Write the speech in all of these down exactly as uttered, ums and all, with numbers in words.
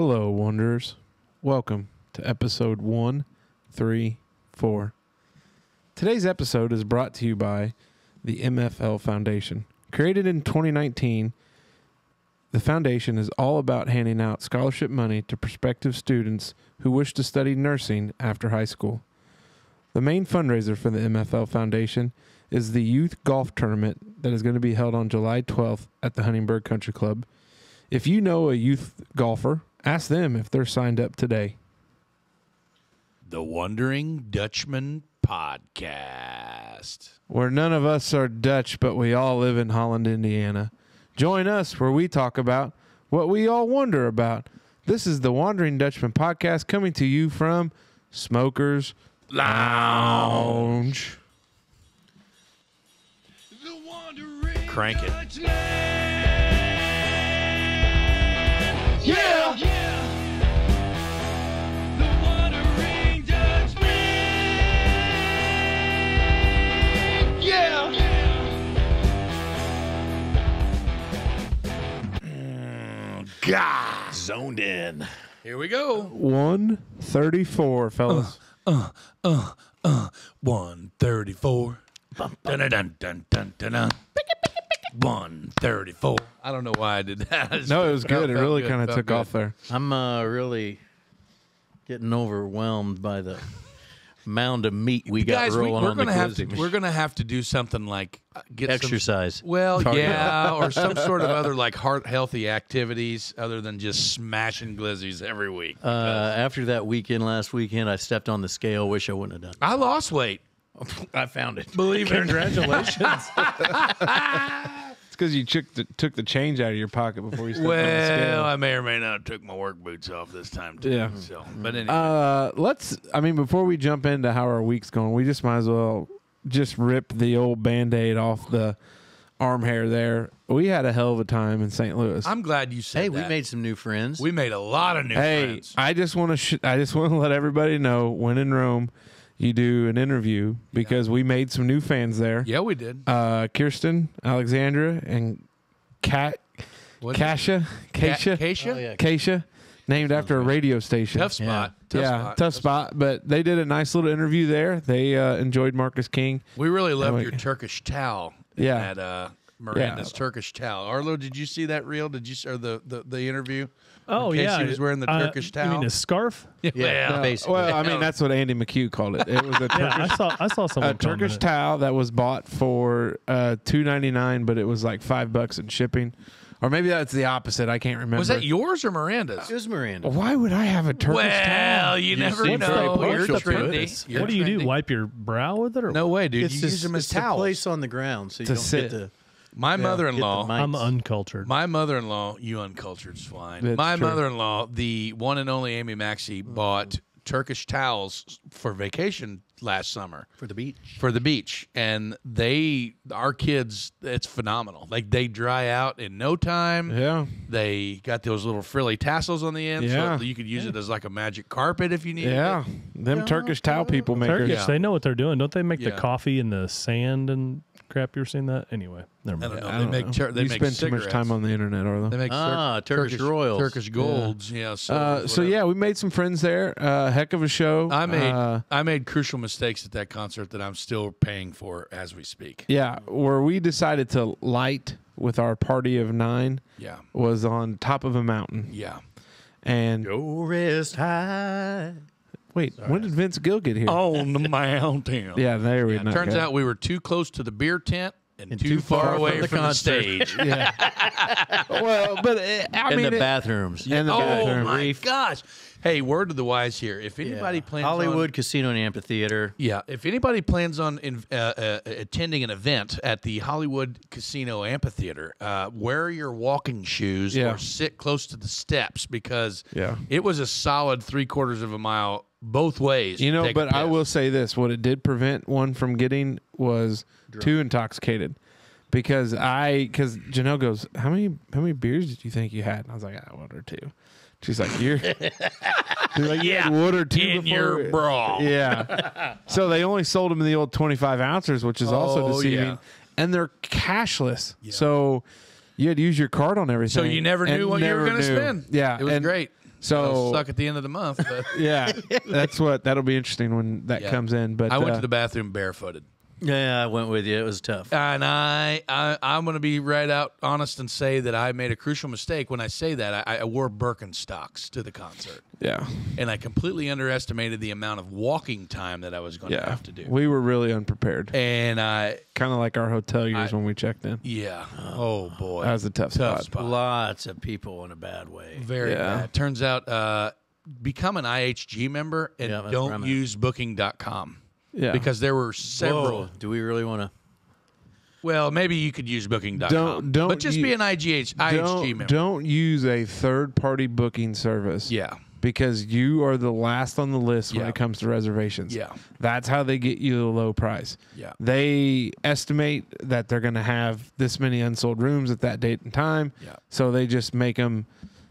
Hello, Wanderers. Welcome to episode one thirty-four. Today's episode is brought to you by the M F L Foundation. Created in twenty nineteen, the foundation is all about handing out scholarship money to prospective students who wish to study nursing after high school. The main fundraiser for the M F L Foundation is the youth golf tournament that is going to be held on July twelfth at the Huntingburg Country Club. If you know a youth golfer, ask them if they're signed up today. The Wandering Dutchman Podcast, where none of us are Dutch, but we all live in Holland, Indiana. Join us where we talk about what we all wonder about. This is the Wandering Dutchman Podcast, coming to you from Smoker's Lounge. The Wandering Crank it. Dutchman. Yeah. yeah, the Wandering Dutchman. Yeah. yeah. God, zoned in. Here we go. one thirty-four, fellas. Uh, uh, uh, uh. one thirty-four. Dun dun dun dun dun dun. one thirty-four. I don't know why I did that. No, it was good. It really kind of took good. off there. I'm uh, really getting overwhelmed by the mound of meat we Guys, got rolling we, on gonna the have to, We're going to have to do something like get exercise. Some, well, Target. yeah, or some sort of other like heart healthy activities other than just smashing glizzies every week. Uh, after that weekend, last weekend, I stepped on the scale. Wish I wouldn't have done that. I lost weight. I found it. Believe it. Congratulations. It's because you took the, took the change out of your pocket before you started. Well, I may or may not have took my work boots off this time, too. Yeah. So, but anyway. Uh, let's, I mean, before we jump into how our week's going, we just might as well just rip the old Band-Aid off the arm hair there. We had a hell of a time in Saint Louis. I'm glad you said hey, that. Hey, we made some new friends. We made a lot of new hey, friends. Hey, I just want to sh I just want to let everybody know, when in Rome, you do an interview, because yeah. we made some new fans there. Yeah, we did. Uh, Kirsten, Alexandra, and Kat, Kasha, Kasha, Kasha, oh, yeah. Kasha, named Sounds after a radio station. Tough spot. Yeah, tough, yeah, spot. tough spot. spot. But they did a nice little interview there. They uh, enjoyed Marcus King. We really loved we, your Turkish towel. Yeah. That, uh, Miranda's yeah. Turkish towel. Arlo, did you see that reel? Did you see the, the, the interview? Oh, in yeah. He was wearing the uh, Turkish towel. You mean a scarf? Yeah. yeah. Basically. Well, I mean, that's what Andy McHugh called it. It was a Turkish, yeah, I saw, I saw someone a Turkish towel that was bought for uh, two ninety-nine, but it was like five bucks in shipping. Or maybe that's the opposite. I can't remember. Was that yours or Miranda's? It was Miranda's. Why would I have a Turkish well, towel? Well, you, you never know. You're trendy. You're what do you trendy. do? Wipe your brow with it? Or no way, dude. It's you just, use them as towels. To place on the ground so you to don't sit. get to... My yeah, mother-in-law, I'm uncultured. My mother-in-law, you uncultured swine. That's my mother-in-law, the one and only Amy Maxey, mm. bought Turkish towels for vacation last summer. For the beach. For the beach. And they, our kids, it's phenomenal. Like, they dry out in no time. Yeah. They got those little frilly tassels on the end. Yeah. So you could use yeah. it as like a magic carpet if you need yeah. it. Yeah. Them yeah. Turkish towel people makers. Turkish, yeah. they know what they're doing. Don't they make yeah. the coffee and the sand and... crap, you're seeing that anyway. Never mind. I don't know. I don't they make know. They you make spend cigarettes. too much time on the internet, Arlo. They make ah, Tur Turkish, Turkish Royals, Turkish Golds. Yeah. yeah so, uh, so yeah, we made some friends there. Uh, heck of a show. I made uh, I made crucial mistakes at that concert that I'm still paying for as we speak. Yeah, where we decided to light with our party of nine. Yeah, was on top of a mountain. Yeah, and go rest high. Wait, Sorry. when did Vince Gill get here? On the mountain. Yeah, there we go. Yeah, turns out we were too close to the beer tent and, and too, too far, far away from the, from the stage. yeah. Well, but it, I in mean, the it, bathrooms. In the oh bathroom. my Reef. gosh! Hey, word to the wise here. If anybody yeah. plans Hollywood on, Casino and Amphitheater. Yeah. If anybody plans on in, uh, uh, attending an event at the Hollywood Casino Amphitheater, uh, wear your walking shoes yeah. or sit close to the steps, because yeah. it was a solid three quarters of a mile both ways. You know, but I will say this, what it did prevent one from getting was Drunk. too intoxicated. Because I, because Janelle goes, How many how many beers did you think you had? And I was like, I ordered two. She's like, You're like, yeah, one or two in before. your bra. Yeah. So they only sold them in the old twenty five ounces, which is oh, also deceiving. Yeah. And they're cashless. Yeah. So you had to use your card on everything. So you never knew what never you were gonna knew. spend. Yeah. It was and, great. So suck at the end of the month. But. Yeah, that's what that'll be interesting when that yeah. comes in. But I went uh, to the bathroom barefooted. Yeah, I went with you. It was tough. And I, I, I'm going to be right out honest and say that I made a crucial mistake when I say that. I, I wore Birkenstocks to the concert. Yeah. And I completely underestimated the amount of walking time that I was going to yeah. have to do. We were really unprepared. And I... Kind of like our hotel years I, when we checked in. Yeah. Oh, boy. That was a tough, tough spot. spot. Lots of people in a bad way. Very yeah. bad. Turns out, uh, become an I H G member and yeah, don't right. use booking dot com. Yeah. Because there were several. Whoa. Do we really want to? Well, maybe you could use booking dot com. Don't, don't but just use, be an I G H, I H G don't, member. Don't use a third-party booking service. Yeah. Because you are the last on the list yeah. when it comes to reservations. Yeah. That's how they get you a low price. Yeah. They estimate that they're going to have this many unsold rooms at that date and time. Yeah. So they just make them...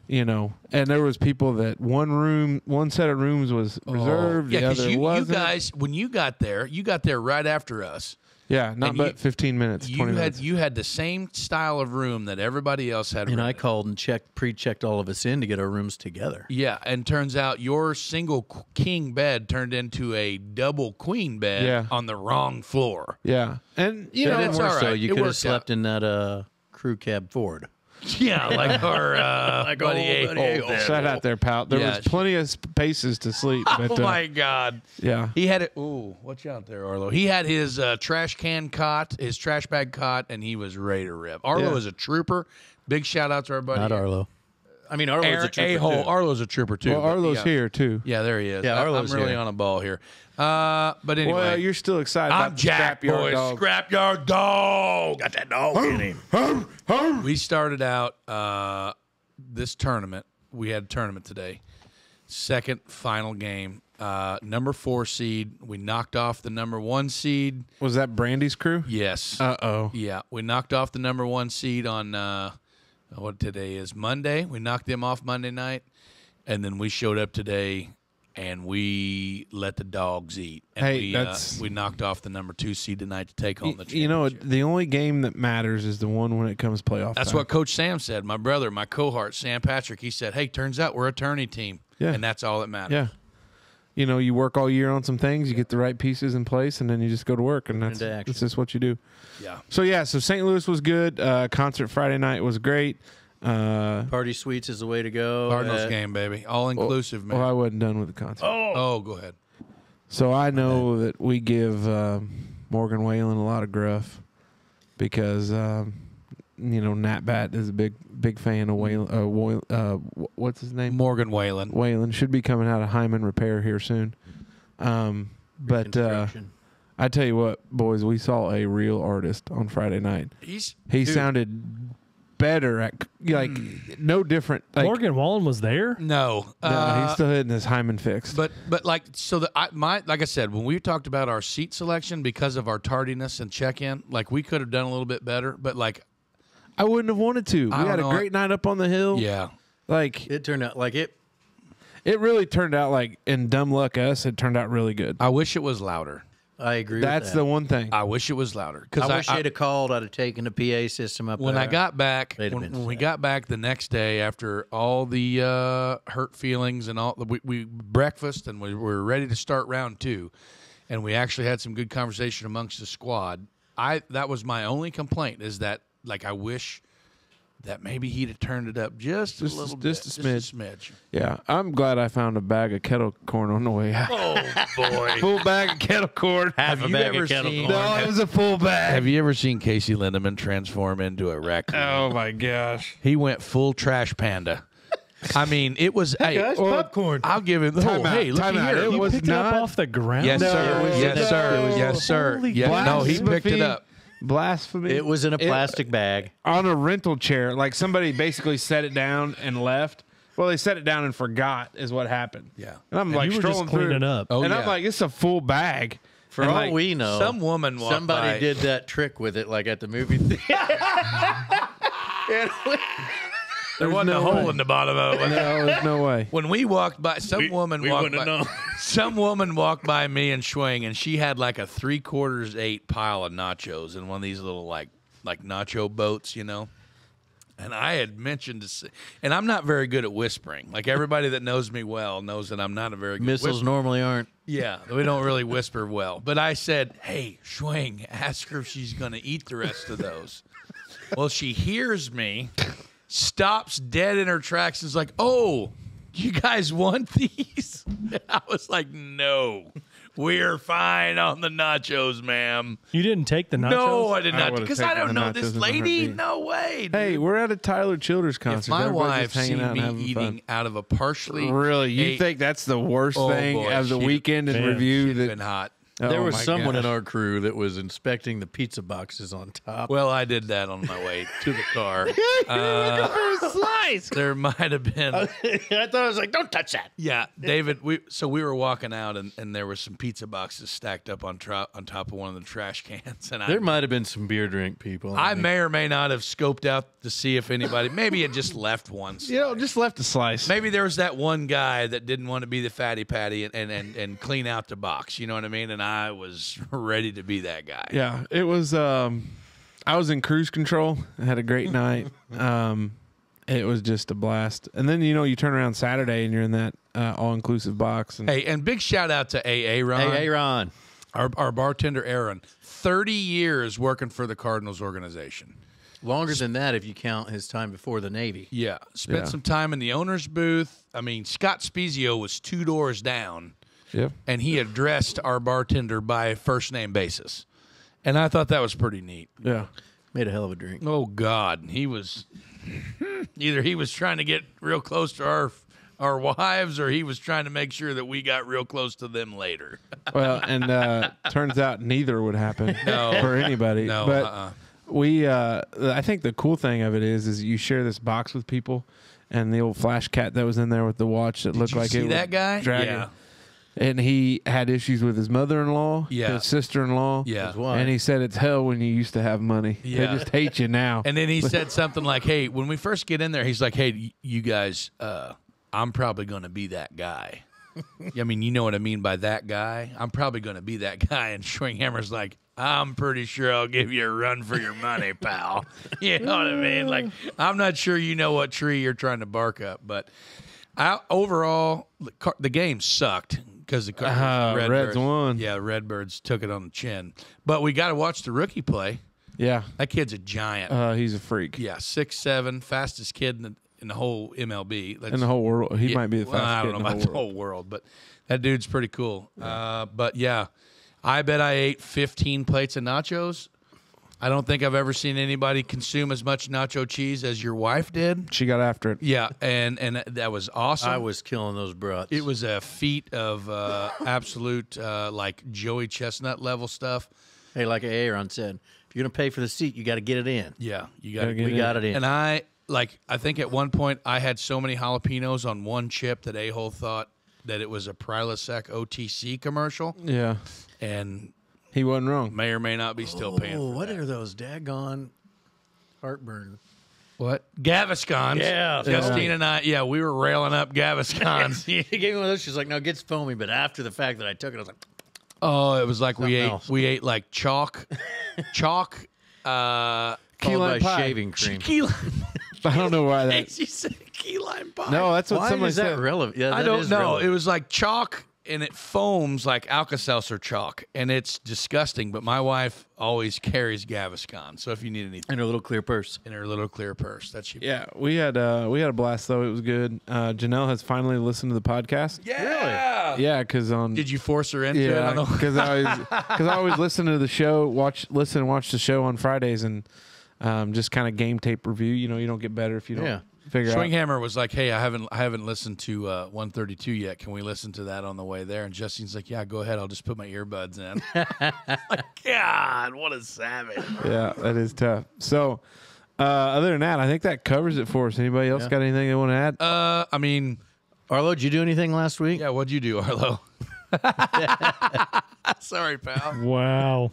You know, and there was people that one room, one set of rooms was reserved. Oh. Yeah, because you, you guys, when you got there, you got there right after us. Yeah, not but you, fifteen minutes, you twenty had, minutes. You had the same style of room that everybody else had. And rented. I called and checked, pre-checked all of us in to get our rooms together. Yeah, and turns out your single king bed turned into a double queen bed yeah. on the wrong floor. Yeah, and you so know, it's all right. So you could have slept out. in that uh, crew cab Ford. Yeah, like our uh, like buddy A-hole. Shout out there, pal. There yeah, was plenty of spaces to sleep. But, oh, my uh, God. Yeah. He had it. Ooh, watch out there, Arlo. He had his uh, trash can cot, his trash bag cot, and he was ready to rip. Arlo yeah. is a trooper. Big shout out to our buddy. Not here. Arlo. I mean, Arlo's Aaron, a trooper, A-hole. Too. Arlo's a trooper, too. Well, Arlo's yeah. here, too. Yeah, there he is. Yeah, Arlo's I'm really here. on a ball here. Uh, but anyway. Well, you're still excited I'm about Jack, the Scrapyard Dog. Scrapyard Dog. Got that dog in him. We started out uh, this tournament. We had a tournament today. Second, final game. Uh, number four seed. We knocked off the number one seed. Was that Brandy's crew? Yes. Uh-oh. Yeah, we knocked off the number one seed on... Uh, What today is Monday. We knocked them off Monday night, and then we showed up today, and we let the dogs eat. And hey, we, that's, uh, we knocked off the number two seed tonight to take home the championship. You know, the only game that matters is the one when it comes playoff That's time. What Coach Sam said. My brother, my cohort, Sam Patrick, he said, hey, turns out we're a tourney team, yeah. and that's all that matters. Yeah. You know, you work all year on some things, you get the right pieces in place, and then you just go to work, and that's, that's just what you do. Yeah. So, yeah, so Saint Louis was good. Uh, concert Friday night was great. Uh, Party Suites is the way to go. Cardinals uh, game, baby. All-inclusive, well, man. Well, I wasn't done with the concert. Oh, oh go ahead. So I know that we give uh, Morgan Wallen a lot of gruff because, um, you know, Nat Bat is a big big fan of Whalen. Uh, Whalen uh, what's his name? Morgan Wallen. Wallen should be coming out of Hyman Repair here soon. Um, but uh, I tell you what, boys, we saw a real artist on Friday night. He's, he dude. sounded better at like mm. no different. Like, Morgan Wallen was there. No, no, uh, he's still hitting his Hyman fixed. But but like so the I, my like I said when we talked about our seat selection because of our tardiness and check in, like we could have done a little bit better. But like. I wouldn't have wanted to. We had a great night up on the hill. Yeah. Like it turned out like it it really turned out like in dumb luck us, it turned out really good. I wish it was louder. I agree with that. That's the one thing. I wish it was louder. I, I wish I'd have called, I'd have taken the P A system up there. When I got back when, when we got back the next day after all the uh, hurt feelings and all we we breakfast and we were ready to start round two. And we actually had some good conversation amongst the squad. I that was my only complaint is that like I wish that maybe he'd have turned it up just, just a little just bit. A smidge. Just a smidge. Yeah. I'm glad I found a bag of kettle corn on the way out. Oh, boy. Full bag of kettle corn. Half Have a bag of kettle seen, corn. No, it was a full bag. Have you ever seen Casey Lindemann transform into a raccoon? Oh, my gosh. He went full trash panda. I mean, it was hey, hey, guys, popcorn. I'll give it. Time oh, out, hey, look time here. Out. It you was picked not, it up off the ground. Yes, sir. No. Yes, sir. No. Yes, sir. Yes, yes, no, he picked it up. Blasphemy. It was in a plastic it, bag. On a rental chair. Like somebody basically set it down and left. Well, they set it down and forgot is what happened. Yeah. And I'm and like, you were strolling just cleaning through. Up. Oh, and yeah. I'm like, it's a full bag. For and all like, we know, some woman walked Somebody by. did that trick with it like at the movie theater. There wasn't no a hole way. in the bottom of it. No, there's no way. When we walked by, some we, woman we walked by. Known. Some woman walked by me and Schwing, and she had like a three quarters eight pile of nachos in one of these little like like nacho boats, you know. And I had mentioned to see, and I'm not very good at whispering. Like, everybody that knows me well knows that I'm not a very good Missiles whisperer. Normally aren't. Yeah, we don't really whisper well. But I said, hey, Schwing, ask her if she's going to eat the rest of those. Well, she hears me, stops dead in her tracks, and is like, oh, you guys want these? And I was like, no. We're fine on the nachos, ma'am. You didn't take the nachos? No, I did not. Because I, I don't know this lady. No way. Dude. Hey, we're at a Tyler Childers concert. If my Everybody's wife seen me eating fun. out of a partially Really? You ate, think that's the worst oh thing boy, of the weekend and review? That, been hot. Oh, there was someone gosh. in our crew that was inspecting the pizza boxes on top. Well, I did that on my way to the car. uh, looking for a slice. There might have been. I thought I was like, don't touch that. Yeah, David. We so we were walking out, and, and there were some pizza boxes stacked up on top on top of one of the trash cans. And I, there might have been some beer drink people. I, I may or may not have scoped out to see if anybody. Maybe it just left one. Slice. You know, just left a slice. Maybe there was that one guy that didn't want to be the fatty patty and and and, and clean out the box. You know what I mean? And I I was ready to be that guy. Yeah, it was. Um, I was in cruise control. I had a great night. Um, it was just a blast. And then, you know, you turn around Saturday and you're in that uh, all-inclusive box. And hey, and big shout out to A A Ron. A A Ron, our our bartender Aaron, thirty years working for the Cardinals organization. Longer than that, if you count his time before the Navy. Yeah, spent yeah. some time in the owner's booth. I mean, Scott Spezio was two doors down. Yep. And he addressed our bartender by first name basis, and I thought that was pretty neat. Yeah, made a hell of a drink. Oh God, he was either he was trying to get real close to our our wives, or he was trying to make sure that we got real close to them later. Well, and uh, turns out neither would happen no. for anybody. No, but uh-uh. we, uh, I think the cool thing of it is, is you share this box with people, and the old flash cat that was in there with the watch that Did looked you like see it that guy dragging. Yeah. And he had issues with his mother-in-law, yeah. his sister-in-law, yeah. and he said it's hell when you used to have money. Yeah. They just hate you now. And then he said something like, hey, when we first get in there, he's like, hey, you guys, uh, I'm probably going to be that guy. I mean, you know what I mean by that guy? I'm probably going to be that guy. And Schwinghammer's like, I'm pretty sure I'll give you a run for your money, pal. You know what I mean? Like, I'm not sure you know what tree you're trying to bark up, but I, overall, the, the game sucked. Because the uh, Red Reds Birds, won. Yeah, Redbirds took it on the chin. But we got to watch the rookie play. Yeah. That kid's a giant. Uh, he's a freak. Yeah, six seven, fastest kid in the, in the whole M L B. That's, in the whole world. He yeah, might be the fastest well, I don't kid know in the about whole the whole world, but that dude's pretty cool. Yeah. Uh, but, yeah, I bet I ate fifteen plates of nachos. I don't think I've ever seen anybody consume as much nacho cheese as your wife did. She got after it. Yeah, and and that was awesome. I was killing those brats. It was a feat of uh, absolute, uh, like, Joey Chestnut level stuff. Hey, like Aaron said, if you're going to pay for the seat, you got to get it in. Yeah, you got to get it in. We got it in. And I, like, I think at one point I had so many jalapenos on one chip that A-Hole thought that it was a Prilosec O T C commercial. Yeah. And... he wasn't wrong. May or may not be still oh, paying. Oh, what that. are those daggone heartburn? What? Gaviscons. Yeah. Justine yeah. and I, yeah, we were railing up Gaviscons. He gave me one of those. She's like, no, it gets foamy. But after the fact that I took it, I was like, oh, it was like we ate, we ate like chalk, chalk, uh, key lime pie. Shaving cream. Key lime. I don't know why that. She said key lime pie. No, that's what why somebody is said. That relevant? Yeah, that I don't know. Relevant. It was like chalk. And it foams like Alka-Seltzer chalk, and it's disgusting. But my wife always carries Gaviscon, so if you need anything, in her little clear purse, in her little clear purse. That's you. Yeah, we had uh, we had a blast though. It was good. Uh, Janelle has finally listened to the podcast. Yeah, really? Yeah. Because on did you force her into yeah, it? Because I always because I always listen to the show, watch listen and watch the show on Fridays, and um, just kind of game tape review. You know, you don't get better if you don't. Yeah. Schwinghammer was like, "Hey, I haven't, I haven't listened to uh, one thirty-two yet. Can we listen to that on the way there?" And Justine's like, "Yeah, go ahead. I'll just put my earbuds in." Like, God, what a savage! Yeah, that is tough. So, uh, other than that, I think that covers it for us. Anybody else yeah. got anything they want to add? Uh, I mean, Arlo, did you do anything last week? Yeah, what'd you do, Arlo? Sorry, pal. Wow.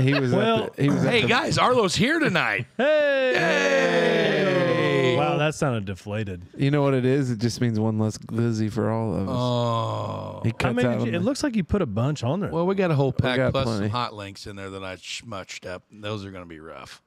He was. Well, at the, he was. Hey at the, guys, Arlo's here tonight. Hey. Hey. Wow, that sounded deflated. You know what it is? It just means one less glizzy for all of us. Oh. He cuts I mean, out it, it looks like you put a bunch on there. Well, we got a whole pack plus plenty. some hot links in there that I schmutched up. Those are going to be rough.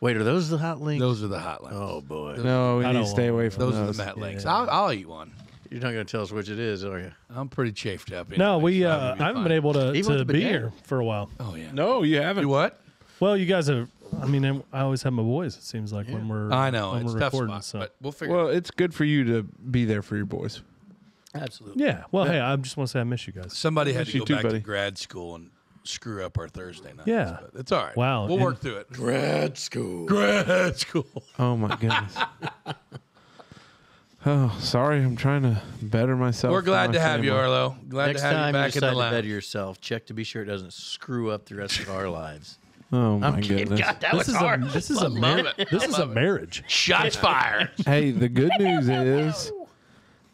Wait, are those the hot links? Those are the hot links. Oh, boy. No, we I need to stay away from those. Those are the mat links. Yeah. I'll, I'll eat one. You're not going to tell us which it is, are you? I'm pretty chafed up. Anyway, no, we. So uh, I haven't fine. been able to, to be here for a while. Oh, yeah. No, you haven't. You what? Well, you guys have. I mean, I always have my boys, it seems like, yeah. when we're I know. When it's we're tough recording. Spot, so. But we'll figure well, it out. It's good for you to be there for your boys. Absolutely. Yeah. Well, yeah. hey, I just want to say I miss you guys. Somebody had to go too, back buddy. to grad school and screw up our Thursday nights. Yeah. But it's all right. Wow. We'll and work through it. Grad school. Grad school. Oh, my goodness. Oh, sorry. I'm trying to better myself. We're glad to have you, Arlo. Glad Next to have you back you in the line. Next time you decide to better yourself, check to be sure it doesn't screw up the rest of our lives. Oh, my I'm goodness. God, that this was is hard. A, this is, a, mar this is a marriage. Shots fired. Hey, the good news is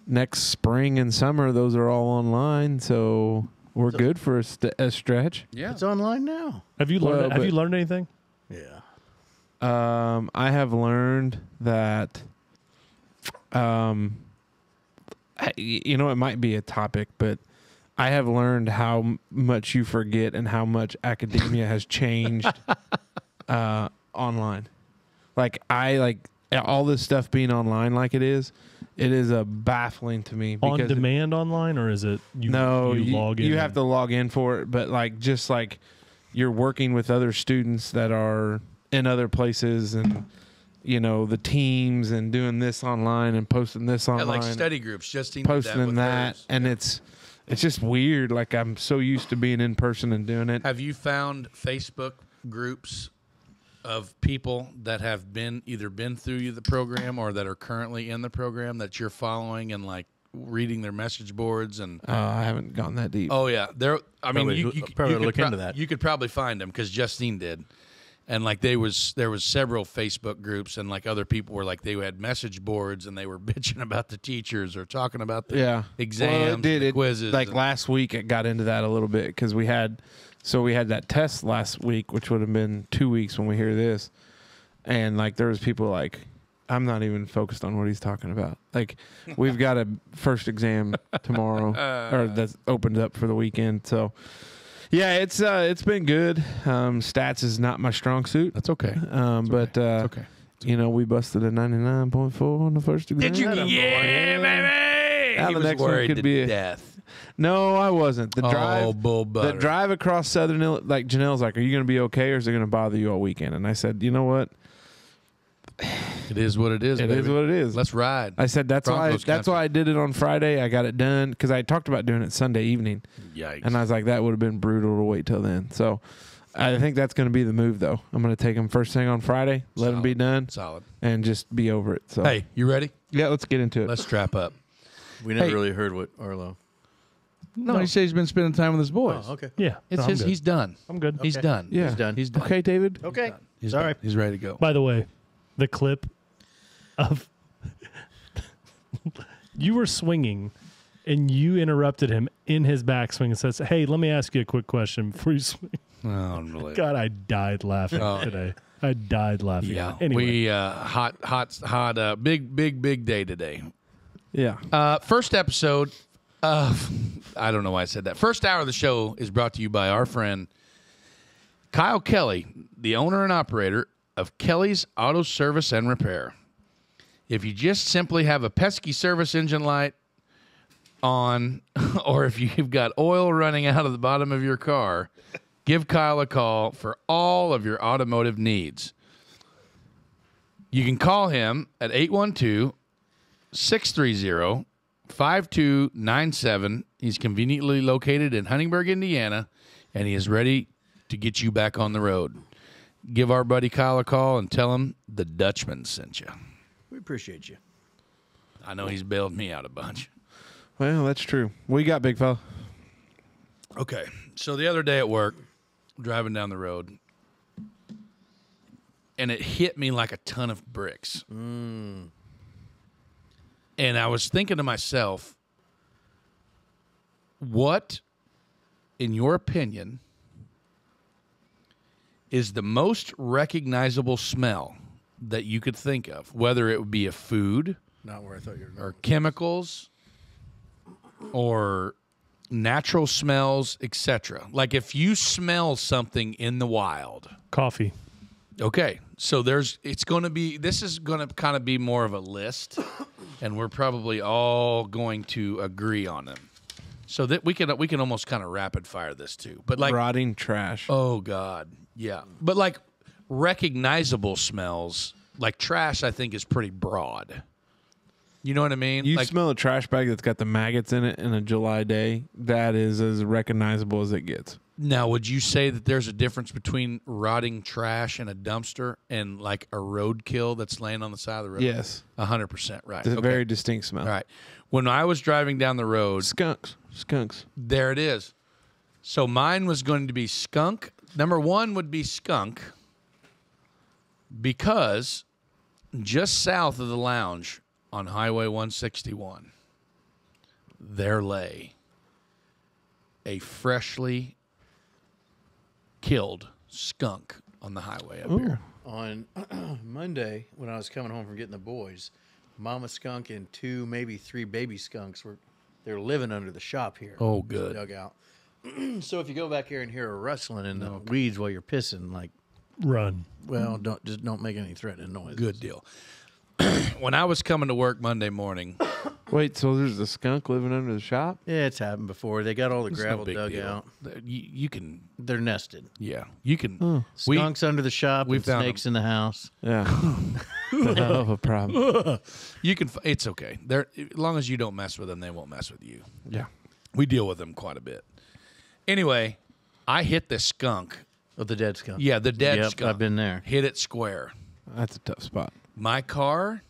next spring and summer, those are all online, so we're so, good for a, st a stretch. Yeah. It's online now. Have you learned, well, have you learned anything? Yeah. Um, I have learned that... Um, you know, it might be a topic, but I have learned how much you forget and how much academia has changed uh, online. Like I like all this stuff being online, like it is. It is a uh, baffling to me. On demand it, online, or is it? You, no, you, you log in. You have to log in for it, but like just like you're working with other students that are in other places and. You know, the teams and doing this online and posting this online. Yeah, like study groups, just posting that. And it's it's just weird. Like, I'm so used to being in person and doing it. Have you found Facebook groups of people that have been either been through the program or that are currently in the program that you're following and, like, reading their message boards? And uh, I haven't gotten that deep. Oh, yeah. There. I mean, probably, you, you, probably you could look into that. You could probably find them because Justine did. And, like, they was, there was several Facebook groups, and, like, other people were, like, they had message boards, and they were bitching about the teachers or talking about the yeah. exams well, it did. The quizzes. It, like, last week it got into that a little bit because we had – so we had that test last week, which would have been two weeks when we hear this. And, like, there was people like, I'm not even focused on what he's talking about. Like, we've got a first exam tomorrow uh, or that's opened up for the weekend, so – yeah, it's uh, it's been good. Um, stats is not my strong suit. That's okay. Um, That's but okay. Uh, okay. You know, we busted a ninety-nine point four on the first degree. Did you? Yeah, yeah, baby. Now he the was next one could to be a death. No, I wasn't. The drive, oh, bull butter. The drive across Southern Illinois. Like Janelle's like, are you going to be okay, or is it going to bother you all weekend? And I said, you know what. It is what it is. It baby. is what it is. Let's ride. I said that's Broncos why. Country. That's why I did it on Friday. I got it done because I talked about doing it Sunday evening. Yikes! And I was like, that would have been brutal to wait till then. So, I think that's going to be the move, though. I'm going to take them first thing on Friday. Let Solid. them be done. Solid. And just be over it. So, hey, you ready? Yeah, let's get into it. Let's strap up. We never hey. really heard what Arlo. No, no, he says he's been spending time with his boys. Oh, okay. Yeah, it's no, his. He's done. I'm good. He's okay. done. Yeah, he's done. He's done. Okay, David. Okay. He's all right. He's ready to go. By the way. The clip of you were swinging and you interrupted him in his backswing and says, hey, let me ask you a quick question before you swing. Oh, really? God, I died laughing oh. today. I died laughing. Yeah. Anyway. We, uh, hot, hot, hot, uh, big, big, big day today. Yeah. Uh, first episode of, I don't know why I said that. First hour of the show is brought to you by our friend Kyle Kelly, the owner and operator of Kelly's Auto Service and Repair. If you just simply have a pesky service engine light on, or if you've got oil running out of the bottom of your car, give Kyle a call for all of your automotive needs. You can call him at eight one two, six three zero, five two nine seven. He's conveniently located in Huntingburg, Indiana, and he is ready to get you back on the road. Give our buddy Kyle a call and tell him the Dutchman sent you. We appreciate you. I know he's bailed me out a bunch. Well, that's true. What you got, big fella? Okay. So the other day at work, driving down the road, and it hit me like a ton of bricks. Mm. And I was thinking to myself, what, in your opinion, is the most recognizable smell that you could think of, whether it would be a food, not where I thought you were, or chemicals, or natural smells, et cetera. Like if you smell something in the wild, coffee. Okay, so there's it's going to be this is going to kind of be more of a list, and we're probably all going to agree on them. So that we can we can almost kind of rapid fire this too. But like rotting trash. Oh God, yeah. But like recognizable smells, like trash, I think is pretty broad. You know what I mean? You like, smell a trash bag that's got the maggots in it in a July day. That is as recognizable as it gets. Now, would you say that there's a difference between rotting trash in a dumpster and like a roadkill that's laying on the side of the road? Yes. one hundred percent right. It's a okay. very distinct smell. All right. When I was driving down the road. Skunks. Skunks. There it is. So mine was going to be skunk. Number one would be skunk because just south of the lounge on Highway one sixty-one, there lay a freshly killed skunk on the highway up Ooh. Here. On Monday, when I was coming home from getting the boys, mama skunk and two, maybe three baby skunks were they're living under the shop here. Oh, good. Dug out. So if you go back here and hear a rustling in the okay. weeds while you're pissing, like run. Well, don't just don't make any threatening noise. Good deal. When I was coming to work Monday morning. Wait, so there's a skunk living under the shop? Yeah, it's happened before. They got all the it's gravel no dug deal. Out. You, you can. They're nested. Yeah, you can. Oh. Skunks we, under the shop. We and found snakes them. In the house. Yeah, that's a problem. You can. It's okay. They're as long as you don't mess with them, they won't mess with you. Yeah, we deal with them quite a bit. Anyway, I hit the skunk. Oh, the dead skunk. Yeah, the dead yep, skunk. I've been there. Hit it square. That's a tough spot. My car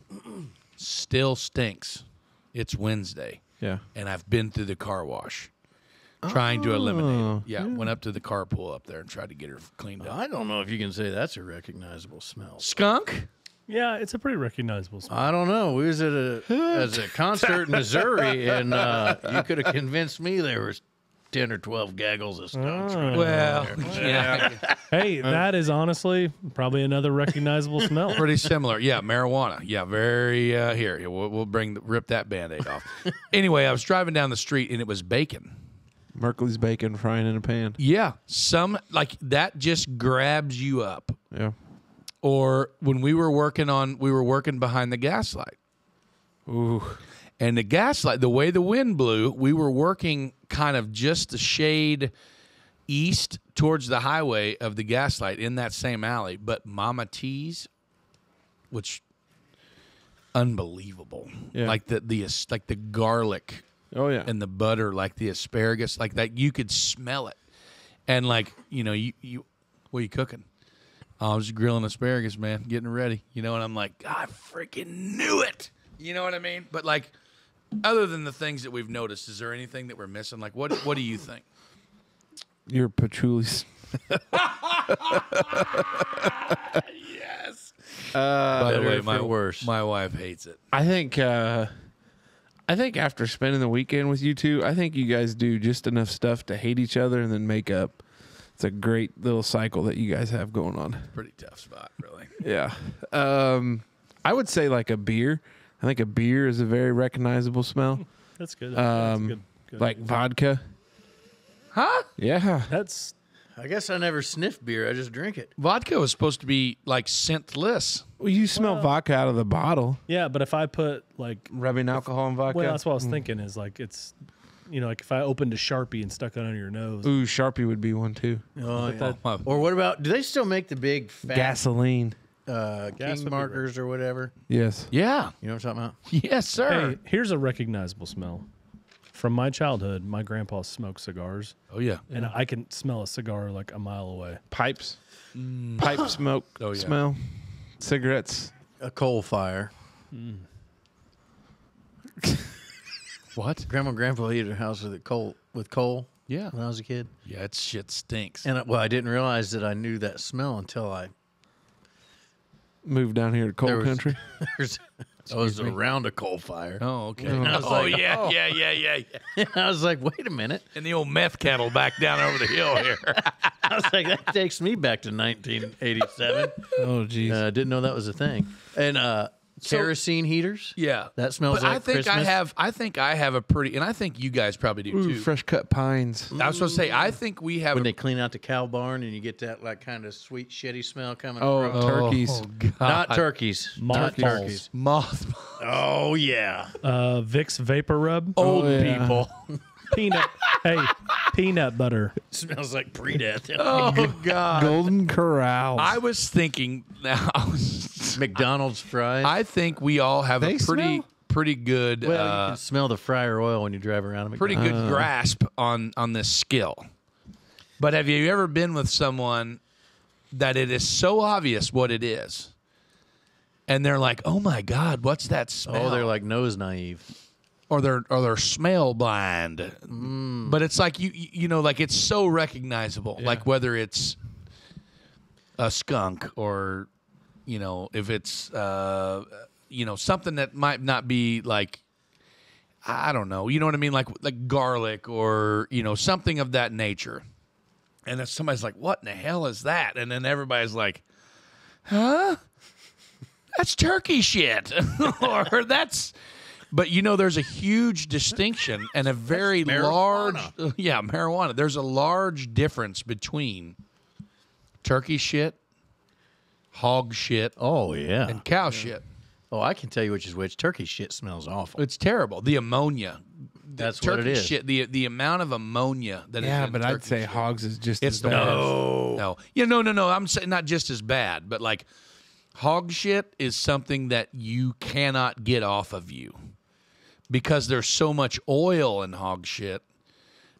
still stinks. It's Wednesday. Yeah. And I've been through the car wash trying oh, to eliminate it. Yeah, yeah. Went up to the carpool up there and tried to get her cleaned up. I don't know if you can say that's a recognizable smell. Skunk? Yeah, it's a pretty recognizable smell. I don't know. We was at a, as a concert in Missouri, and uh, you could have convinced me there was ten or twelve gaggles of skunks. Oh, well, yeah. Hey, that is honestly probably another recognizable smell. Pretty similar. Yeah, marijuana. Yeah, very uh, here. We'll, we'll bring the, rip that Band-Aid off. Anyway, I was driving down the street, and it was bacon. Merkley's bacon frying in a pan. Yeah. Some, like, that just grabs you up. Yeah. Or when we were working on, we were working behind the gaslight. Ooh. And the gaslight, the way the wind blew, we were working kind of just the shade east towards the highway of the gaslight in that same alley. But Mama T's, which unbelievable, yeah. like the the like the garlic, oh yeah, and the butter, like the asparagus, like that you could smell it, and like you know you you what are you cooking? I was grilling asparagus, man, getting ready, you know, and I'm like, I freaking knew it. You know what I mean? But, like, other than the things that we've noticed, is there anything that we're missing? Like, what what do you think? Your patchouli's. Yes. Uh, By the way, my, worse. my wife hates it. I think, uh, I think after spending the weekend with you two, I think you guys do just enough stuff to hate each other and then make up. It's a great little cycle that you guys have going on. Pretty tough spot, really. Yeah. Um, I would say, like, a beer. I think a beer is a very recognizable smell. That's good. Um, That's good, good. Like vodka. Huh? Yeah. That's. I guess I never sniff beer. I just drink it. Vodka was supposed to be like scentless. Well, you smell well, vodka out of the bottle. Yeah, but if I put like rubbing alcohol in vodka. Well, that's what I was mm. thinking. Is like it's, you know, like if I opened a Sharpie and stuck it under your nose. Ooh, Sharpie would be one too. Oh, yeah. That, or what about? Do they still make the big fat gasoline? Uh, gas King markers or whatever. Yes. Yeah. You know what I'm talking about? Yes, sir. Hey, here's a recognizable smell. From my childhood, my grandpa smoked cigars. Oh, yeah. And yeah. I can smell a cigar like a mile away. Pipes. Mm. Pipe smoke oh, yeah. smell. Cigarettes. A coal fire. Mm. What? Grandma and Grandpa ate at a house with coal. With coal. Yeah. When I was a kid. Yeah, that shit stinks. And I, well, I didn't realize that I knew that smell until I... moved down here to coal there was, country. There's, I was me. around a coal fire. Oh, okay. And I was oh, like, yeah, oh. yeah, yeah, yeah, yeah. And I was like, wait a minute. And the old meth kettle back down over the hill here. I was like, that takes me back to nineteen eighty-seven. Oh, geez. I uh, didn't know that was a thing. And uh, kerosene so, heaters. Yeah, that smells. But like I think Christmas. I have. I think I have a pretty, and I think you guys probably do Ooh, too. Fresh cut pines. Ooh. I was going to say. I think we have. When a, they clean out the cow barn and you get that like kind of sweet shitty smell coming. Oh, from. turkeys! Oh, God. Not turkeys. Moth Not turkeys. Moth. Oh yeah. Uh, Vicks Vapor Rub. Old oh, yeah. people. Peanut, hey, peanut butter. It smells like pre-death. Oh, God. Golden Corral. I was thinking now. McDonald's fries. I think we all have they a pretty, smell? pretty good. Well, uh, you can smell the fryer oil when you drive around. A pretty good uh, grasp on, on this skill. But have you ever been with someone that it is so obvious what it is? And they're like, oh, my God, what's that smell? Oh, they're like nose naive. Or they're or they're smell blind, mm. but it's like you you know like it's so recognizable. Yeah. Like whether it's a skunk or you know if it's uh, you know something that might not be like I don't know you know what I mean like like garlic or you know something of that nature, and then somebody's like, what in the hell is that? And then everybody's like, huh? That's turkey shit, or that's. But, you know, there's a huge distinction and a very large... Uh, yeah, marijuana. There's a large difference between turkey shit, hog shit, oh yeah, and cow yeah. shit. Oh, I can tell you which is which. Turkey shit smells awful. It's terrible. The ammonia. The That's turkey what it is. Shit, the, the amount of ammonia that yeah, is in but I'd say shit. Hogs is just it's as bad. No. No. Yeah, no, no, no. I'm saying not just as bad, but, like, hog shit is something that you cannot get off of you. Because there's so much oil in hog shit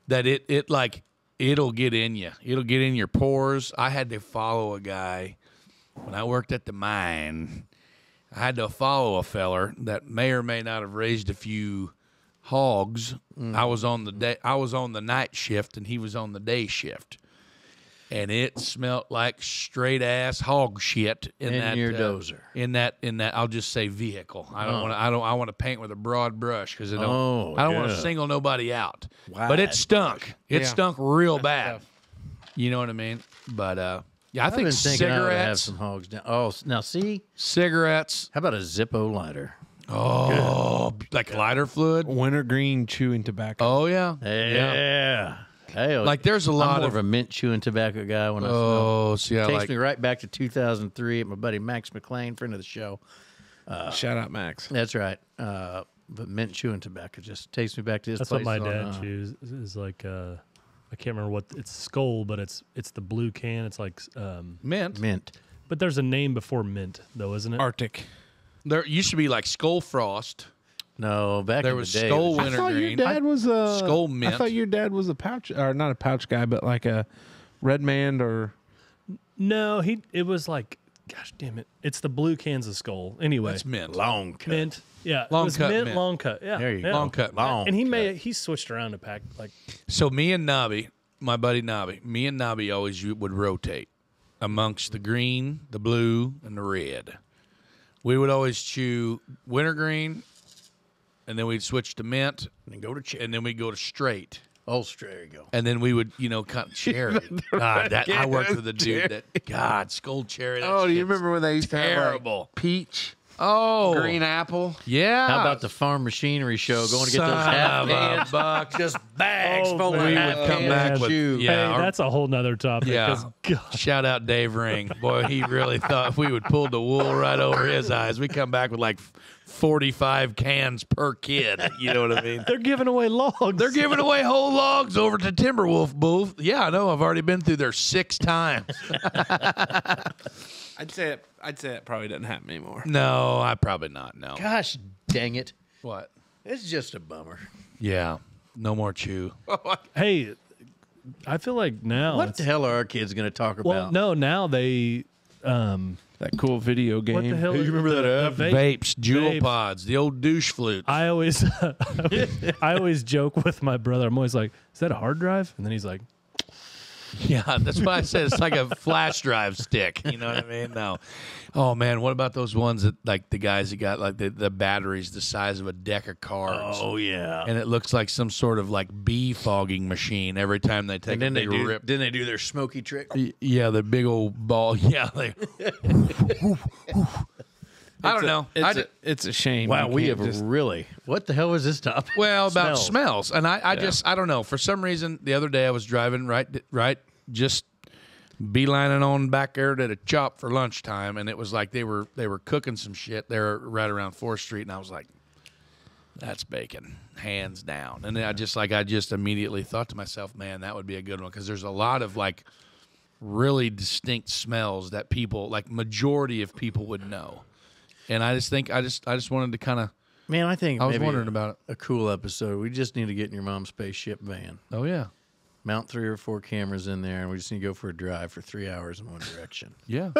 that it, it like, it'll get in you. It'll get in your pores. I had to follow a guy. When I worked at the mine, I had to follow a feller that may or may not have raised a few hogs. Mm. I was on the day, I was on the night shift, and he was on the day shift. And it smelled like straight ass hog shit in, in that your uh, dozer. In that, in that, I'll just say vehicle. I don't oh. want to. I don't. I want to paint with a broad brush because I don't. Oh, I don't yeah. want to single nobody out. Wow. But it stunk. It yeah. stunk real bad. You know what I mean? But uh, yeah, I I've think been cigarettes. I would have some hogs down. Oh, now see cigarettes. How about a Zippo lighter? Oh, good. Like good. Lighter fluid, wintergreen chewing tobacco. Oh yeah, yeah. yeah. Hey, like there's a lot I'm more of, of a mint chewing tobacco guy when I oh, smell. See, I it takes like, me right back to two thousand three at my buddy Max McLean, friend of the show. Uh, Shout out Max. That's right. Uh, but mint chewing tobacco just takes me back to this. That's place what my dad on, chews. Is like uh, I can't remember what it's Skoal, but it's it's the blue can. It's like um, mint, mint. But there's a name before mint though, isn't it? Arctic. There used to be like Skoal Frost. No, back there in was the day. Skoal wintergreen. I thought your dad was a Skoal mint. I thought your dad was a pouch, or not a pouch guy, but like a Red Man or. No, he. It was like, gosh damn it! It's the blue cans of Skoal. Anyway, it's mint, long cut, mint. Yeah, long it was cut, mint, mint, long cut. Yeah, there you yeah. go, long cut, long. And he made he switched around to pack like. So me and Nobby, my buddy Nobby, me and Nobby always would rotate amongst the green, the blue, and the red. We would always chew wintergreen. And then we'd switch to mint. And then go to cherry. And then we'd go to straight. Oh, straight. There you go. And then we would, you know, cut cherry. God, that, I worked with a dude that, God, Skoal cherry. Oh, do you remember when they used to have terrible. Like peach? Oh. Green apple? Yeah. How about the farm machinery show? Going to get those half cans. Bucks. Just bags oh, full of We would come back with, yeah. Hey, our, that's a whole nother topic. Yeah. God. Shout out Dave Ring. Boy, he really thought we would pull the wool right over his eyes. We come back with like... forty-five cans per kid. You know what I mean? They're giving away logs. They're giving away whole logs over to Timberwolf booth. Yeah, I know. I've already been through there six times. I'd say it, I'd say it probably doesn't happen anymore. No, I probably not. No. Gosh, dang it! What? It's just a bummer. Yeah. No more chew. Hey, I feel like now. What the hell are our kids going to talk about? Well, no, now they. Um, That cool video game. What the hell? Hey, you remember the, that? The vape? Vapes, jewel Vapes. Pods, the old douche flute. I always, uh, I, always I always joke with my brother. I'm always like, "Is that a hard drive?" And then he's like, "Yeah, that's why I said it's like a flash drive stick." You know what I mean? No. Oh man, what about those ones that like the guys that got like the, the batteries the size of a deck of cards? Oh yeah. And it looks like some sort of like befogging machine every time they take. And then they do. Rip. Then they do their smoky trick. Yeah, the big old ball. Yeah. They, woof, woof, woof. I don't a, know. It's, I d- a, it's a shame. Wow, we have just... really. What the hell is this topic? Well, about smells. smells. And I, I yeah. just, I don't know. For some reason, the other day I was driving right, right, just beelining on back there to the Chop for lunchtime, and it was like they were they were cooking some shit there right around Fourth Street, and I was like, that's bacon, hands down. And then I just like I just immediately thought to myself, man, that would be a good one, because there's a lot of like really distinct smells that people, like majority of people would know. And I just think I just I just wanted to kind of man, I think I was maybe wondering about it. A cool episode. We just need to get in your mom's spaceship van. Oh yeah. Mount three or four cameras in there, and we just need to go for a drive for three hours in one direction. Yeah.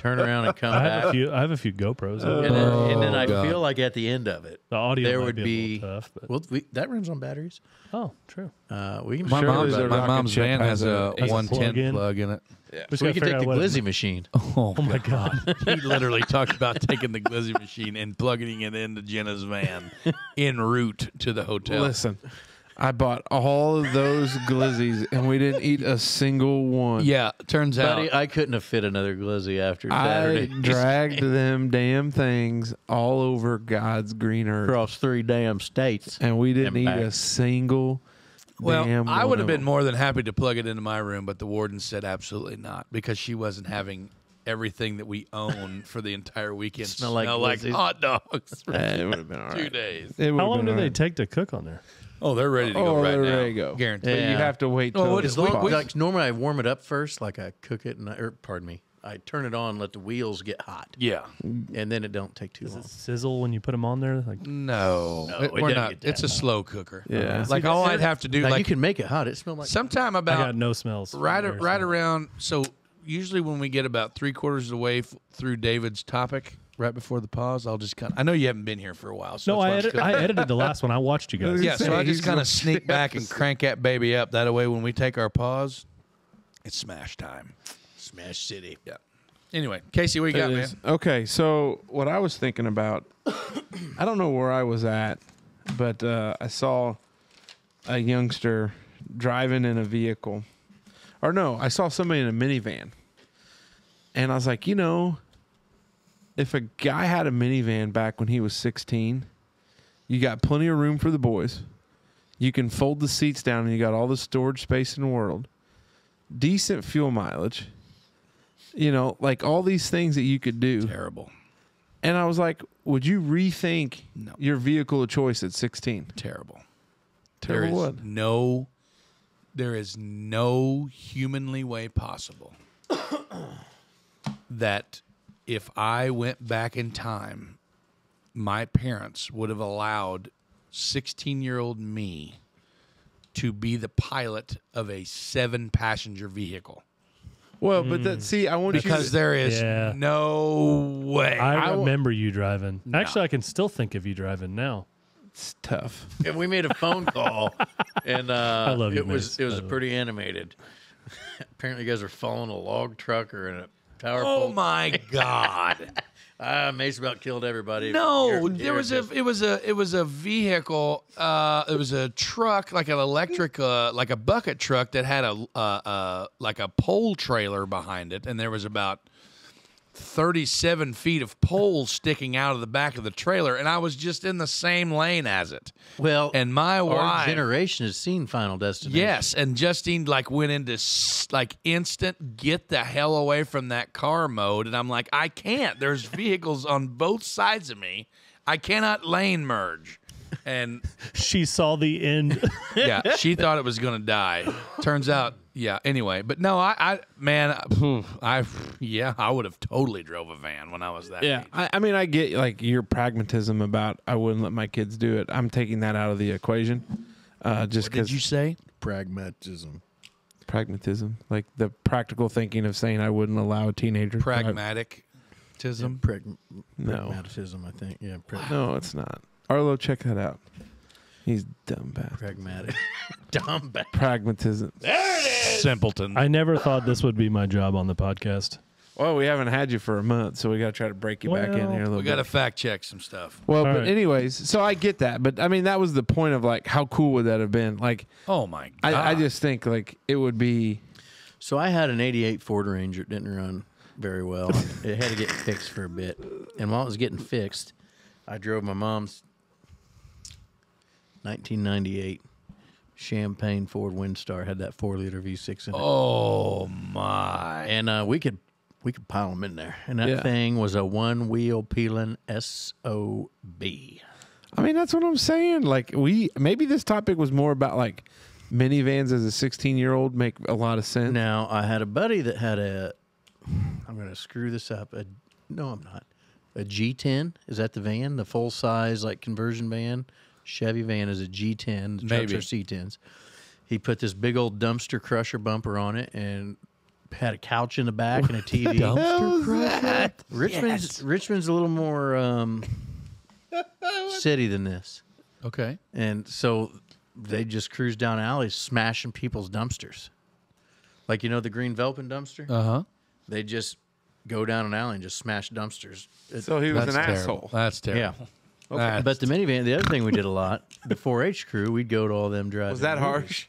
Turn around and come I back. Have a few, I have a few GoPros. Oh, and then, and then I God. feel like at the end of it, the audio there would be, be tough. But. Well, we, that runs on batteries. Oh, true. Uh, we can my mom's, my mom's van has a one ten plug, plug in it. Yeah. We, we could take the Glizzy machine. Oh, oh, my God. God. He literally talked about taking the Glizzy machine and plugging it into Jenna's van en route to the hotel. Listen. I bought all of those Glizzies, and we didn't eat a single one. Yeah, turns Buddy, out. I couldn't have fit another Glizzy after Saturday. I dragged them damn things all over God's green earth. Across three damn states. And we didn't and eat back. a single well, damn one. Well, I would have been more than happy to plug it into my room, but the warden said absolutely not, because she wasn't having everything that we own for the entire weekend smell like, smell like hot dogs for uh, it would have been all right. two days. How long do right. they take to cook on there? Oh, they're ready to go oh, right they're now. Ready to go. Guaranteed. Yeah. But you have to wait till oh, it's long, like, normally I warm it up first, like I cook it, and I, or pardon me, I turn it on, let the wheels get hot. Yeah, and then it don't take too Does long. Does it sizzle when you put them on there? Like no, no it, we're not. It's a slow cooker. Yeah, like all I'd have to do, now like you can make it hot. It smells like sometime about I got no smells. Right, a, right around. So usually when we get about three quarters of the way f- through David's topic. Right before the pause, I'll just kind of... I know you haven't been here for a while. So no, I, edit, I edited the last one. I watched you guys. Yeah, so I just kind of sneak back and crank that baby up. That way, when we take our pause, it's smash time. Smash City. Yeah. Anyway, Casey, what you got, man? Okay, so what I was thinking about... I don't know where I was at, but uh, I saw a youngster driving in a vehicle. Or no, I saw somebody in a minivan. And I was like, you know... If a guy had a minivan back when he was sixteen, you got plenty of room for the boys. You can fold the seats down, and you got all the storage space in the world. Decent fuel mileage. You know, like all these things that you could do. Terrible. And I was like, would you rethink no. your vehicle of choice at sixteen? Terrible. Terrible there is what? No, there is no humanly way possible that... If I went back in time, my parents would have allowed sixteen-year-old me to be the pilot of a seven-passenger vehicle. Well, mm. but that, see, I want to because there is yeah. no way. I remember I w- you driving. No. Actually, I can still think of you driving now. It's tough. And we made a phone call, and uh, I love you, it man. was it was pretty animated. Apparently, you guys are following a log trucker and a. Powerful. Oh my God! uh, Mace about killed everybody. No, you're, you're there was just... a it was a it was a vehicle. Uh, it was a truck, like an electric, uh, like a bucket truck that had a uh, uh, like a pole trailer behind it, and there was about thirty-seven feet of poles sticking out of the back of the trailer, and I was just in the same lane as it. Well, and my wife, our generation has seen Final Destination. Yes, and Justine like went into like instant get the hell away from that car mode, and I'm like, I can't. There's vehicles on both sides of me. I cannot lane merge. And she saw the end. Yeah, she thought it was going to die. Turns out, yeah. Anyway, but no, I, I man, I, I, yeah, I would have totally drove a van when I was that. Yeah, age. I, I mean, I get like your pragmatism about I wouldn't let my kids do it. I'm taking that out of the equation. Uh, just because you say pragmatism, pragmatism, like the practical thinking of saying I wouldn't allow a teenager pragmatic-tism. Yeah, prag- no. pragmatism. I think. Yeah. Prag- no, it's not. Arlo, check that out. He's dumb bad. Pragmatic. Dumb bad. Pragmatism. There it is. Simpleton. I never thought this would be my job on the podcast. Well, we haven't had you for a month, so we got to try to break you well, back in here a little we bit. We got to fact check some stuff. Well, all but right. anyways, so I get that. But, I mean, that was the point of, like, how cool would that have been? Like, oh, my God. I, I just think, like, it would be. So I had an eighty-eight Ford Ranger. It didn't run. very well. It had to get fixed for a bit. And while it was getting fixed, I drove my mom's nineteen ninety-eight Champagne Ford Windstar. Had that four liter V six in it. Oh, my. And uh, we could we could pile them in there. And that yeah. thing was a one-wheel peeling S O B. I mean, that's what I'm saying. Like, we maybe this topic was more about, like, minivans as a sixteen-year-old make a lot of sense. Now, I had a buddy that had a, I'm going to screw this up. A, no, I'm not. A G ten. Is that the van? The full-size, like, conversion van? Chevy van is a G ten. The trucks are C tens. He put this big old dumpster crusher bumper on it and had a couch in the back what and a T V. Dumpster crusher? Richmond's, yes. Richmond's a little more um, city than this. Okay. And so they just cruise down alleys smashing people's dumpsters. Like, you know, the green Velpin dumpster? Uh-huh. They just go down an alley and just smash dumpsters. So he was That's an terrible. asshole. That's terrible. Yeah. Okay. That's but the minivan, the other thing we did a lot, the four H crew, we'd go to all them drives. Was that harsh?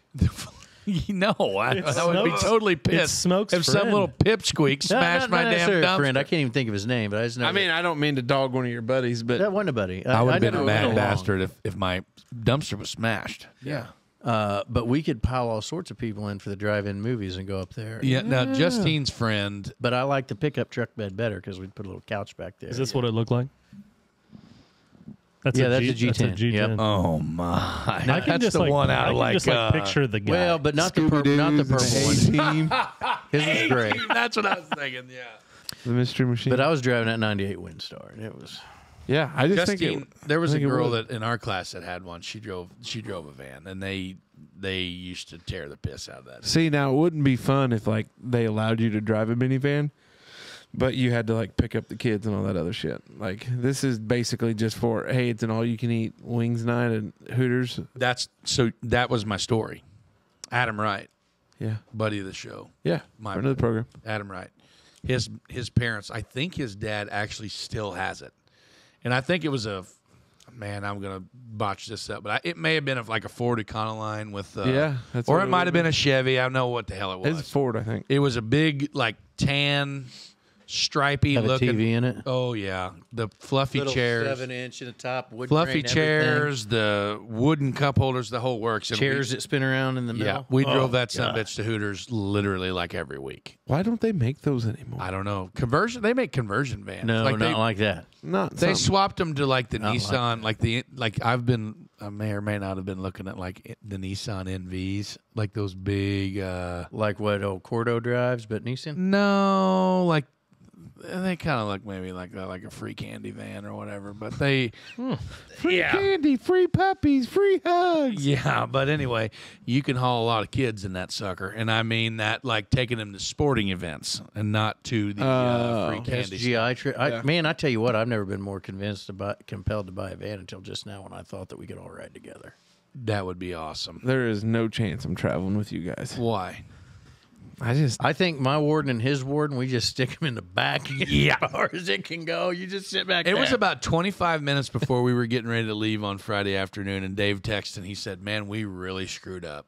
No, I, I smokes, would be totally pissed if friend. some little pipsqueak smashed no, not, my not damn dumpster. Friend. I can't even think of his name, but I just know. I mean, I don't mean to dog one of your buddies, but that wasn't a buddy. I, I would have been a mad bastard if, if my dumpster was smashed. Yeah. Uh, but we could pile all sorts of people in for the drive-in movies and go up there. Yeah, yeah. Now, Justine's friend. But I like the pickup truck bed better because we'd put a little couch back there. Is this yeah. what it looked like? That's yeah, a that's, G, a that's a G ten. Yep. Oh my! Now, I can that's just the like, one I out of like, just, like uh, picture the guy. Well, but not Scooby the purple, not the purple one. His is great. That's what I was thinking. Yeah, the mystery machine. But I was driving that ninety-eight Windstar, and it was. Yeah, I just Justine, think it, there was a girl that in our class that had one. She drove. She drove a van, and they they used to tear the piss out of that. See, now it wouldn't be fun if like they allowed you to drive a minivan. But you had to, like, pick up the kids and all that other shit. Like, this is basically just for, hey, it's an all-you-can-eat wings night and Hooters. That's so that was my story. Adam Wright. Yeah. Buddy of the show. Yeah. My friend of the program. Adam Wright. His, his parents, I think his dad actually still has it. And I think it was a, man, I'm going to botch this up. But I, it may have been a, like a Ford Econoline with. Uh, yeah. That's or it might have been a Chevy. I don't know what the hell it was. It's Ford, I think. It was a big, like, tan... stripey have looking. A T V in it. Oh yeah, the fluffy Little chairs, seven inch in the top, wood fluffy chairs, everything. The wooden cup holders, the whole works. And chairs we, that spin around in the middle. Yeah, we oh, drove that son of a bitch to Hooters literally like every week. Why don't they make those anymore? I don't know. Conversion? They make conversion vans. No, like not they, like that. Not. They something. swapped them to like the not Nissan, like, like the like. I've been I may or may not have been looking at like the Nissan N Vs, like those big, uh, like what old Cordo drives, but Nissan. No, like. And they kind of look maybe like that, like a free candy van or whatever. But they, hmm. free yeah. candy, free puppies, free hugs. Yeah, but anyway, you can haul a lot of kids in that sucker, and I mean that like taking them to sporting events and not to the uh, uh, free candy. S G I trip. Yeah. Man, I tell you what, I've never been more convinced about compelled to buy a van until just now when I thought that we could all ride together. That would be awesome. There is no chance I'm traveling with you guys. Why? I just, I think my warden and his warden, we just stick him in the back yeah. as far as it can go. You just sit back. It there. was about twenty-five minutes before we were getting ready to leave on Friday afternoon, and Dave texted and he said, "Man, we really screwed up."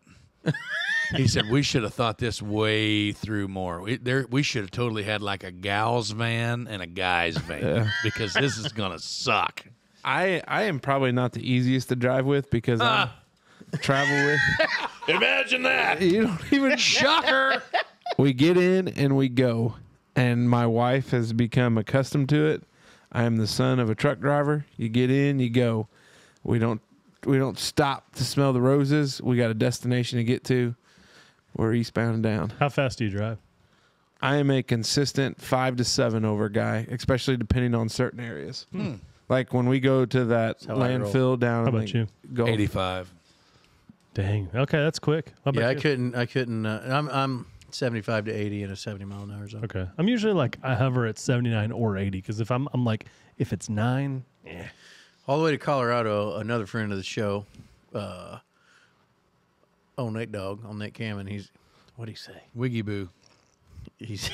He said, "We should have thought this way through more. We, there, we should have totally had like a gal's van and a guy's van yeah. because this is gonna suck." I I am probably not the easiest to drive with because uh. I'm travel with. Imagine that. You don't even shocker. We get in and we go. And my wife has become accustomed to it. I am the son of a truck driver. You get in, you go. We don't we don't stop to smell the roses. We got a destination to get to. We're eastbound and down. How fast do you drive? I am a consistent five to seven over guy, especially depending on certain areas. Hmm. Like when we go to that landfill down in the Gulf. eighty-five. Dang. Okay, that's quick. Yeah, I you? couldn't. I couldn't. Uh, I'm I'm seventy-five to eighty in a seventy mile an hour zone. Okay, I'm usually like I hover at seventy-nine or eighty because if I'm I'm like if it's nine, eh. All the way to Colorado. Another friend of the show, uh, oh Nate Dog, on Nate Cameron. He's what do he say? Wiggy Boo. He's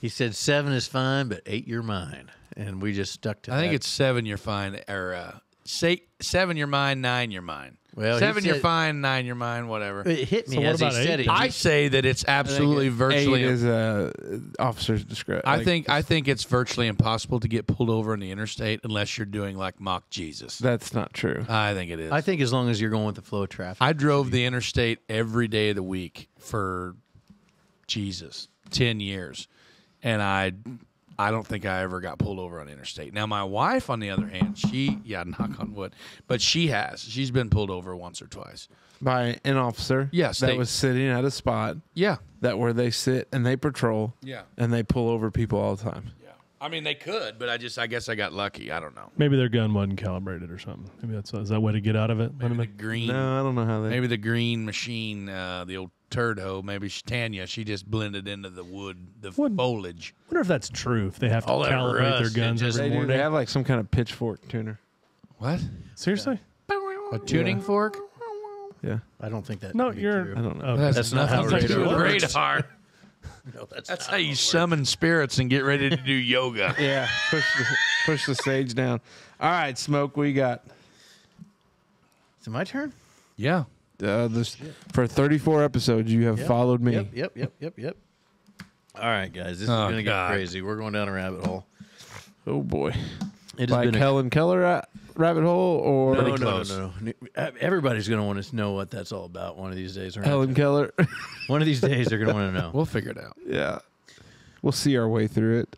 he said seven is fine, but eight you're mine, and we just stuck to. I that. think it's seven you're fine, or uh, say seven you're mine, nine you're mine. Well, seven, said, you're fine. Nine, you're mine. Whatever. It hit me so as he said it. I say that it's absolutely virtually is a uh, officer's discretion. I like, think I think it's virtually impossible to get pulled over in the interstate unless you're doing like mock Jesus. That's not true. I think it is. I think as long as you're going with the flow of traffic. I drove the interstate every day of the week for Jesus ten years, and I. I don't think I ever got pulled over on the interstate. Now, my wife, on the other hand, she, yeah, knock on wood, but she has. She's been pulled over once or twice. By an officer? Yes. That they, was sitting at a spot. Yeah. That where they sit and they patrol. Yeah. And they pull over people all the time. Yeah. I mean, they could, but I just, I guess I got lucky. I don't know. Maybe their gun wasn't calibrated or something. Maybe that's, is that a way to get out of it? Maybe the green. No, I don't know how they. Maybe the green machine, uh, the old. Turd hoe, maybe Tanya, she just blended into the wood, the what, foliage. I wonder if that's true, if they have to all calibrate their guns just, every they morning. Do, they have like some kind of pitchfork tuner. What? Seriously? Yeah. A tuning yeah. fork? Yeah. I don't think that No, you're... True. I don't know. Okay. That's, that's not how radar. radar. No, that's that's how, how you works. Summon spirits and get ready to do yoga. Yeah. Push the, push the sage down. All right, Smoke, what you got? Is it my turn? Yeah. Uh, this, for thirty-four episodes, you have yep, followed me. Yep, yep, yep, yep, yep. All right, guys, this oh, is going to get crazy. We're going down a rabbit hole. Oh, boy. It has like been Helen a... Keller ra rabbit hole? Or no, no, no, no. Everybody's going to want to know what that's all about one of these days. Helen Keller. One of these days, they're going to want to know. We'll figure it out. Yeah. We'll see our way through it.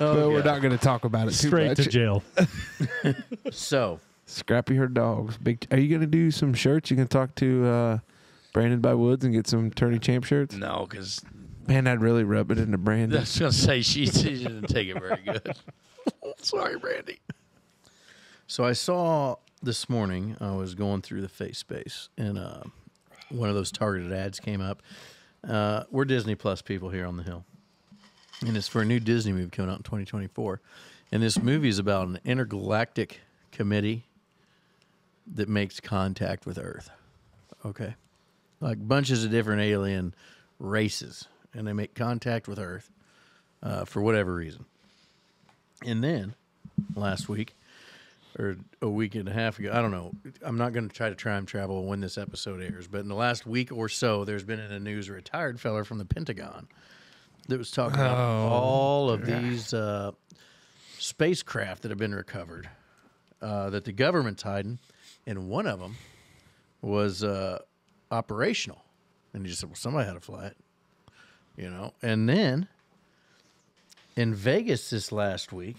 Oh, but yeah. We're not going to talk about it too Straight much. To jail. So. Scrappy her dogs. Big. Are you going to do some shirts? You going to talk to uh, Brandon by Woods and get some Attorney Champ shirts? No, because. Man, I'd really rub it into Brandon. I was going to say, she, she didn't take it very good. Sorry, Brandy. So I saw this morning, I was going through the face space, and uh, one of those targeted ads came up. Uh, we're Disney Plus people here on the Hill. And it's for a new Disney movie coming out in twenty twenty-four. And this movie is about an intergalactic committee that makes contact with Earth. Okay. Like bunches of different alien races. And they make contact with Earth uh, for whatever reason. And then last week, or a week and a half ago, I don't know. I'm not going to try to time travel when this episode airs. But in the last week or so, there's been in the news a retired fella from the Pentagon that was talking about oh, all of yeah. these uh, spacecraft that have been recovered uh, that the government's hiding, and one of them was uh, operational. And you just said, well, somebody had to fly it, you know. And then in Vegas this last week,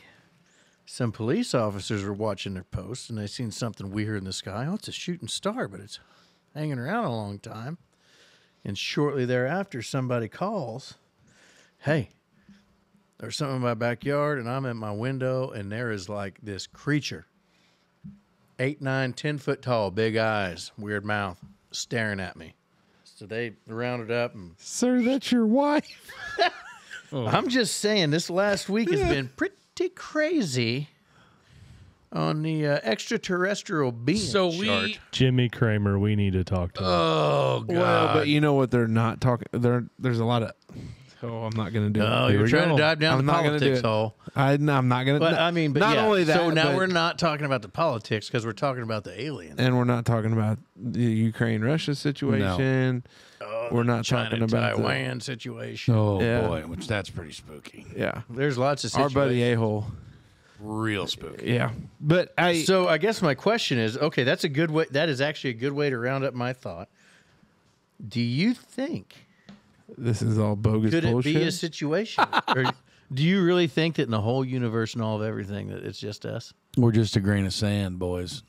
some police officers were watching their posts, and they seen something weird in the sky. Oh, it's a shooting star, but it's hanging around a long time. And shortly thereafter, somebody calls. Hey, there's something in my backyard, and I'm at my window, and there is like this creature, eight, nine, ten foot tall, big eyes, weird mouth, staring at me. So they rounded up and, sir, that's your wife. Oh. I'm just saying, this last week has been pretty crazy on the uh, extraterrestrial being so we, chart. Jimmy Cramer, we need to talk to him. Oh God! Well, but you know what? They're not talking. There, there's a lot of. Oh, I'm not going to do no, it. No, you're trying go. to dive down I'm the politics hole. I, no, I'm not going to. But I mean, but not yeah. only that. So now we're not talking about the politics because we're talking about the aliens, and we're not talking about the Ukraine-Russia situation. No. Oh, we're not China, talking about Taiwan the... situation. Oh yeah. boy, which that's pretty spooky. Yeah, there's lots of situations. Our buddy a-hole, real spooky. Yeah, but I. So I guess my question is, okay, that's a good way. That is actually a good way to round up my thought. Do you think? This is all bogus bullshit. Could it bullshit? be a situation? Or do you really think that in the whole universe and all of everything that it's just us? We're just a grain of sand, boys.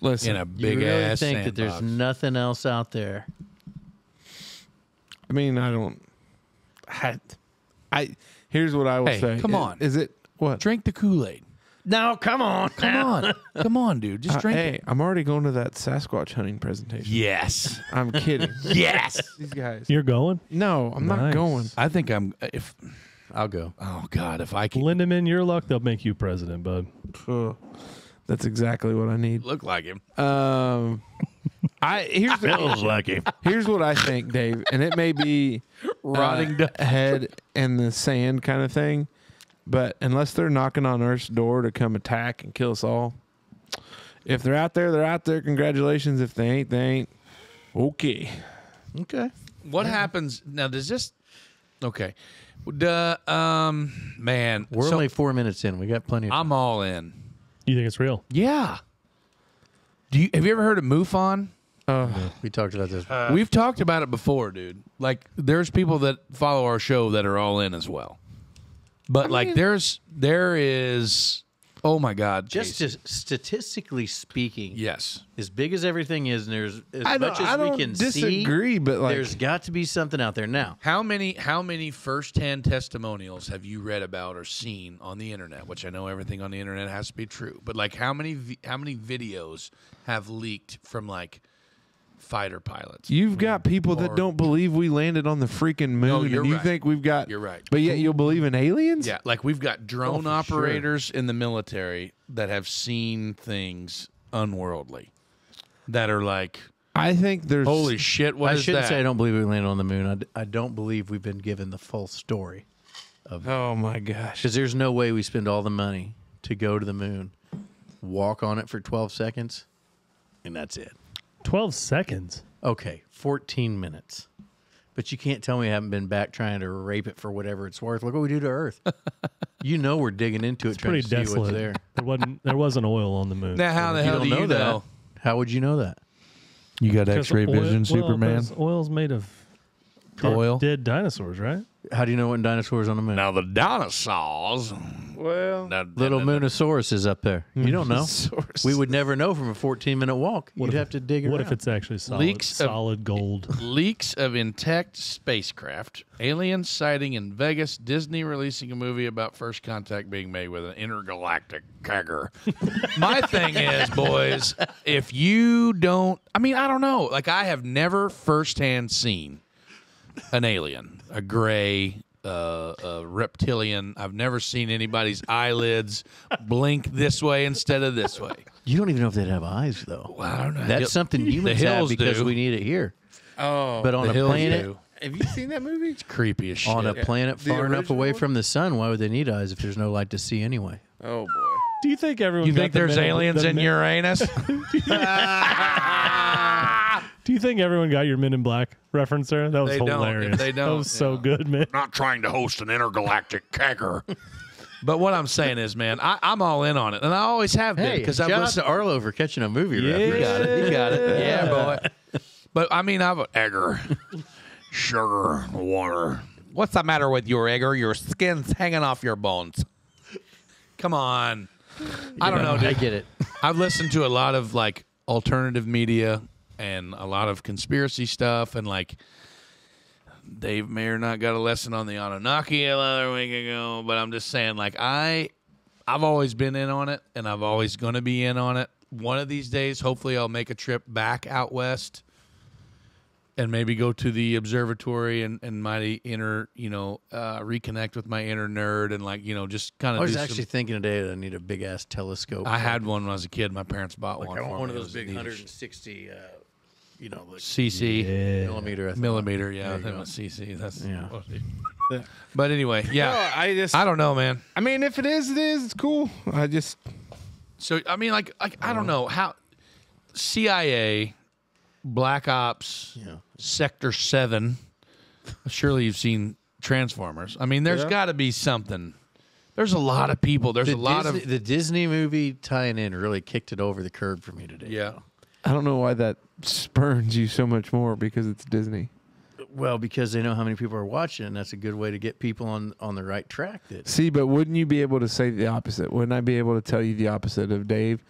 Listen, in a big you really ass think sandbox. That there's nothing else out there? I mean, I don't. I, I here's what I will hey, say. Come on, is, is it what? Drink the Kool-Aid. No, come on, come on, come on, dude. Just drink uh, hey, it. I'm already going to that Sasquatch hunting presentation. Yes, I'm kidding. Yes, these guys. You're going? No, I'm nice. not going. I think I'm. If I'll go. Oh God, if I can. Lindemann, your luck. They'll make you president, bud. Uh, that's exactly what I need. Look like him. Um, I here's the, feels like him. Here's what I think, Dave, and it may be rotting uh, head in the sand kind of thing. But unless they're knocking on Earth's door to come attack and kill us all, if they're out there, they're out there. Congratulations. If they ain't, they ain't. Okay. Okay. What happens now? Does this... Okay. Duh, um, man. We're so, only four minutes in. We got plenty of time. I'm all in. You think it's real? Yeah. Do you Have you ever heard of MUFON? Uh, yeah, we talked about this. Uh, We've talked about it before, dude. Like, there's people that follow our show that are all in as well. But, I like, mean, there's... There is... Oh, my God. Just as statistically speaking, yes, as big as everything is, and there's as I much as I we don't can disagree, see, but like, there's got to be something out there now. How many how many firsthand testimonials have you read about or seen on the internet, which I know everything on the internet has to be true, but like how many how many videos have leaked from like fighter pilots? You've got people that don't believe we landed on the freaking moon. No, you're and you right. think we've got you're right but yet you'll believe in aliens. Yeah, like we've got drone oh, operators sure. in the military that have seen things unworldly that are like, I think there's holy shit what I is shouldn't that? say I don't believe we landed on the moon. I, d I don't believe we've been given the full story of oh my gosh, because there's no way we spend all the money to go to the moon, walk on it for twelve seconds and that's it. Twelve seconds. Okay, fourteen minutes. But you can't tell me I haven't been back trying to rape it for whatever it's worth. Look what we do to Earth. You know we're digging into it's it trying to desolate. see what's there. There wasn't, there wasn't oil on the moon. Now, how the hell do you know? How would you know that? You got X-ray vision, well, Superman. Oil's made of oil. Dead, dead dinosaurs, right? How do you know when dinosaurs on the moon? Now, the dinosaurs... Well, no, little no, no, Moonosaurus no. is up there. You don't know. We would never know from a fourteen minute walk. What You'd if, have to dig around. What if it's actually solid, leaks solid of, gold? Leaks of intact spacecraft. Alien sighting in Vegas. Disney releasing a movie about first contact being made with an intergalactic kegger. My thing is, boys, if you don't... I mean, I don't know. Like, I have never firsthand seen an alien, a gray... Uh, a reptilian. I've never seen anybody's eyelids blink this way instead of this way. You don't even know if they'd have eyes, though. Well, I don't know. That's You'll, something humans have because do. we need it here. Oh, but on a planet, do. have you seen that movie? It's creepy as shit. On a yeah. planet the far enough away one? from the sun, why would they need eyes if there's no light to see anyway? Oh boy. Do you think everyone? You think the there's middle, aliens the in Uranus? Do you think everyone got your Men in Black reference there? That was they hilarious. Don't. They don't. That was yeah. so good, man. Not trying to host an intergalactic kegger. But what I'm saying is, man, I, I'm all in on it. And I always have been. Because hey, I've listened to Arlo for catching a movie yeah. reference. You got it. You got it. Yeah, yeah boy. But, I mean, I've... Egger. Sugar. Water. What's the matter with your Egger? Your skin's hanging off your bones. Come on. You I don't know, know, dude. I get it. I've listened to a lot of, like, alternative media... and a lot of conspiracy stuff, and like Dave Mayer not got a lesson on the Anunnaki another week ago, but I'm just saying, like, I, I've always been in on it, and I've always going to be in on it. One of these days, hopefully I'll make a trip back out west and maybe go to the observatory and, and my inner, you know, uh, reconnect with my inner nerd and, like, you know, just kind of... I was actually some... thinking today that I need a big-ass telescope. I had one when I was a kid. My parents bought like one. I want one of those big one hundred sixty... Uh... You know, like C C yeah. millimeter, I think. millimeter, yeah. I think it's C C. That's yeah. But anyway, yeah. No, I just, I don't know, man. I mean, if it is, it is. It's cool. I just. So I mean, like, like I don't know how C I A, Black Ops, yeah. Sector Seven. Surely you've seen Transformers. I mean, there's yeah. got to be something. There's a lot of people. There's the a lot Disney, of the Disney movie tying in really kicked it over the curb for me today. Yeah. Though. I don't know why that spurns you so much more because it's Disney. Well, because they know how many people are watching, and that's a good way to get people on, on the right track. That See, but wouldn't you be able to say the opposite? Wouldn't I be able to tell you the opposite of, Dave,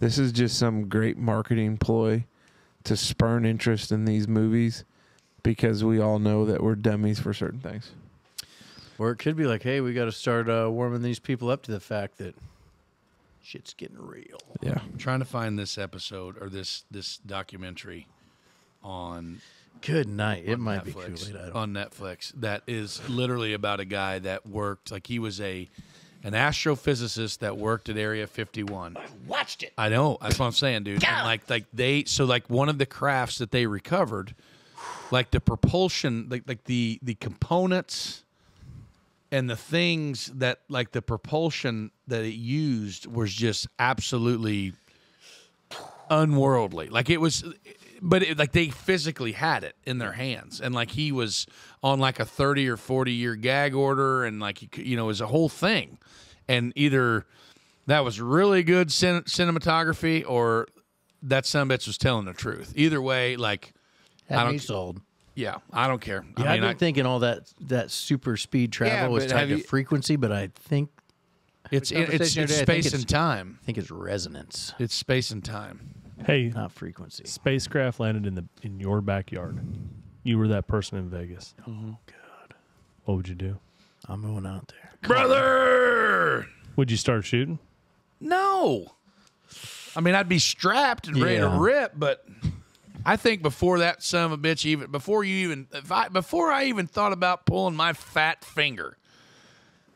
this is just some great marketing ploy to spurn interest in these movies because we all know that we're dummies for certain things? Or it could be like, hey, we got to start uh, warming these people up to the fact that shit's getting real. Yeah. I'm trying to find this episode or this this documentary on Good Night. On it might Netflix, be too late. I don't on Netflix. That is literally about a guy that worked, like he was a an astrophysicist that worked at Area fifty-one. I watched it. I know. That's what I'm saying, dude. And like like they so like one of the crafts that they recovered, like the propulsion, like like the the components And the things that, like the propulsion that it used was just absolutely unworldly. Like it was, but it, like they physically had it in their hands. And like he was on like a thirty or forty year gag order, and like, you know, it was a whole thing. And either that was really good cin cinematography or that son of a bitch was telling the truth. Either way, like, I don't, sold. Yeah, I don't care. Yeah, I mean, I've been I, thinking all that that super speed travel yeah, is tied to you, frequency, but I think it's it, it's, it's today, space think and it's, time. I think it's resonance. It's space and time. Hey, not frequency. Spacecraft landed in the in your backyard. You were that person in Vegas. Oh God, what would you do? I'm going out there, brother. Would you start shooting? No. I mean, I'd be strapped and yeah. ready to rip, but. I think before that son of a bitch, even before you even, if I, before I even thought about pulling my fat finger,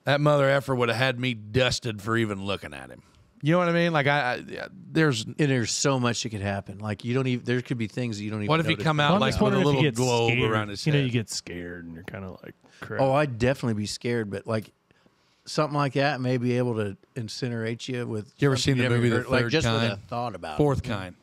that mother effer would have had me dusted for even looking at him. You know what I mean? Like I, I there's and there's so much that could happen. Like you don't even there could be things that you don't even. What if notice. he come out like with a little globe scared. around his head? You know, you get scared and you're kind of like, crap. Oh, I'd definitely be scared, but like something like that may be able to incinerate you with. You ever seen the movie The Third Kind? Like just with a thought about Fourth it. Kind.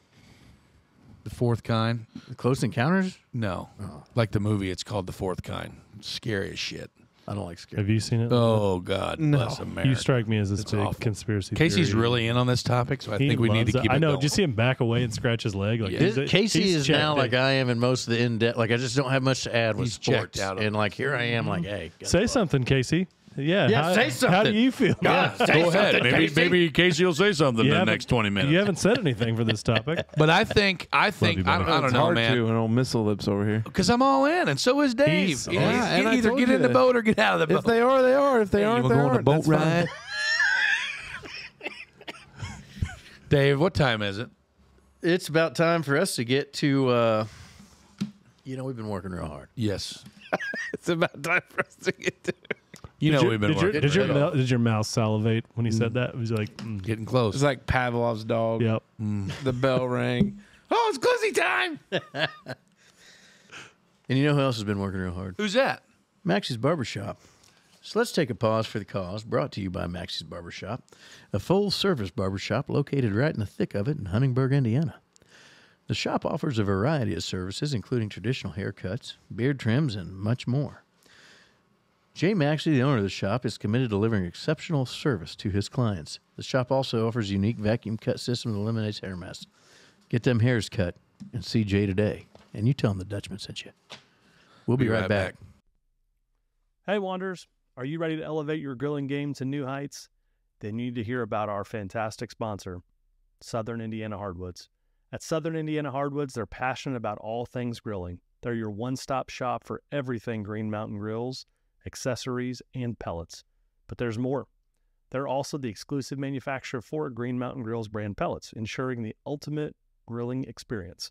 The Fourth Kind. The Close Encounters? No. Oh. Like the movie, it's called The Fourth Kind. Scary as shit. I don't like scary. Have you seen it? Oh, God. No. Bless America. You strike me as this it's big awful. conspiracy Casey's theory. really in on this topic, so I he think we need to keep it I know. Going. Did you see him back away and scratch his leg? Like, yeah. he's, Casey he's is now in. like I am in most of the in-depth. Like, I just don't have much to add with he's sports. Out and, like, here I am, like, hey. Say something, Casey. Yeah, yeah how, say something. How do you feel? God, yeah, go ahead. Maybe Casey. maybe Casey will say something in the next twenty minutes. You haven't said anything for this topic. But I think I think you, I, I don't it's know, hard man. To, an old missile lips over here. Because I'm all in, and so is Dave. He's, yeah, he's, and you either get in that. the boat or get out of the boat. If they are, they are. If they aren't, they aren't. Boat ride. Dave, what time is it? It's about time for us to get to. Uh, you know, we've been working real hard. Yes. It's about time for us to get to. You know, we've been working. Did your, did your mouth salivate when he mm. said that? It was like mm. getting close. It's like Pavlov's dog. Yep. Mm. The bell rang. Oh, it's closing time. And you know who else has been working real hard? Who's that? Maxey's Barbershop. So let's take a pause for the cause, brought to you by Maxey's Barbershop, a full-service barbershop located right in the thick of it in Huntingburg, Indiana. The shop offers a variety of services, including traditional haircuts, beard trims, and much more. Jay Maxey, the owner of the shop, is committed to delivering exceptional service to his clients. The shop also offers a unique vacuum cut system that eliminates hair mess. Get them hairs cut and see Jay today. And you tell him the Dutchman sent you. We'll be, be right, right back. back. Hey, Wanderers. Are you ready to elevate your grilling game to new heights? Then you need to hear about our fantastic sponsor, Southern Indiana Hardwoods. At Southern Indiana Hardwoods, they're passionate about all things grilling. They're your one-stop shop for everything Green Mountain Grills, accessories, and pellets. But there's more. They're also the exclusive manufacturer for Green Mountain Grills brand pellets, ensuring the ultimate grilling experience.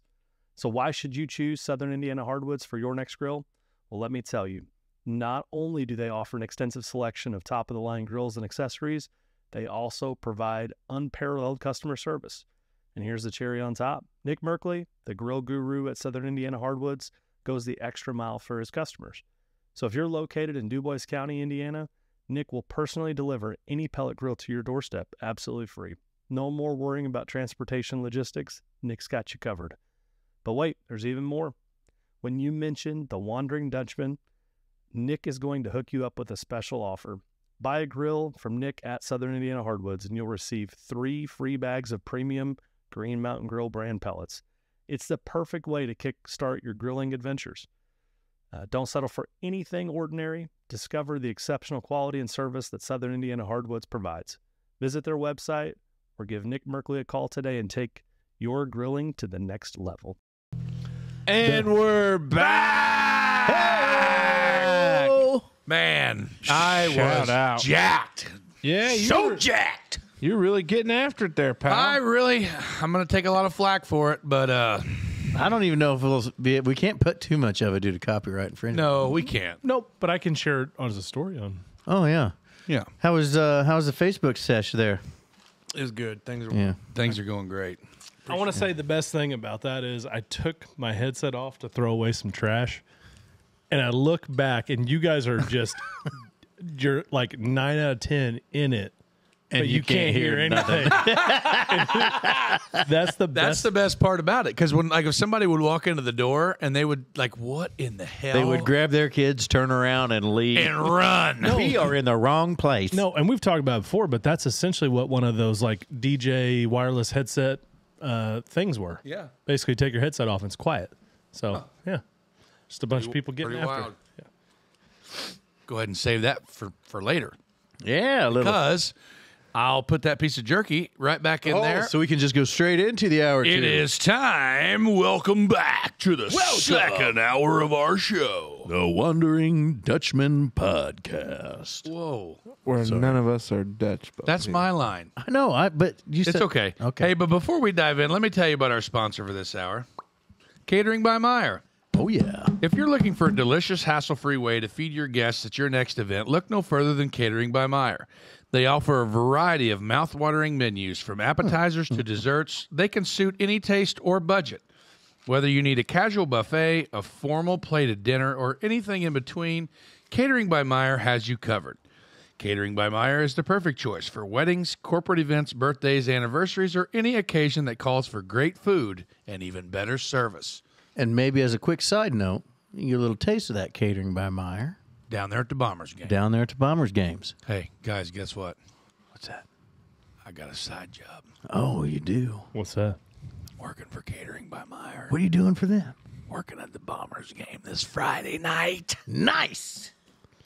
So why should you choose Southern Indiana Hardwoods for your next grill? Well, let me tell you, not only do they offer an extensive selection of top-of-the-line grills and accessories, they also provide unparalleled customer service. And here's the cherry on top. Nick Merkley, the grill guru at Southern Indiana Hardwoods, goes the extra mile for his customers. So if you're located in Dubois County, Indiana, Nick will personally deliver any pellet grill to your doorstep absolutely free. No more worrying about transportation logistics. Nick's got you covered. But wait, there's even more. When you mention the Wandering Dutchman, Nick is going to hook you up with a special offer. Buy a grill from Nick at Southern Indiana Hardwoods, and you'll receive three free bags of premium Green Mountain Grill brand pellets. It's the perfect way to kickstart your grilling adventures. Uh, don't settle for anything ordinary. Discover the exceptional quality and service that Southern Indiana Hardwoods provides. Visit their website or give Nick Merkley a call today and take your grilling to the next level. And the we're back! back. Oh. Man, I Shout was out. jacked. Yeah, you so were, jacked. You're really getting after it there, pal. I really, I'm going to take a lot of flack for it, but... uh I don't even know if it'll be. We can't put too much of it due to copyright infringement. No, we can't. Nope. But I can share it as a story on. Oh yeah, yeah. How was uh, how was the Facebook sesh there? It was good. Things are yeah. things are going great. Appreciate I want to say the best thing about that is I took my headset off to throw away some trash, and I look back, and you guys are just you're like nine out of ten in it, and but you, you can't, can't hear, hear anything. That's the best. That's the best part about it, because when like if somebody would walk into the door and they would like, what in the hell? They would grab their kids, turn around, and leave and run. No. We are in the wrong place. No, and we've talked about it before, but that's essentially what one of those like D J wireless headset uh, things were. Yeah, basically take your headset off and it's quiet. So huh. yeah, just a bunch pretty, of people getting after. Wild. Yeah. Go ahead and save that for for later. Yeah, a little. Because I'll put that piece of jerky right back in oh, there. So we can just go straight into the hour two. It is time. Welcome back to the Welcome. second hour of our show. The Wandering Dutchman Podcast. Whoa. Where Sorry. none of us are Dutch. That's here. my line. I know, I but you said... It's okay. okay. Hey, but before we dive in, let me tell you about our sponsor for this hour. Catering by Meyer. Oh, yeah. If you're looking for a delicious, hassle-free way to feed your guests at your next event, look no further than Catering by Meyer. They offer a variety of mouth-watering menus, from appetizers to desserts. They can suit any taste or budget. Whether you need a casual buffet, a formal plated dinner, or anything in between, Catering by Meyer has you covered. Catering by Meyer is the perfect choice for weddings, corporate events, birthdays, anniversaries, or any occasion that calls for great food and even better service. And maybe as a quick side note, you get a little taste of that Catering by Meyer. Down there at the Bombers game. Down there at the Bombers games. Hey, guys, guess what? What's that? I got a side job. Oh, you do? What's that? Working for Catering by Meyer. What are you doing for them? Working at the Bombers game this Friday night. Nice.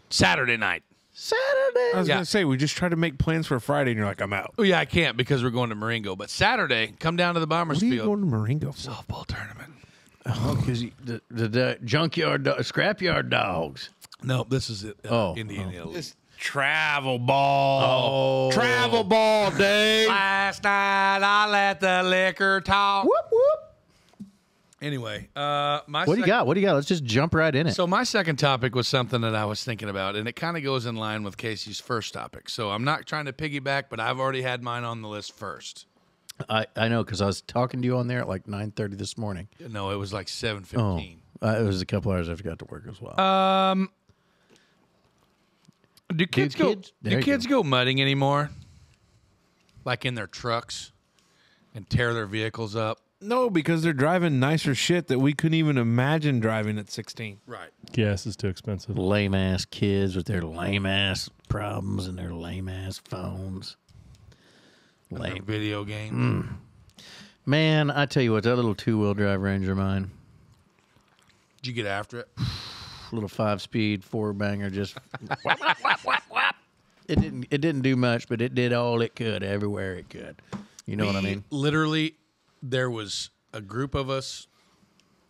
Saturday night. Saturday. I was yeah. going to say, we just tried to make plans for Friday, and you're like, I'm out. Oh, yeah, I can't because we're going to Marengo. But Saturday, come down to the Bombers field. What are you field. going to Marengo for? Softball tournament. Oh, because the, the, the junkyard, do scrapyard dogs. No, this is it. Uh, oh, Indiana. Oh. It's travel ball. Oh. Travel ball, Dave. Last night I let the liquor talk. Whoop, whoop. Anyway, uh, my what do you got? What do you got? Let's just jump right in it. So my second topic was something that I was thinking about, and it kind of goes in line with Casey's first topic. So I'm not trying to piggyback, but I've already had mine on the list first. I, I know, because I was talking to you on there at like nine thirty this morning. No, it was like seven fifteen. Oh, uh, it was a couple hours after I got to work as well. Um, do kids, do kids go, do kids go. go mudding anymore? Like in their trucks and tear their vehicles up? No, because they're driving nicer shit that we couldn't even imagine driving at sixteen. Right. Gas is too expensive. Lame-ass kids with their lame-ass problems and their lame-ass phones. Lame video game. Mm. Man, I tell you what, that little two-wheel drive Ranger of mine. Did you get after it? Little five-speed four-banger, just whap, whap, whap, whap, whap. It didn't. It didn't do much, but it did all it could everywhere it could. You know we, what I mean? Literally, there was a group of us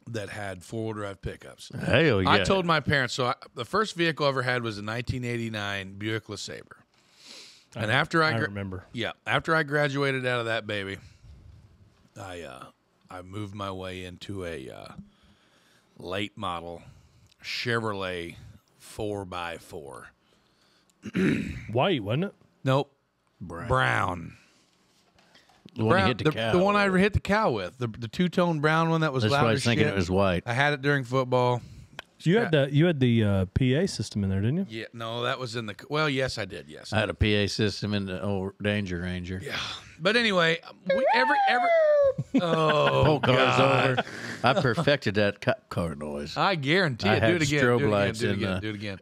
that had four-wheel drive pickups. Hell yeah! I told my parents. So I, the first vehicle I ever had was a nineteen eighty-nine Buick LeSabre. And I, after I, I remember, yeah, after I graduated out of that baby, I uh, I moved my way into a uh, late model Chevrolet four by four. White, wasn't it? Nope, brown. brown. The one, brown, hit the, the, cow the one I hit the cow with, the, the two tone brown one that was. That's loud why I was thinking shit. It was white. I had it during football. You had the you had the uh, P A system in there, didn't you? Yeah, no, that was in the well. Yes, I did. Yes, I had a P A system in the old Danger Ranger. Yeah, but anyway, we, every every oh, car's over. I perfected that cop car noise. I guarantee it. I do it again. Strobe do it lights again. Do it again. Do it again.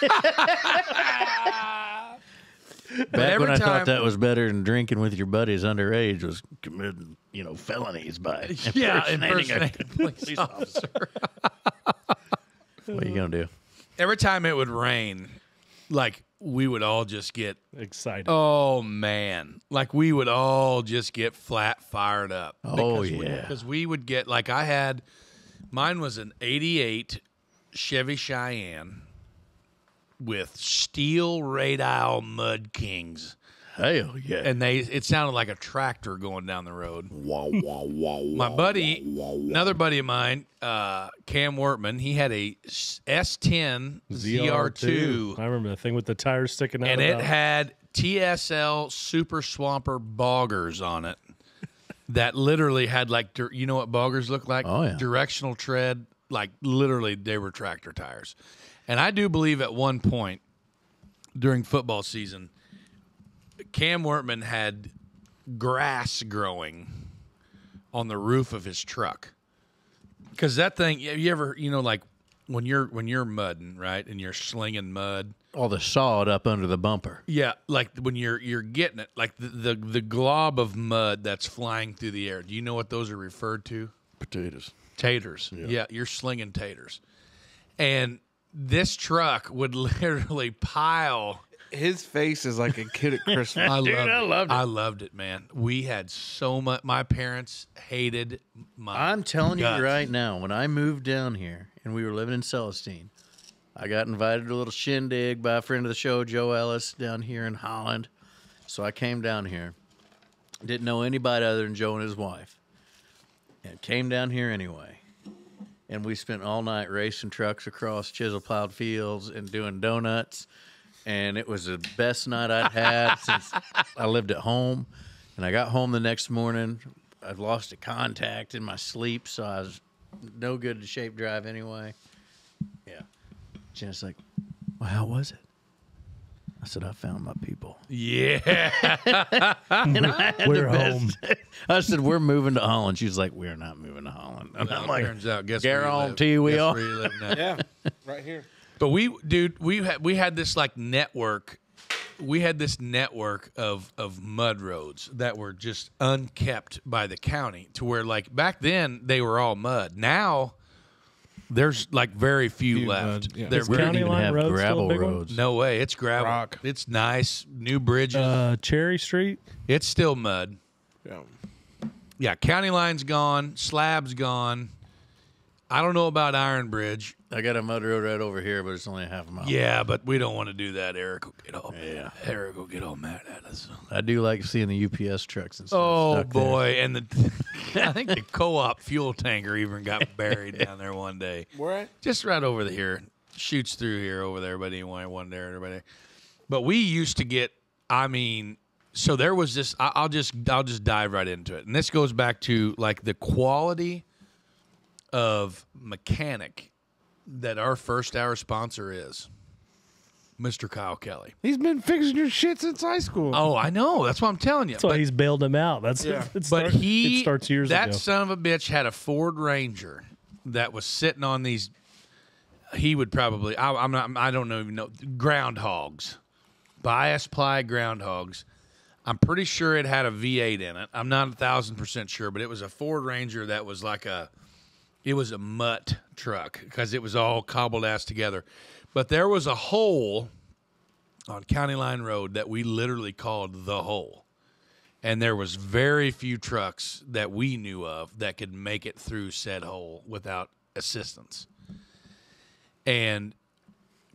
Do it again. Back when I time, thought that was better than drinking with your buddies underage was committing, you know, felonies by impersonating, yeah, impersonating a police officer. What are you going to do? Every time it would rain, like, we would all just get... excited. Oh, man. Like, we would all just get flat fired up. Oh, because yeah. Because we, we would get... Like, I had... Mine was an eighty-eight Chevy Cheyenne... with steel radial mud kings. Hell yeah. And they it sounded like a tractor going down the road. Wow, wow, wow. My buddy, wow, wow, wow. another buddy of mine, uh, Cam Wortman, he had a S ten Z R two. I remember the thing with the tires sticking out. And it out. had T S L Super Swamper boggers on it that literally had like, you know what boggers look like? Oh, yeah. Directional tread like literally they were tractor tires. And I do believe at one point during football season, Cam Wortman had grass growing on the roof of his truck. Because that thing, you ever, you know, like when you're when you're mudding, right, and you're slinging mud, all the sod up under the bumper. Yeah, like when you're you're getting it, like the the, the glob of mud that's flying through the air. Do you know what those are referred to? Potatoes. Taters. Yeah, yeah, you're slinging taters, and this truck would literally pile. His face is like a kid at Christmas. I, Dude, loved I loved it. I loved it, man. We had so much. My parents hated my I'm telling guts. you right now, when I moved down here and we were living in Celestine, I got invited to a little shindig by a friend of the show, Joe Ellis, down here in Holland. So I came down here. Didn't know anybody other than Joe and his wife. And came down here anyway. And we spent all night racing trucks across chisel-plowed fields and doing donuts. And it was the best night I'd had since I lived at home. And I got home the next morning. I'd lost a contact in my sleep, so I was no good to shape drive anyway. Yeah. Jen's like, well, how was it? I said, I found my people. Yeah. And I had we're the best. Home. I said, we're moving to Holland. She was like, we're not moving to Holland. And well, I'm like, turns out, guess guarantee where you live. we guess all. Where you live now. Yeah, right here. But we, dude, we had we had this like network, we had this network of of mud roads that were just unkept by the county. To where like back then they were all mud. Now there's like very few, few left. Yeah. There's county line have roads, gravel roads. One? No way, it's gravel. Rock. It's nice new bridges. Uh, Cherry Street. It's still mud. Yeah. Yeah, county line's gone, slab's gone. I don't know about Iron Bridge. I got a mud road right over here, but it's only a half a mile. Yeah, but we don't want to do that. Eric will get all mad. Yeah. Eric will get all mad at us. I do like seeing the U P S trucks and stuff. Oh, boy. There. And the I think the co-op fuel tanker even got buried down there one day. Where? Just right over the here. Shoots through here, over there, but anyway, one there, everybody. But we used to get, I mean, so there was this, I, I'll just I'll just dive right into it. And this goes back to, like, the quality of mechanic that our first hour sponsor is, Mister Kyle Kelly. He's been fixing your shit since high school. Oh, I know. That's what I'm telling you. That's but, why he's bailed him out. That's yeah. it, it, starts, but he, it starts years that ago. That son of a bitch had a Ford Ranger that was sitting on these. He would probably. I, I'm not. I don't know, even know. Groundhogs, bias ply groundhogs. I'm pretty sure it had a V eight in it. I'm not a thousand percent sure, but it was a Ford Ranger that was like a. It was a mutt truck because it was all cobbled ass together. But there was a hole on County Line Road that we literally called the hole. And there was very few trucks that we knew of that could make it through said hole without assistance. And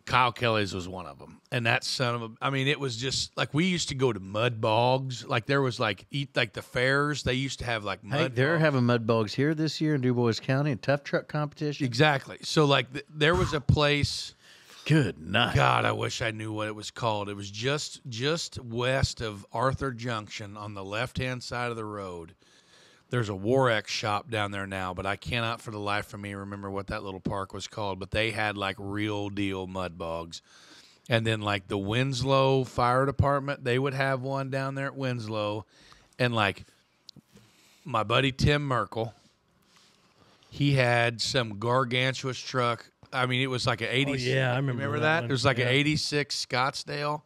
Kyle Kelly's was one of them. And that son of a, I mean, it was just like we used to go to mud bogs. Like there was like eat like the fairs. They used to have like mud. Hey, they're bogs. having mud bogs here this year in Dubois County, a tough truck competition. Exactly. So like th there was a place. Good night. God, I wish I knew what it was called. It was just just west of Arthur Junction on the left hand side of the road. There's a Warex shop down there now, but I cannot for the life of me remember what that little park was called. But they had like real deal mud bogs. And then like the Winslow Fire Department, they would have one down there at Winslow. And like my buddy Tim Merkel, he had some gargantuous truck. I mean, it was like an eighty-six. Oh, yeah, I remember, remember that. that? It was like yeah. an eighty-six Scottsdale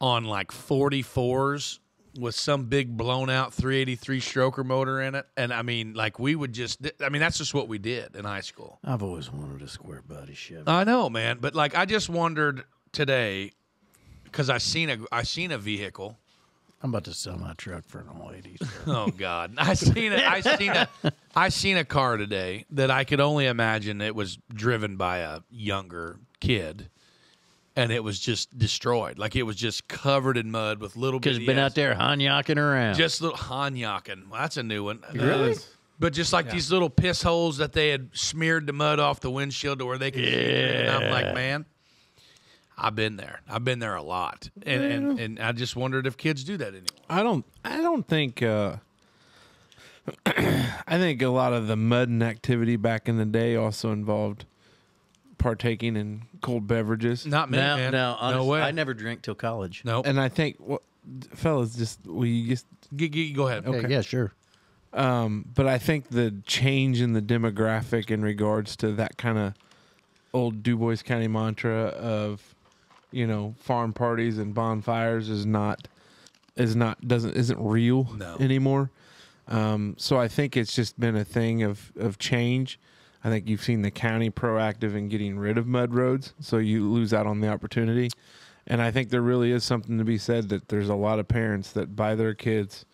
on like forty-fours. With some big blown out three eighty-three stroker motor in it. And I mean, like we would just, I mean, that's just what we did in high school. I've always wanted a square body Chevy. I know, man. But like, I just wondered today, cause I seen a, I seen a vehicle. I'm about to sell my truck for an old eighties. Oh God. I seen it. I seen a, I seen a car today that I could only imagine it was driven by a younger kid. And it was just destroyed. Like, it was just covered in mud with little bitty ass. Because been out there honyaking around. Just little honyaking. Well, that's a new one. Really? Uh, but just like yeah. these little piss holes that they had smeared the mud off the windshield to where they could yeah. see it. And I'm like, man, I've been there. I've been there a lot. And, yeah. and, and I just wondered if kids do that anymore. I don't, I don't think... Uh... I think a lot of the mudding activity back in the day also involved partaking in cold beverages. Not me, no, man. No, honestly, no way. I never drank till college. No, nope. And I think, well, fellas, just we just g- g- go ahead. Okay, okay. Yeah, sure. Um, but I think the change in the demographic in regards to that kind of old Dubois County mantra of, you know, farm parties and bonfires is not is not doesn't isn't real no. anymore. Um, so I think it's just been a thing of, of change. I think you've seen the county proactive in getting rid of mud roads, so you lose out on the opportunity. And I think there really is something to be said that there's a lot of parents that buy their kids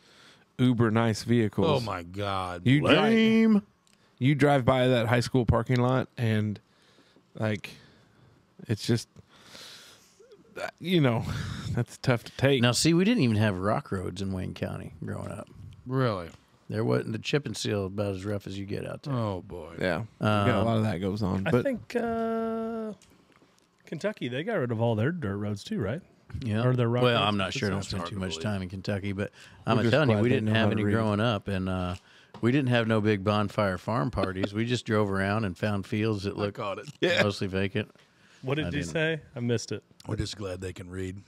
uber nice vehicles. Oh, my God. You Lame. Drive, you drive by that high school parking lot, and, like, it's just, you know, that's tough to take. Now, see, we didn't even have rock roads in Wayne County growing up. Really? There wasn't the chip and seal about as rough as you get out there. Oh, boy. Yeah. Um, got a lot of that goes on. But I think uh, Kentucky, they got rid of all their dirt roads too, right? Yeah. Or their rock well, roads. I'm not sure. I don't spend too much time in Kentucky, but I'm telling you, we didn't have any growing up, and uh, we didn't have no big bonfire farm parties. We just drove around and found fields that looked yeah. mostly vacant. What did I you didn't. say? I missed it. We're just glad they can read.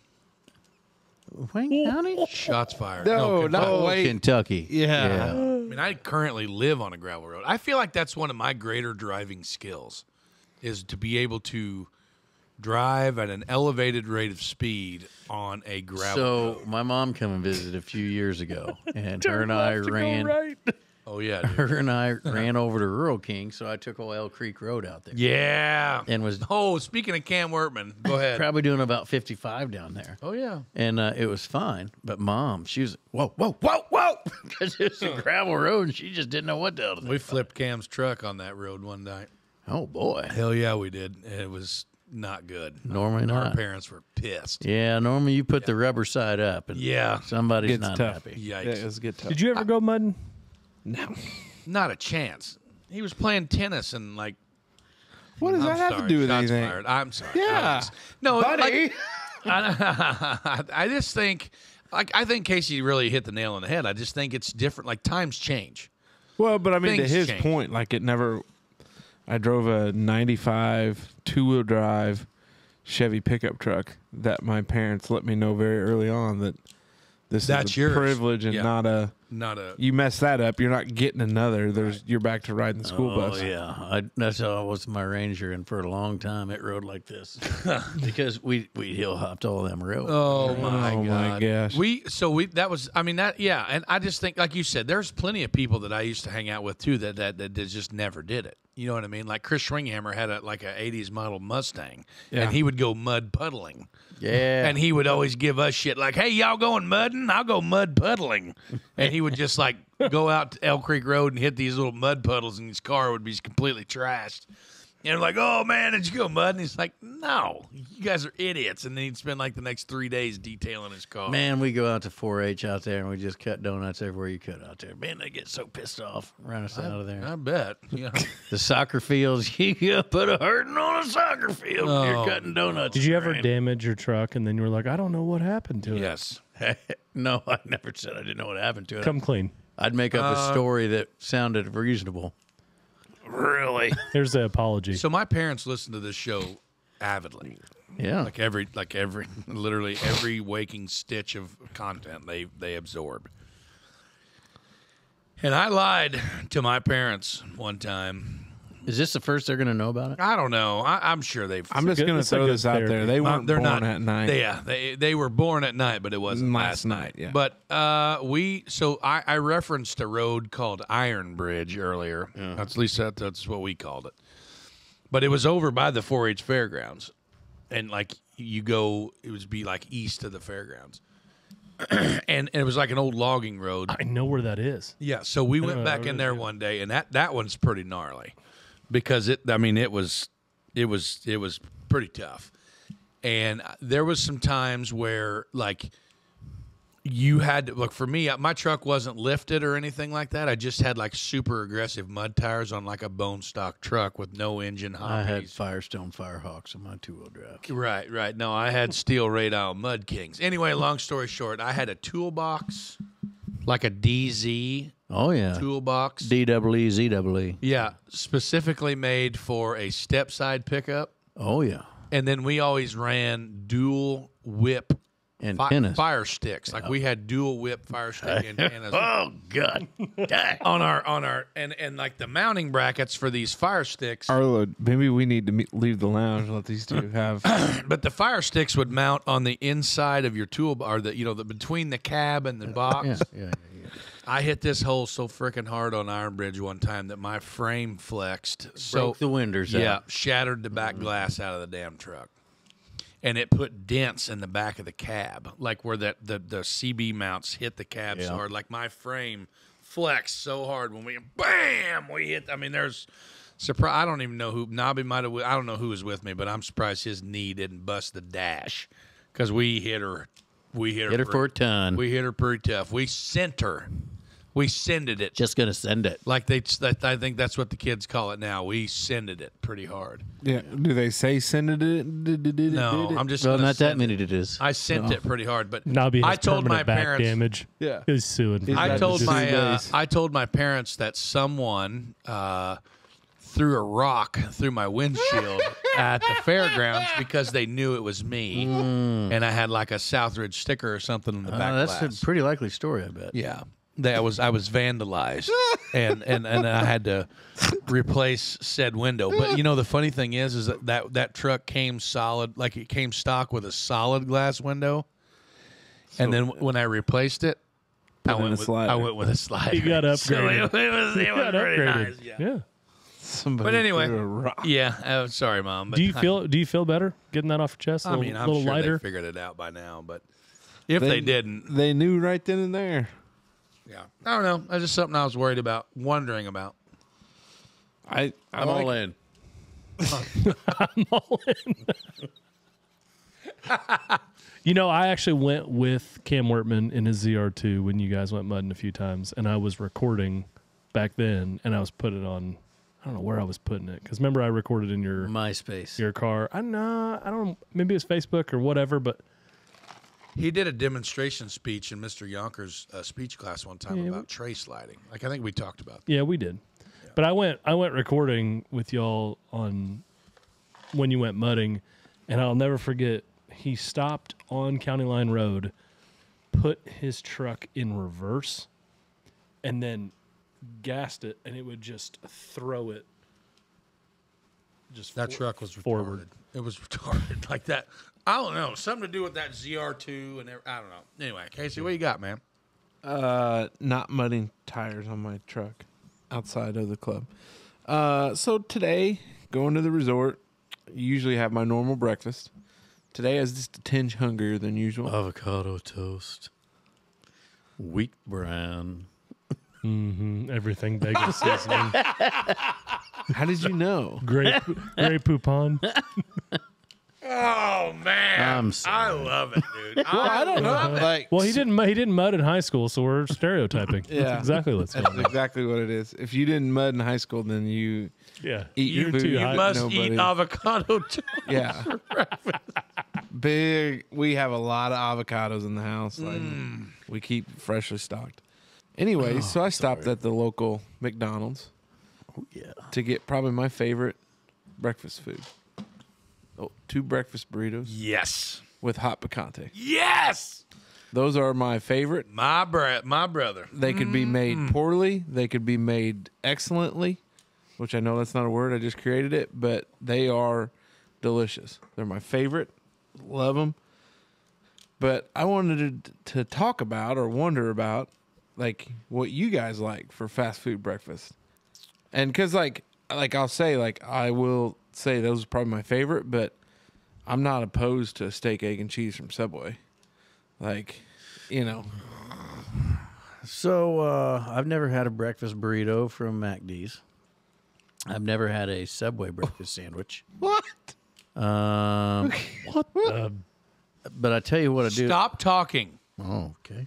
Wayne County? Shots fired. No, no not Wayne. Kentucky. Yeah. yeah. I mean, I currently live on a gravel road. I feel like that's one of my greater driving skills, is to be able to drive at an elevated rate of speed on a gravel so, road. So my mom came and visited a few years ago, and her and I ran. Right. Oh, yeah. Dude. Her and I ran over to Rural King, so I took old Elk Creek Road out there. Yeah. And was Oh, speaking of Cam Wertman, go ahead. Probably doing about fifty-five down there. Oh, yeah. And uh, it was fine, but Mom, she was, whoa, whoa, whoa, whoa, because it was a gravel road, and she just didn't know what the hell to do. We flipped about. Cam's truck on that road one night. Oh, boy. Hell, yeah, we did. It was not good. Normally not. Our parents were pissed. Yeah, normally you put yeah. the rubber side up, and yeah. somebody's Gets not tough. happy. Yikes. Yeah, it was get tough. Did you ever I, go mudding? No, not a chance. He was playing tennis and like. What does I'm that have sorry, to do with anything? Fired. I'm sorry. Yeah. Just, no, buddy. Like, I, I just think, like, I think Casey really hit the nail on the head. I just think it's different. Like, times change. Well, but I mean, Things to his change. point, like it never. I drove a ninety-five two-wheel drive Chevy pickup truck that my parents let me know very early on that this That's is a yours. privilege and yeah. not a. Not a you mess that up, you're not getting another. There's right. You're back to riding the school oh, bus. Oh yeah, I, that's how I was my Ranger, and for a long time it rode like this because we we hill hopped all them roads. Oh my oh, god, my gosh. We so we that was I mean that yeah, and I just think like you said, there's plenty of people that I used to hang out with too that that that just never did it. You know what I mean? Like Chris Schwinghammer had a like a eighties model Mustang, yeah. and he would go mud puddling. Yeah, and he would always give us shit like, "Hey, y'all going mudding? I'll go mud puddling," and he would just like go out to Elk Creek Road and hit these little mud puddles, and his car would be completely trashed. And like, "Oh man, did you go mud?" And he's like, "No, you guys are idiots." And then he'd spend like the next three days detailing his car. Man, we go out to four H out there and we just cut donuts everywhere you could out there. Man, they get so pissed off, run us I, out of there. I bet. Yeah. The soccer fields, you put a hurting on a soccer field. Oh, you're cutting donuts. Did you ever damage your truck and then you were like, "I don't know what happened to it"? Yes. No, I never said I didn't know what happened to it. Come clean. I'd make up uh, a story that sounded reasonable. Really? There's the apology. So my parents listen to this show avidly. Yeah. Like every, like every, literally every waking stitch of content they they absorb. And I lied to my parents one time. Is this the first they're going to know about it? I don't know. I, I'm sure they've. I'm just going to throw this out there. They weren't born at night. Yeah, they they were born at night, but it wasn't last night. Yeah. But uh, we so I, I referenced a road called Iron Bridge earlier. Yeah. That's at least that, that's what we called it. But it was over by the four H fairgrounds, and like you go, it would be like east of the fairgrounds, and, and it was like an old logging road. I know where that is. Yeah. So we went back in there one day, and that that one's pretty gnarly. Because it, I mean, it was, it was, it was pretty tough, and there was some times where like you had to, look for me. My truck wasn't lifted or anything like that. I just had like super aggressive mud tires on like a bone stock truck with no engine. I had piece. Firestone Firehawks on my two wheel drive. Right, right. No, I had steel radial Mud Kings. Anyway, long story short, I had a toolbox, like a D Z Oh, yeah. Toolbox. D E E Z E E. Yeah. Specifically made for a step-side pickup. Oh, yeah. And then we always ran dual whip and fi- fire sticks. Yeah. Like we had dual whip fire stick antennas. Oh, God. on our, on our, and, and like the mounting brackets for these fire sticks. Arlo, maybe we need to me- leave the lounge and let these two have. But the fire sticks would mount on the inside of your toolbar, the, you know, the, between the cab and the box. Yeah, yeah, yeah. I hit this hole so freaking hard on Iron Bridge one time that my frame flexed. So, broke the winders yeah, out. Shattered the back mm-hmm. glass out of the damn truck. And it put dents in the back of the cab, like where that the, the C B mounts hit the cab yeah. so hard. Like my frame flexed so hard when we, bam, we hit. I mean, there's surprise. I don't even know who, Nobby might have, I don't know who was with me, but I'm surprised his knee didn't bust the dash because we hit her. We hit her, hit her pretty, for a ton. We hit her pretty tough. We sent her. We sended it. Just going to send it. Like they, I think that's what the kids call it now. We sended it pretty hard. Yeah. Do they say sended it? Did, did, did, no, did it? I'm just well, not that minute it is. I sent no. it pretty hard, but Nobby has I told my back parents. Damage. Yeah. He's suing. He's I told my uh, I told my parents that someone uh, threw a rock through my windshield at the fairgrounds because they knew it was me, mm. and I had like a Southridge sticker or something in the uh, back. That's glass. A pretty likely story, I bet. Yeah. That I was I was vandalized, and, and, and I had to replace said window. But you know the funny thing is, is that, that that truck came solid, like it came stock with a solid glass window. And so, then w- when I replaced it, I went with I went with a slider. You got upgraded. So it, it was it was pretty nice. Yeah. yeah. Somebody but anyway, threw a rock. yeah. I'm sorry, Mom. But do you feel Do you feel better getting that off your chest? I little, mean, I'm sure lighter? they figured it out by now. But if they, they didn't, they knew right then and there. Yeah, I don't know. That's just something I was worried about, wondering about. I, I'm, I'm all like... in. I'm all in. You know, I actually went with Cam Wertman in his Z R two when you guys went mudding a few times, and I was recording back then, and I was putting it on. I don't know where I was putting it because remember I recorded in your MySpace, your car. I know. I don't. Maybe it's Facebook or whatever, but. He did a demonstration speech in Mister Yonker's uh, speech class one time yeah, about we, trace lighting. Like I think we talked about that. Yeah, we did. Yeah. But I went I went recording with y'all on when you went mudding, and I'll never forget he stopped on County Line Road, put his truck in reverse, and then gassed it, and it would just throw it. Just that for, truck was forward. Retarded. It was retarded like that. I don't know. Something to do with that Z R two and I don't know. Anyway, Casey, what you got, man? Uh, not mudding tires on my truck outside of the club. Uh, so today, going to the resort, usually have my normal breakfast. Today I was just a tinge hungrier than usual. Avocado toast, wheat bran, mm-hmm. everything bacon seasoning. How did you know? Great, great poupon. Oh man, I'm sorry. I love it, dude. I, well, I don't know. Like, well, he didn't. He didn't mud in high school, so we're stereotyping. Yeah, that's exactly what's going on. That's exactly what it is. If you didn't mud in high school, then you yeah eat you food. You must nobody. eat avocado toast. Yeah, big. We have a lot of avocados in the house. Like mm. we keep freshly stocked. Anyway, oh, so I stopped sorry. at the local McDonald's. Oh, yeah, to get probably my favorite breakfast food. Oh, two breakfast burritos. Yes. With hot picante. Yes. Those are my favorite. My bro- my brother. They mm. could be made poorly. They could be made excellently, which I know that's not a word. I just created it, but they are delicious. They're my favorite. Love them. But I wanted to, to talk about or wonder about, like, what you guys like for fast food breakfast. And because, like, like, I'll say, like, I will... say those are probably my favorite, but I'm not opposed to a steak, egg, and cheese from Subway. Like, you know. So uh, I've never had a breakfast burrito from McD's. I've never had a Subway breakfast sandwich. What? Um, what? Uh, but I tell you what I do. Stop talking. Oh, okay.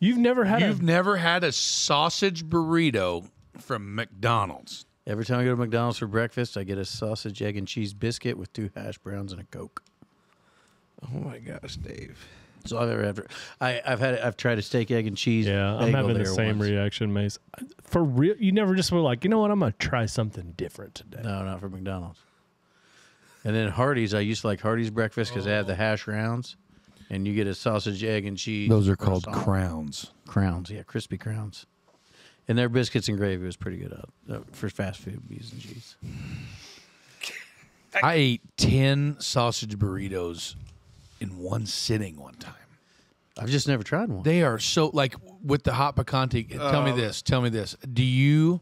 You've never had. You've a- never had a sausage burrito from McDonald's. Every time I go to McDonald's for breakfast, I get a sausage, egg, and cheese biscuit with two hash browns and a Coke. Oh, my gosh, Dave. So I've ever had. I, I've had. I've tried a steak, egg, and cheese. Yeah, I'm having the same once. reaction, Mace. For real, you never just were like, you know what? I'm gonna try something different today. No, not for McDonald's. And then Hardee's. I used to like Hardee's breakfast because oh. they have the hash rounds, and you get a sausage, egg, and cheese. Those are called song. crowns. Crowns, yeah, crispy crowns. And their biscuits and gravy was pretty good up, uh, for fast food, bees and cheese. I ate ten sausage burritos in one sitting one time. I've just never tried one. They are so, like, with the hot picante. Uh, tell me this. Tell me this. Do you,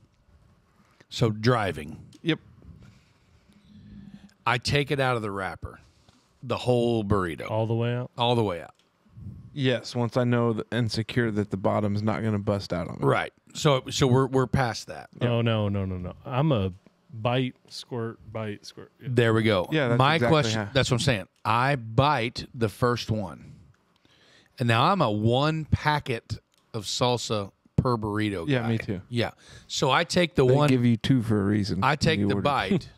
so driving. Yep. I take it out of the wrapper, the whole burrito. All the way out? All the way out. Yes, once I know that and secure that the bottom's not going to bust out on me. Right. So so we're we're past that. Yep. No, no, no, no, no. I'm a... Bite, squirt, bite, squirt. Yeah. There we go. Yeah, that's my exactly question. How. That's what I'm saying. I bite the first one, and now I'm a one packet of salsa per burrito guy. Yeah, me too. Yeah, so I take the they one. They give you two for a reason. I take the order. bite,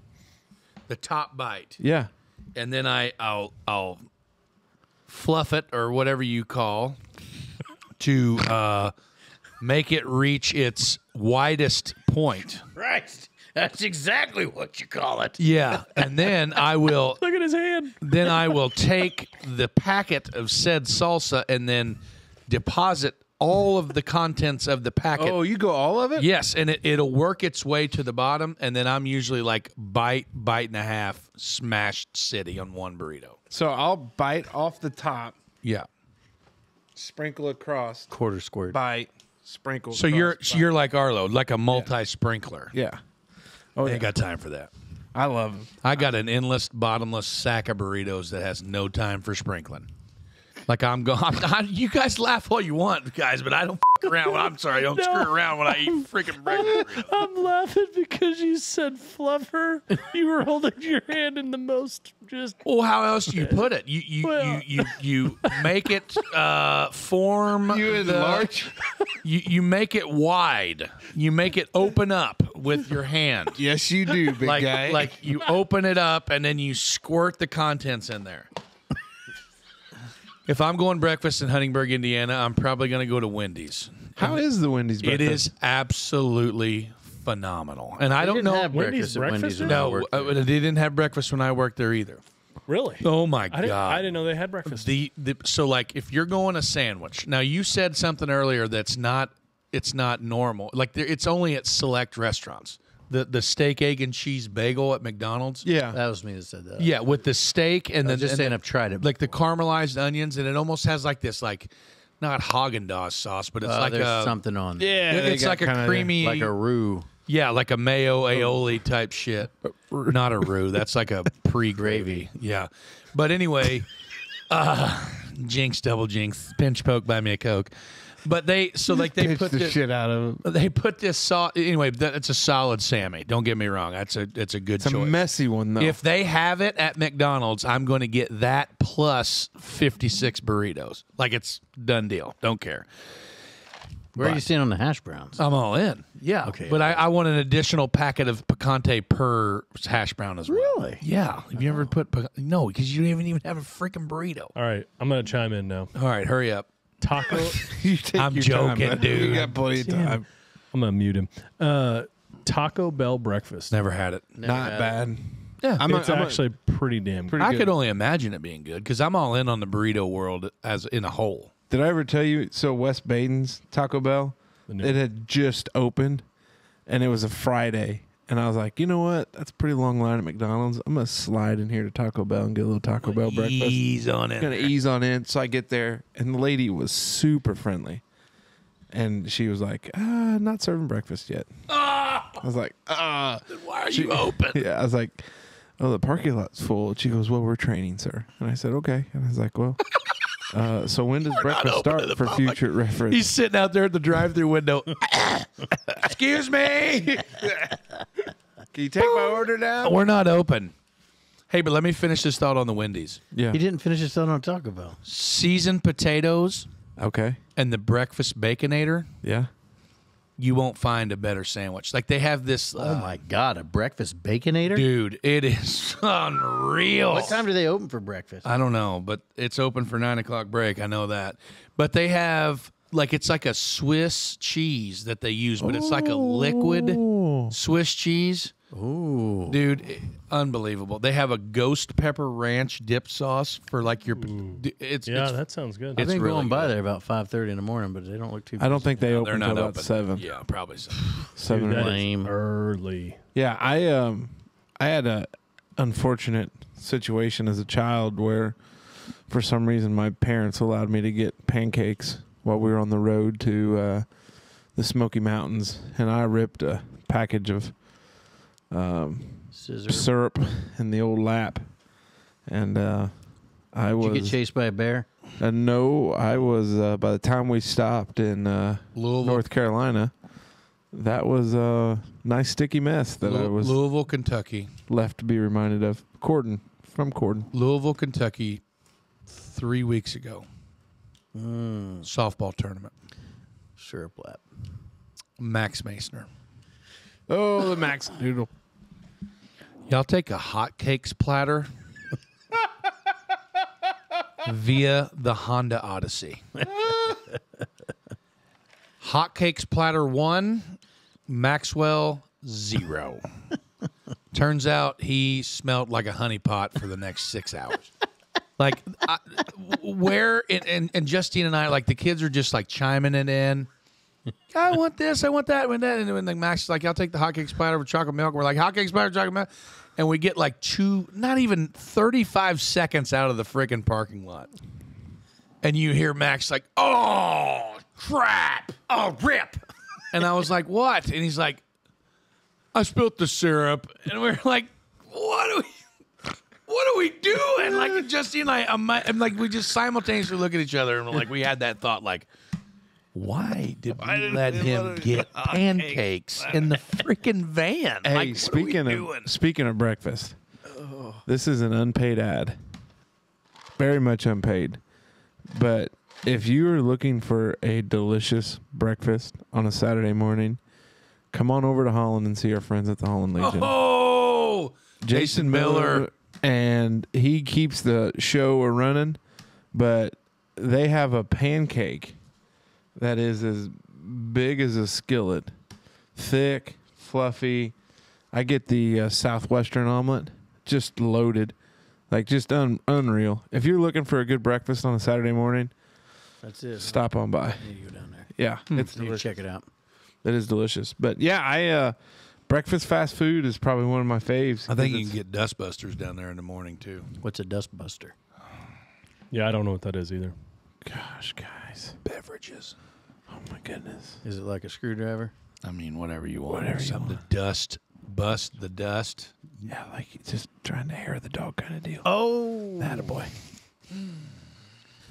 the top bite. Yeah, and then I I'll I'll fluff it or whatever you call to uh, make it reach its widest point. Right. That's exactly what you call it. Yeah, and then I will... Look at his hand. Then I will take the packet of said salsa and then deposit all of the contents of the packet. Oh, you go all of it? Yes, and it, it'll work its way to the bottom, and then I'm usually like bite, bite and a half, smashed city on one burrito. So I'll bite off the top. Yeah. Sprinkle across. Quarter squirt. Bite, sprinkle So across, you're so you're like Arlo, like a multi-sprinkler. Yeah. yeah. Oh, I ain't got time for that. I love them. I got an endless, bottomless sack of burritos that has no time for sprinkling. Like I'm going, you guys laugh all you want, guys, but I don't f around. When, I'm sorry, I don't no, screw around when I eat freaking breakfast. I'm, I'm laughing because you said fluffer. You were holding your hand in the most just. Well, how else do you put it? You you well. you, you you make it uh, form. You enlarge. You you make it wide. You make it open up with your hand. Yes, you do, big like, guy. Like you open it up and then you squirt the contents in there. If I'm going breakfast in Huntingburg, Indiana, I'm probably going to go to Wendy's. How is the Wendy's breakfast? It is absolutely phenomenal. And I don't know. They didn't have breakfast at Wendy's. No, they didn't have breakfast when I worked there either. Really? Oh, my God. I didn't know they had breakfast. The, the So, like, if you're going a sandwich. Now, you said something earlier that's not, it's not normal. Like, it's only at select restaurants. The the steak, egg, and cheese bagel at McDonald's. Yeah. That was me that said that. Yeah, with the steak and I was the... just saying I've tried it. Like the caramelized onions, and it almost has like this, like, not Haagen-Dazs sauce, but it's uh, like a... something on there. Yeah. It's like a creamy... Like a roux. Yeah, like a mayo aioli type shit. Not a roux. That's like a pre-gravy. Yeah. But anyway, uh, jinx, double jinx, pinch poke, buy me a Coke. But they so like they put the this, shit out of them. They put this sauce anyway. That, it's a solid Sammy. Don't get me wrong. That's a it's a good it's choice. It's a messy one though. If they have it at McDonald's, I'm going to get that plus fifty-six burritos. Like it's done deal. Don't care. Where but, are you seeing on the hash browns? I'm all in. Yeah. Okay. But I, I want an additional packet of picante per hash brown as well. Really? Yeah. Have you ever put no? Because you haven't even have a freaking burrito. All right. I'm gonna chime in now. All right. Hurry up. Taco you take I'm joking, time, dude. You got plenty of time. I'm gonna mute him. Uh Taco Bell breakfast. Never had it. Never Not had bad. It. Yeah. I'm it's a, I'm actually a, pretty damn good. Pretty I good. could only imagine it being good because I'm all in on the burrito world as in a whole. Did I ever tell you so West Baden's Taco Bell? It had just opened and it was a Friday. And I was like, you know what? That's a pretty long line at McDonald's. I'm gonna slide in here to Taco Bell and get a little Taco Bell breakfast. Ease on in. Gonna ease on in. So I get there, and the lady was super friendly, and she was like, "Ah, not serving breakfast yet." Ah! I was like, "Ah, then why are she, you open?" Yeah, I was like, "Oh, the parking lot's full." And she goes, "Well, we're training, sir." And I said, "Okay." And I was like, "Well." Uh, so when does We're breakfast start for public. future reference? He's sitting out there at the drive-thru window. Excuse me. Can you take my order now? We're not open. Hey, but let me finish this thought on the Wendy's. Yeah. He didn't finish his thought on Taco Bell. Seasoned potatoes. Okay. And the breakfast baconator. Yeah. you won't find a better sandwich. Like, they have this. Uh, oh, my God, a breakfast Baconator? Dude, it is unreal. What time do they open for breakfast? I don't know, but it's open for nine o'clock break. I know that. But they have, like, it's like a Swiss cheese that they use, but Ooh. It's like a liquid Swiss cheese. Ooh. Dude, it, unbelievable. They have a ghost pepper ranch dip sauce for, like, your... It's, yeah, it's, that sounds good. It's I think really going by good. There about five thirty in the morning, but they don't look too busy. I don't think they no, open until about open. seven. Yeah, probably so. seven. seven early. Yeah, I, um, I had a unfortunate situation as a child where, for some reason, my parents allowed me to get pancakes while we were on the road to uh, the Smoky Mountains, and I ripped a package of... Um, syrup in the old lap, and uh, I Did was. Did you get chased by a bear? Uh, no, I was. Uh, by the time we stopped in uh, North Carolina, that was a nice sticky mess that Louis I was. Louisville, Kentucky. Left to be reminded of. Corden from Corden. Louisville, Kentucky, three weeks ago. Mm. Softball tournament. Syrup lap. Max Masoner. Oh, the Max Noodle. Y'all take a hotcakes platter via the Honda Odyssey. Hotcakes platter one, Maxwell zero. Turns out he smelled like a honeypot for the next six hours. Like, I, where, and, and, and Justine and I, like, the kids are just, like, chiming it in. I want this, I want that, I want that. And then Max is like, I'll take the hotcake splatter with chocolate milk. We're like, hotcake splatter, chocolate milk. And we get like two, not even thirty-five seconds out of the freaking parking lot. And you hear Max like, oh, crap. Oh, rip. And I was like, what? And he's like, I spilt the syrup. And we're like, what are we, what are we doing? Like, Justine and I, I'm, I'm like, we just simultaneously look at each other and we're like, we had that thought like, why did we let him get pancakes in the freaking van? Hey, like, speaking of speaking of breakfast, oh. This is an unpaid ad, very much unpaid. But if you are looking for a delicious breakfast on a Saturday morning, come on over to Holland and see our friends at the Holland Legion. Oh, Jason, Jason Miller. Miller, and he keeps the show a running. But they have a pancake that is as big as a skillet, thick, fluffy. I get the uh, Southwestern omelet, just loaded, like just un unreal. If you're looking for a good breakfast on a Saturday morning, that's it. Stop on by. You need to go down there. Yeah, hmm. It's delicious. Check it out. It is delicious. But yeah, I uh, breakfast fast food is probably one of my faves. I think you can get Dustbusters down there in the morning too. What's a Dustbuster? Yeah, I don't know what that is either. Gosh, guys, beverages. Oh, my goodness. Is it like a screwdriver? I mean, whatever you want. Whatever you want. The dust, bust the dust. Yeah, like just trying to hair the dog kind of deal. Oh. Attaboy.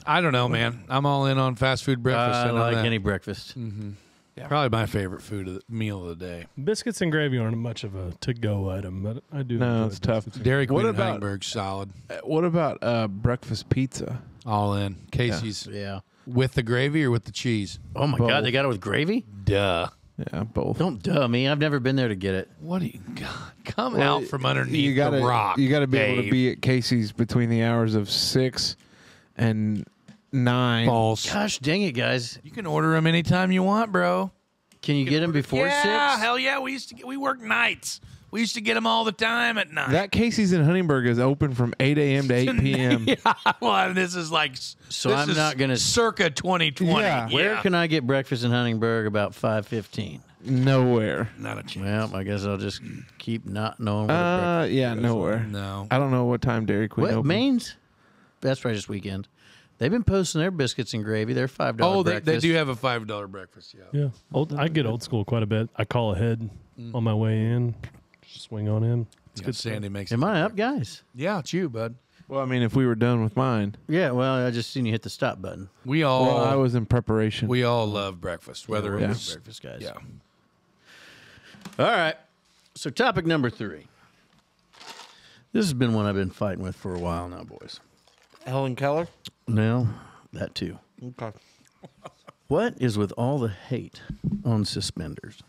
I don't know, man. I'm all in on fast food breakfast. I like any breakfast. Mm-hmm. Yeah. Probably my favorite food of the meal of the day. Biscuits and gravy aren't much of a to-go item, but I do. No, it's tough. Dairy Queen and Huntingburg, solid. What about uh, breakfast pizza? All in. Casey's. Yeah. Yeah. With the gravy or with the cheese? Oh, my both. God. They got it with gravy? Duh. Yeah, both. Don't duh me. I've never been there to get it. What do you got? Come well, out from underneath you gotta, the rock, you got to be Dave. able to be at Casey's between the hours of six and nine. False. Gosh dang it, guys. You can order them anytime you want, bro. Can you, you can get them before yeah, six? Yeah, hell yeah. We used to get, we worked nights. We used to get them all the time at night. That Casey's in Huntingburg is open from eight A M to eight P M Yeah, well, this is like so. This I'm is not gonna circa twenty twenty. Yeah. Yeah. Where can I get breakfast in Huntingburg about five fifteen? Nowhere. Not a chance. Well, I guess I'll just keep not knowing. Where uh, yeah, goes. Nowhere. No, I don't know what time Dairy Queen. What opens. Maine's? That's right, this weekend. They've been posting their biscuits and gravy. They're five dollar. Oh, they, they do have a five dollar breakfast. Yeah. Yeah. Old, I get old school quite a bit. I call ahead mm. on my way in. Swing on him. It's yeah, good. Sandy makes. Am it I up, guys? Yeah, it's you, bud. Well, I mean, if we were done with mine. Yeah, well, I just seen you hit the stop button. We all. Well, I was in preparation. We all love breakfast, whether yeah, it was yeah. breakfast, guys. Yeah. All right. So, topic number three. This has been one I've been fighting with for a while now, boys. Helen Keller. No, that too. Okay. What is with all the hate on suspenders?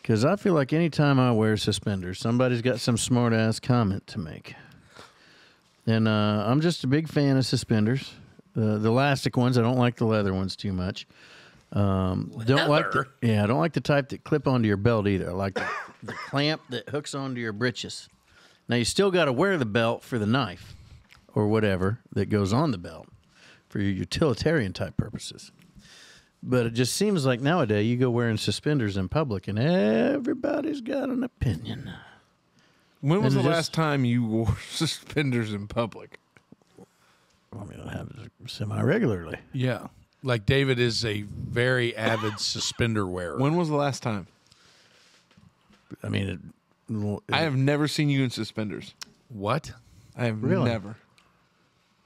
Because I feel like any time I wear suspenders, somebody's got some smart-ass comment to make. And uh, I'm just a big fan of suspenders. Uh, the elastic ones, I don't like the leather ones too much. Um, don't like the, yeah, I don't like the type that clip onto your belt either. I like the, the clamp that hooks onto your britches. Now, you still got to wear the belt for the knife or whatever that goes on the belt for your utilitarian-type purposes. But it just seems like nowadays you go wearing suspenders in public and everybody's got an opinion. When was and the just, last time you wore suspenders in public? I mean, I have it semi-regularly. Yeah. Like, David is a very avid suspender wearer. When was the last time? I mean, it, it, I have never seen you in suspenders. What? I have really? never.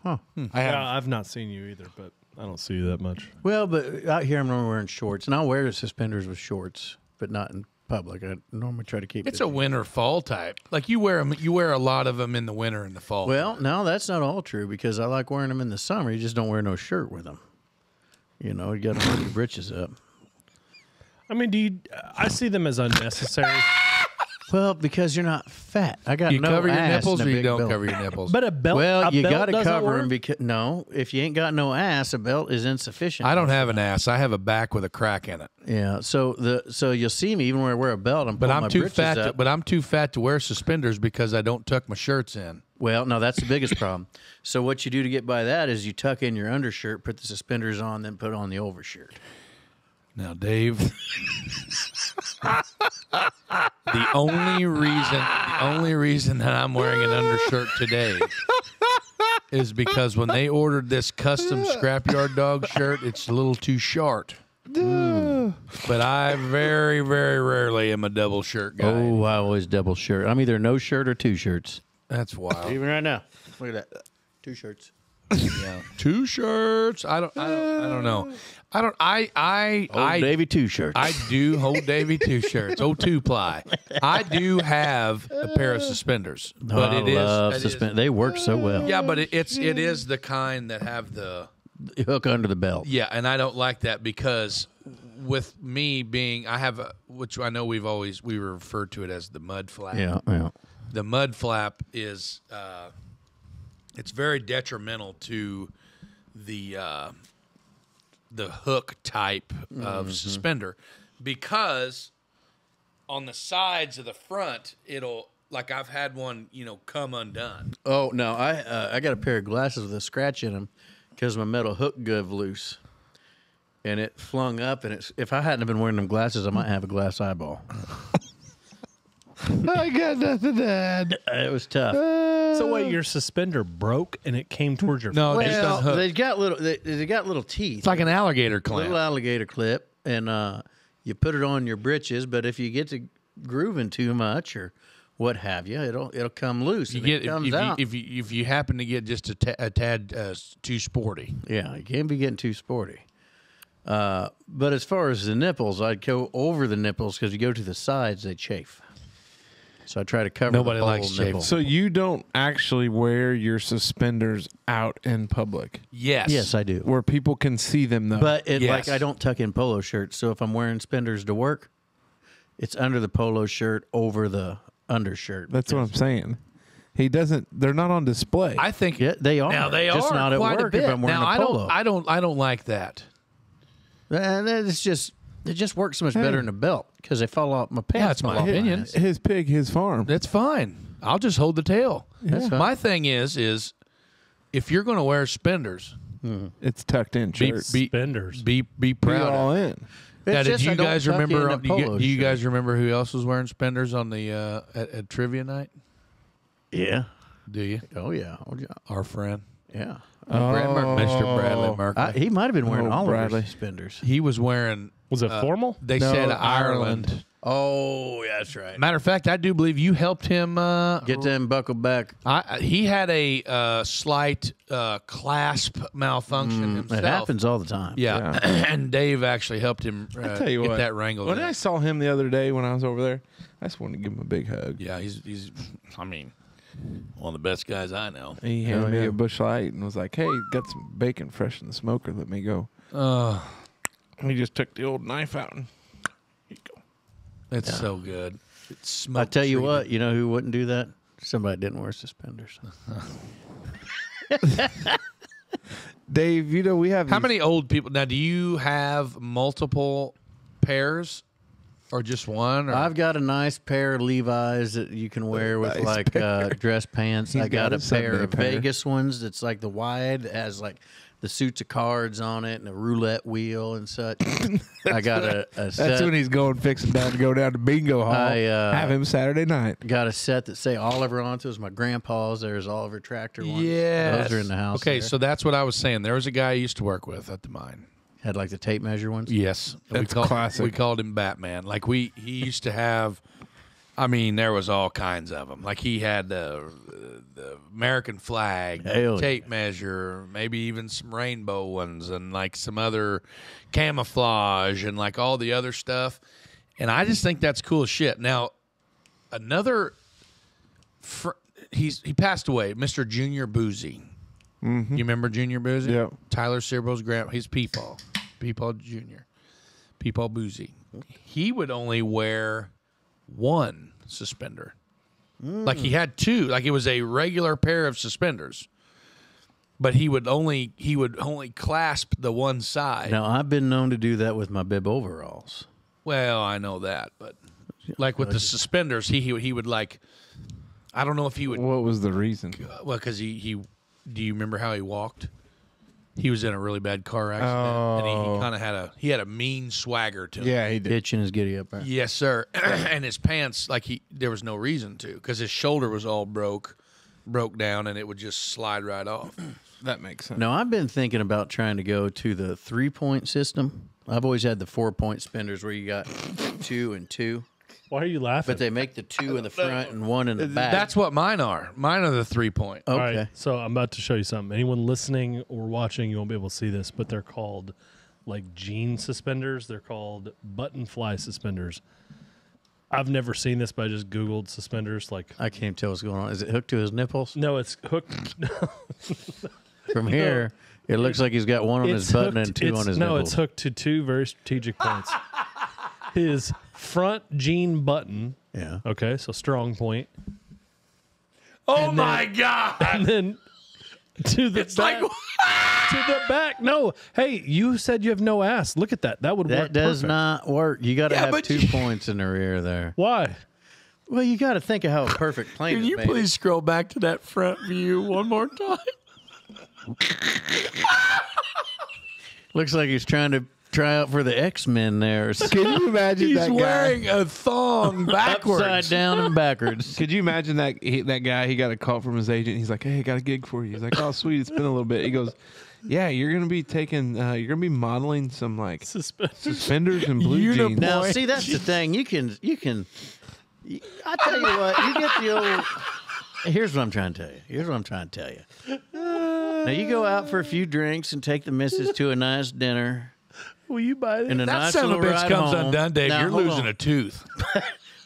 Huh. Hmm. I have. Yeah, I've not seen you either, but I don't see you that much. Well, but out here I'm normally wearing shorts, and I'll wear suspenders with shorts, but not in public. I normally try to keep. It's a winter fall type. Like you wear them, you wear a lot of them in the winter and the fall. Well, no, that's not all true because I like wearing them in the summer. You just don't wear no shirt with them. You know, you got to put your britches up. I mean, do you? I see them as unnecessary. Well, because you're not fat. I got you no cover your nipples, or you don't belt. cover your nipples. But a belt. Well, a you got to cover work? them because no, if you ain't got no ass, a belt is insufficient. I don't have an ass. I have a back with a crack in it. Yeah. So the so you'll see me even when I wear a belt. I'm but I'm my too fat. To, but I'm too fat to wear suspenders because I don't tuck my shirts in. Well, no, that's the biggest problem. So what you do to get by that is you tuck in your undershirt, put the suspenders on, then put on the overshirt. Now, Dave, the only reason the only reason that I'm wearing an undershirt today is because when they ordered this custom Scrapyard Dog shirt, it's a little too short. Mm. But I very, very rarely am a double shirt guy. Oh, I always double shirt. I'm either no shirt or two shirts. That's wild. Even right now. Look at that. Two shirts. Yeah. Two shirts. I don't, I don't. I don't know. I don't. I. I. Old I, Davy two shirts. I do. Old Davy two shirts. Old two ply. I do have a pair of suspenders, but oh, it I is, love it suspen- is. They work so well. Yeah, but it, it's it is the kind that have the hook under the belt. Yeah, and I don't like that because with me being, I have a, which I know we've always we refer to it as the mud flap. Yeah, yeah. The mud flap is. Uh, It's very detrimental to the uh, the hook type of mm-hmm. suspender because on the sides of the front, it'll like I've had one, you know, come undone. Oh no, I uh, I got a pair of glasses with a scratch in them because my metal hook gave loose and it flung up. And it's, if I hadn't been wearing them glasses, I might have a glass eyeball. I got nothing to add. It was tough. Uh, so wait, your suspender broke and it came towards your no. Well, just they got little. They, they got little teeth. It's like an alligator clip. Little alligator clip, and uh, you put it on your britches. But if you get to grooving too much or what have you, it'll it'll come loose. You get, it comes if, if out. You, if you if you happen to get just a, t- a tad uh, too sporty. Yeah, you can't be getting too sporty. Uh, but as far as the nipples, I'd go over the nipples because you go to the sides, they chafe. So I try to cover Nobody the whole likes nipple. So you don't actually wear your suspenders out in public? Yes. Yes, I do. Where people can see them, though. But, it, yes. like, I don't tuck in polo shirts. So if I'm wearing suspenders to work, it's under the polo shirt, over the undershirt. That's what I'm saying. He doesn't. They're not on display. I think yeah, they are. Now, they just are not at work if I'm wearing now, a polo. I don't, I, don't, I don't like that. And it's just... It just works so much hey. better in a belt because they fall off my pants. Yeah, that's my opinion. His, his pig, his farm. That's fine. I'll just hold the tail. Yeah. My thing is, is if you're going to wear spenders, mm. it's tucked in. Be, be, spenders. Be be proud. Be all in. Now, did you guys remember? On, you, do you guys remember who else was wearing spenders on the uh, at, at trivia night? Yeah. Do you? Oh yeah. Oh, yeah. Our friend. Yeah. Oh. Brad Merk, Mister Bradley Merk. I, he might have been wearing oh, all Bradley. of his spenders. He was wearing. Was it uh, formal? They no, said Ireland. Ireland. Oh, yeah, that's right. Matter of fact, I do believe you helped him. Uh, Get them buckled back. I, he had a uh, slight uh, clasp malfunction mm, himself. It happens all the time. Yeah. yeah. And Dave actually helped him uh, I tell you get what, that wrangled. When in. I saw him the other day when I was over there, I just wanted to give him a big hug. Yeah, he's, he's I mean, One of the best guys I know. He handed me a Bush Light and was like, hey, got some bacon fresh in the smoker. Let me go. Uh, he just took the old knife out. And here you go. It's yeah. so good. It's smoke. I'll tell you treatment. What, you know who wouldn't do that? Somebody didn't wear suspenders. Dave, you know, we have... How these... many old people... Now, do you have multiple pairs or just one? Or... I've got a nice pair of Levi's that you can wear with, nice like, uh, dress pants. He's I got, got a pair of pair. Vegas ones that's, like, the wide. It has, like, the suits of cards on it and a roulette wheel and such. I got a, a set. That's when he's going fixing down to go down to bingo hall. I, uh, have him Saturday night. Got a set that say Oliver on it. It was my grandpa's. There's Oliver Tractor ones. Yeah, those are in the house. Okay, there. So that's what I was saying. There was a guy I used to work with at the mine. Had like the tape measure ones. Yes, that's we called, classic. We called him Batman. Like we, he used to have. I mean, there was all kinds of them. Like he had the, the American flag, Hell tape yeah. measure, maybe even some rainbow ones, and like some other camouflage, and like all the other stuff. And I just think that's cool as shit. Now, another, fr he's he passed away, Mister Junior Boozy. Mm-hmm. You remember Junior Boozy? Yeah. Tyler Sirbo's grandpa. He's Peepaw, Peepaw Junior, Peepaw Boozy. He would only wear one suspender. Mm. Like he had two, like it was a regular pair of suspenders, but he would only he would only clasp the one side. Now I've been known to do that with my bib overalls. Well, I know that, but like with the suspenders, he he, he would like, I don't know if he would. What was the reason? Well, because he he, do you remember how he walked? He was in a really bad car accident, oh. and he, he kind of had a he had a mean swagger to him. Yeah, he did. Hitching his giddy up. Right? Yes, sir. And his pants, like he, there was no reason to, because his shoulder was all broke, broke down, and it would just slide right off. That makes sense. Now I've been thinking about trying to go to the three point system. I've always had the four point spenders where you got two and two. Why are you laughing? But they make the two in the front and one in the back. That's what mine are. Mine are the three-point. Okay. All right, so I'm about to show you something. Anyone listening or watching, you won't be able to see this, but they're called, like, jean suspenders. They're called button fly suspenders. I've never seen this, but I just Googled suspenders. Like, I can't tell what's going on. Is it hooked to his nipples? No, it's hooked. From here, no. It looks like he's got one on it's his button hooked, and two on his no, nipples. No, it's hooked to two very strategic points. His front jean button. Yeah. Okay, so strong point. Oh, and my then, God. And then to the it's back. Like, to the back. No. Hey, you said you have no ass. Look at that. That would that work. That does perfect. Not work. You got to yeah, have two you... points in the rear there. Why? Well, you got to think of how a perfect plane Can is you made. Please scroll back to that front view one more time? Looks like he's trying to try out for the X-Men there. Can you imagine He's that guy? He's wearing a thong backwards. Upside down and backwards. Could you imagine that he, that guy, he got a call from his agent. He's like, hey, I got a gig for you. He's like, oh, sweet. It's been a little bit. He goes, yeah, you're going to be taking, uh, you're going to be modeling some, like, suspenders, suspenders and blue Unipoint. Jeans. Now, see, that's the thing. You can, you can, I tell you what, you get the old, here's what I'm trying to tell you. Here's what I'm trying to tell you. Now, you go out for a few drinks and take the missus to a nice dinner. Will you buy that? And a that nice son of a bitch comes home. Undone, Dave. Now, you're losing on. A tooth.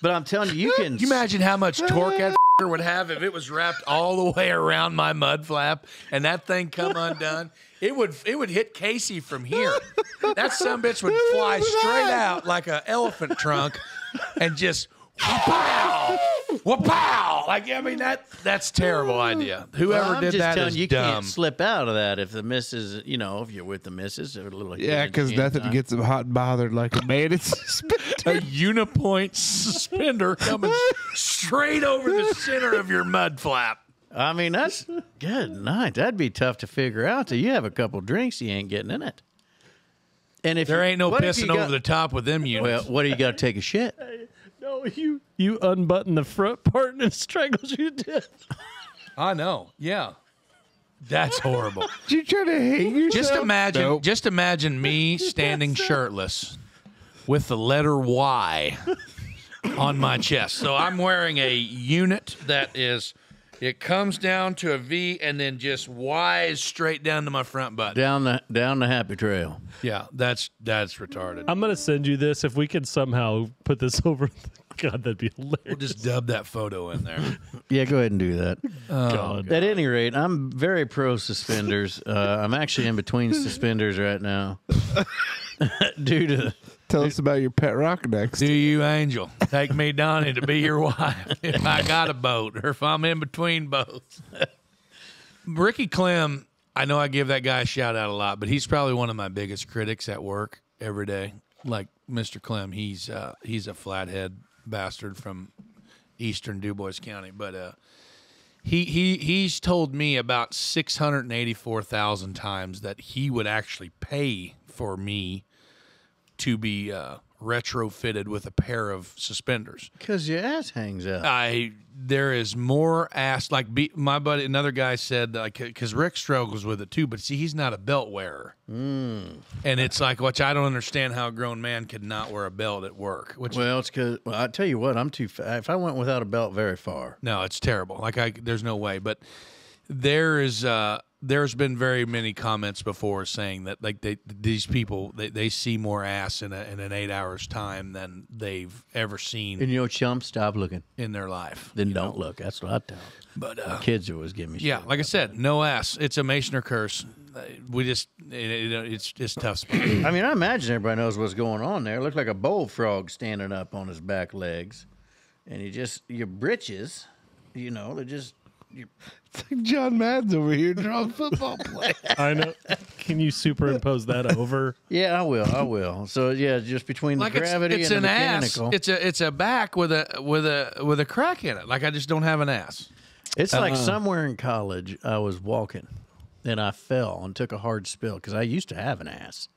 But I'm telling you, you can... Can you imagine how much torque that would have if it was wrapped all the way around my mud flap and that thing come undone? It would it would hit Casey from here. That son of a bitch would fly straight out like an elephant trunk and just... Wha-pow! Wha-pow! Like, I mean, that that's terrible idea. Whoever well, did that is you dumb. You can't slip out of that if the missus, you know, if you're with the missus. Or a little yeah, because nothing time. Gets them hot and bothered like a man. It's a Unipoint suspender coming straight over the center of your mud flap. I mean, that's good night. That'd be tough to figure out till you have a couple drinks you ain't getting in it. And if There you, ain't no pissing got, over the top with them units. Well, what do you got to take a shit? No, you you unbutton the front part and it strangles you to death. I know. Yeah, that's horrible. Did you try to hate yourself? Just imagine, nope. just imagine me standing shirtless with the letter Y on my chest. So I'm wearing a unit that is It comes down to a V and then just Y's straight down to my front butt. Down the down the happy trail. Yeah, that's that's retarded. I'm gonna send you this if we can somehow put this over. God, that'd be hilarious. We'll just dub that photo in there. Yeah, go ahead and do that. Oh, God. At any rate, I'm very pro suspenders. uh, I'm actually in between suspenders right now. Due to Tell us about your pet rock next. Do you, Angel? Take me, Donnie, to be your wife if I got a boat or if I'm in between boats. Ricky Clem, I know I give that guy a shout-out a lot, but he's probably one of my biggest critics at work every day. Like Mister Clem, he's uh, he's a flathead bastard from eastern Dubois County. But uh, he he he's told me about six hundred eighty-four thousand times that he would actually pay for me to be uh, retrofitted with a pair of suspenders. Because your ass hangs out. I there is more ass. Like be, my buddy, another guy said, like, because Rick struggles with it too, but see, he's not a belt wearer. Mm. And it's like, which I don't understand how a grown man could not wear a belt at work. Which, well, it's because, well, I tell you what, I'm too fat. If I went without a belt very far. No, it's terrible. Like, I, there's no way. But there is... Uh, There's been very many comments before saying that like they these people they, they see more ass in a, in an eight hours time than they've ever seen. And you know, chum, stop looking in their life. Then don't know? Look. That's what I tell. But uh, my kids always give me. Yeah, shit like I said, that. No ass. It's a Masoner curse. We just it, it, it's it's tough spot. I mean, I imagine everybody knows what's going on there. It looked like a bullfrog standing up on his back legs, and you just your britches, you know, they just. You're... It's like John Madden's over here drawing football play. I know. Can you superimpose that over? Yeah, I will. I will. So yeah, just between the like gravity it's, it's and an the mechanical. Ass. It's a it's a back with a with a with a crack in it. Like I just don't have an ass. It's uh-huh. like somewhere in college I was walking and I fell and took a hard spill because I used to have an ass,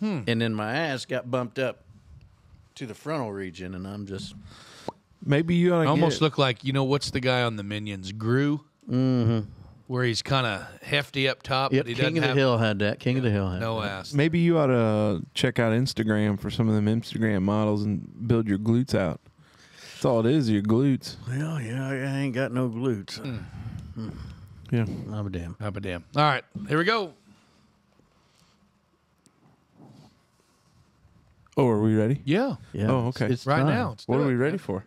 hmm. and then my ass got bumped up to the frontal region, and I'm just. Maybe you ought to almost get... look like, you know, what's the guy on the Minions? Gru? Mm-hmm. Where he's kind of hefty up top. Yep, but he King doesn't of the have... Hill had that. King yeah, of the Hill had no that. No ass. Maybe you ought to check out Instagram for some of them Instagram models and build your glutes out. That's all it is, your glutes. Well, yeah, I ain't got no glutes. Mm. Mm. Yeah. I'm a damn. I'm a damn. All right, here we go. Oh, are we ready? Yeah. Yeah. Oh, okay. It's, it's right time. Now. What are we ready for?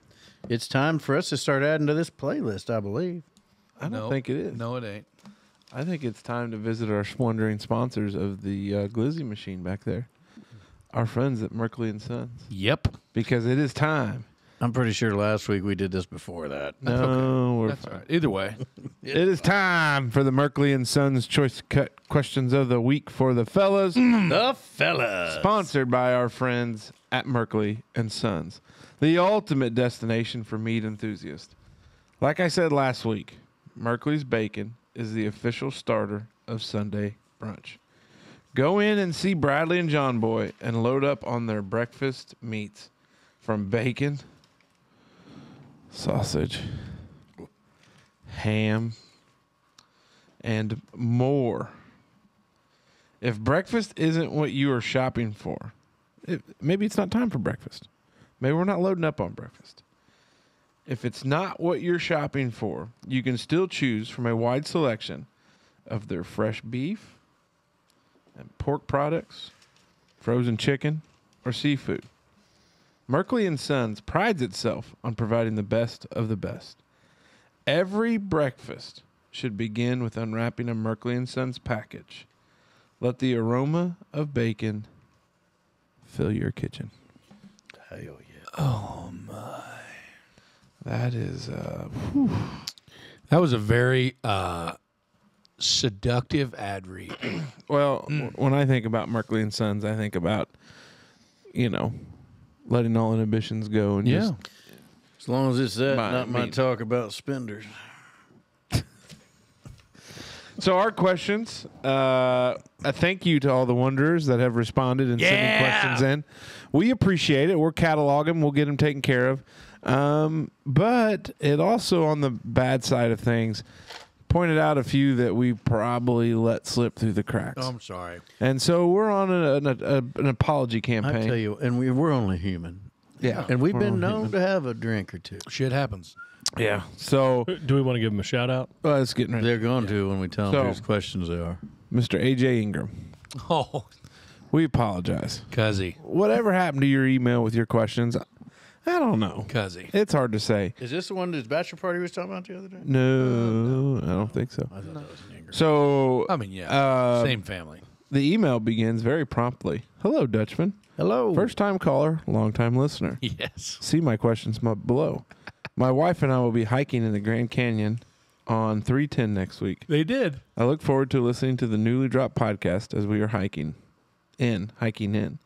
It's time for us to start adding to this playlist, I believe. I don't nope. think it is. No, it ain't. I think it's time to visit our wandering sponsors of the uh, Glizzy machine back there. Our friends at Merkley and Sons. Yep. Because it is time. I'm pretty sure last week we did this before that. No, okay. we're That's fine. Right. Either way. it it is fine. Time for the Merkley and Sons Choice Cut Questions of the Week for the fellas. Mm. The fellas. Sponsored by our friends at Merkley and Sons. The ultimate destination for meat enthusiasts. Like I said last week, Merkley's Bacon is the official starter of Sunday brunch. Go in and see Bradley and John Boy and load up on their breakfast meats from bacon, sausage, ham, and more. If breakfast isn't what you are shopping for, it, maybe it's not time for breakfast. Maybe we're not loading up on breakfast. If it's not what you're shopping for, you can still choose from a wide selection of their fresh beef and pork products, frozen chicken, or seafood. Merkley and Sons prides itself on providing the best of the best. Every breakfast should begin with unwrapping a Merkley and Sons package. Let the aroma of bacon fill your kitchen. Hell yeah. Oh my! That is uh, whew. That was a very uh, seductive ad read. Well, mm. when I think about Merkley and Sons, I think about you know letting all inhibitions go and yeah. Just as long as it's that, my, not my meat. Talk about spenders. So our questions. Uh, a thank you to all the wanderers that have responded and yeah! sending questions in. We appreciate it. We're cataloging them. We'll get them taken care of. Um, but it also, on the bad side of things, pointed out a few that we probably let slip through the cracks. Oh, I'm sorry. And so we're on a, an, a, an apology campaign. I tell you, and we, we're only human. Yeah. And we've been known human. to have a drink or two. Shit happens. Yeah. So, do we want to give them a shout out? Uh, it's getting ready. They're going yeah. to when we tell so, them whose questions they are. Mister A J Ingram. Oh, we apologize, Cuzzy. Whatever happened to your email with your questions? I don't know, Cuzzy. It's hard to say. Is this the one whose bachelor party we was talking about the other day? No, uh, no I don't think so. I thought that was an Ingram. So, I mean, yeah, uh, same family. The email begins very promptly. Hello, Dutchman. Hello. First time caller, long time listener. Yes. See my questions below. My wife and I will be hiking in the Grand Canyon on three ten next week. They did. I look forward to listening to the newly dropped podcast as we are hiking in, hiking in.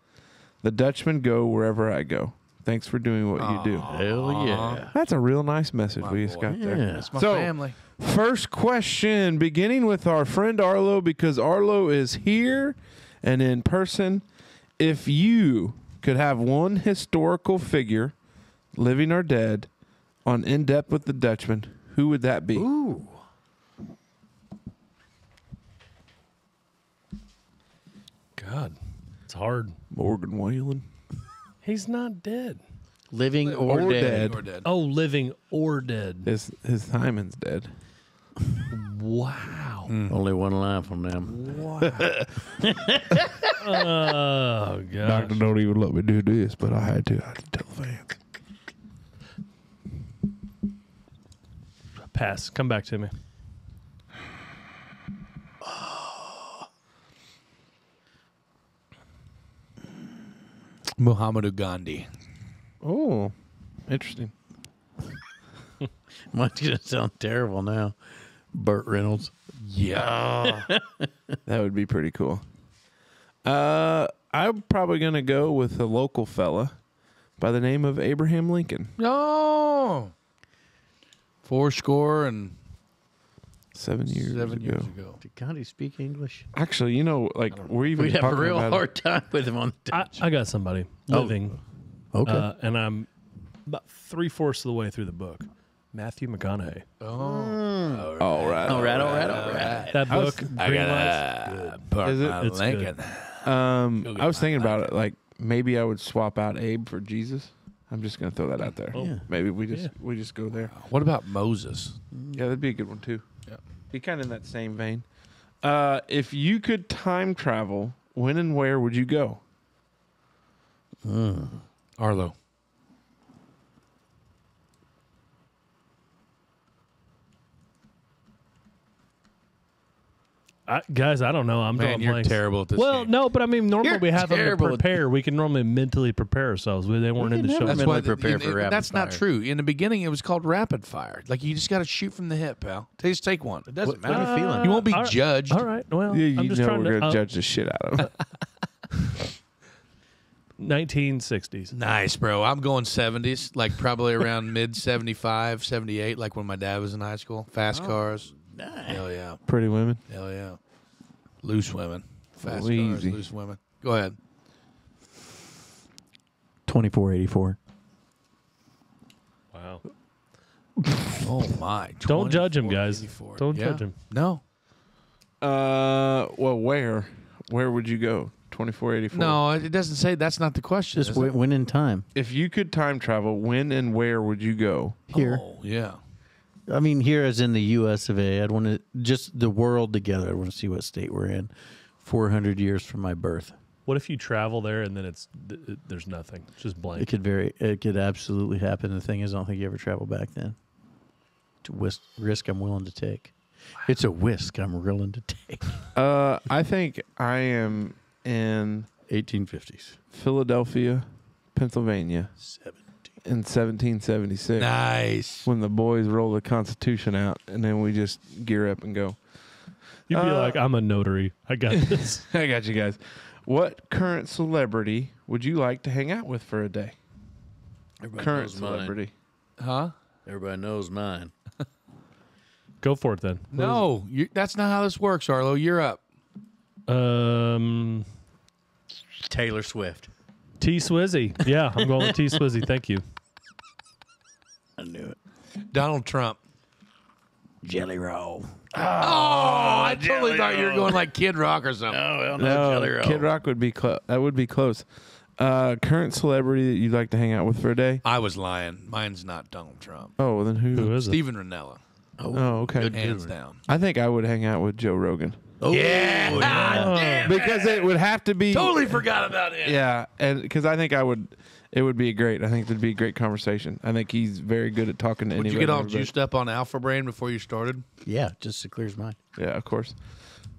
The Dutchmen go wherever I go. Thanks for doing what Aww. you do. Hell yeah. That's a real nice message my we boy. just got yeah. there. That's my so, family. First question, beginning with our friend Arlo, because Arlo is here and in person. If you could have one historical figure, living or dead, on In Depth with the Dutchman, who would that be? Ooh. God, it's hard. Morgan Wallen. He's not dead. Living or, or, dead. Dead. or dead. Oh, living or dead. His his hymen's dead. Wow. Mm. Only one life on them. Wow. Oh, God. Doctor don't even let me do this, but I had to. I had to tell the fans. Pass. Come back to me. Muhammadu Gandhi. Oh, interesting. Mine's going to sound terrible now. Burt Reynolds. Yeah. That would be pretty cool. Uh, I'm probably going to go with a local fella by the name of Abraham Lincoln. No. Four score and seven years seven ago. Years ago. Did Gandhi speak English? Actually, you know, like know. we're even we'd have a real hard it. time with him on the Dutch. I, I got somebody living, oh. okay, uh, and I'm about three fourths of the way through the book. Matthew McConaughey. Oh, mm. all right, all right, all right, all right. All right. That I book, was, I got uh, Is it? It's Lincoln. Good. Um, I was thinking about Lincoln. it, like maybe I would swap out Abe for Jesus. I'm just gonna throw that out there. Oh, yeah. Maybe we just yeah. we just go there. What about Moses? Yeah, that'd be a good one too. Yeah, be kind of in that same vein. Uh, if you could time travel, when and where would you go? Uh, Arlo. I, guys, I don't know. I'm Man, you're blanks. terrible at this Well, game. no, but I mean, normally you're we have them prepare. We can normally mentally prepare ourselves. They weren't we in the show. That's why prepare for rapid That's fire. not true. In the beginning, it was called rapid fire. Like, you just got to shoot from the hip, pal. Just take one. It doesn't matter. What are you feeling? Uh, you won't be all right. judged. All right. Well, yeah, you I'm just know trying we're going to uh, judge the shit out of it. nineteen sixties. Nice, bro. I'm going seventies, like probably around mid seventy-five, seventy-eight, like when my dad was in high school. Fast oh. cars. Nice. Hell yeah. Pretty women. Hell yeah. Loose women. Fast Easy. cars, loose women. Go ahead. twenty-four eighty-four. Wow. Oh, my. Don't judge him, guys. Don't yeah. judge him. No. Uh, Well, where? Where would you go? twenty-four eighty-four? No, it doesn't say. That's not the question. Just when, when in time. If you could time travel, when and where would you go? Here. Oh, yeah. I mean, here as in the U S of A, I'd want to just the world together. I want to see what state we're in four hundred years from my birth. What if you travel there and then it's th there's nothing? It's just blank. It could very, it could absolutely happen. The thing is, I don't think you ever travel back then. It's a whisk, risk I'm willing to take. Wow. It's a risk I'm willing to take. Uh, I think I am in eighteen fifties. Philadelphia, Pennsylvania. Seven. In seventeen seventy-six. Nice. When the boys roll the Constitution out, and then we just gear up and go. You'd be uh, like, I'm a notary. I got this. I got you guys. What current celebrity would you like to hang out with for a day? Everybody current knows celebrity. Mine. Huh? Everybody knows mine. Go for it, then. What no, you, that's not how this works, Arlo. You're up. Um, Taylor Swift. T-Swizzy. Yeah, I'm going with T-Swizzy. Thank you. I knew it. Donald Trump. Jelly Roll. Oh, oh I totally roll. thought you were going like Kid Rock or something. Oh, well, no, no Jelly Roll. Kid Rock would be close. That would be close. Uh, current celebrity that you'd like to hang out with for a day? I was lying. Mine's not Donald Trump. Oh, well, then who, who is Steven it? Steven Rinella. Oh, oh, okay. Good hands dude. down. I think I would hang out with Joe Rogan. Oh, yeah. Oh, yeah. Because it would have to be. Totally forgot about it. Yeah. And because I think I would, it would be great. I think it'd be a great conversation. I think he's very good at talking to anybody. Would you get all juiced up on Alpha Brain before you started? Yeah, just to clear his mind. Yeah, of course.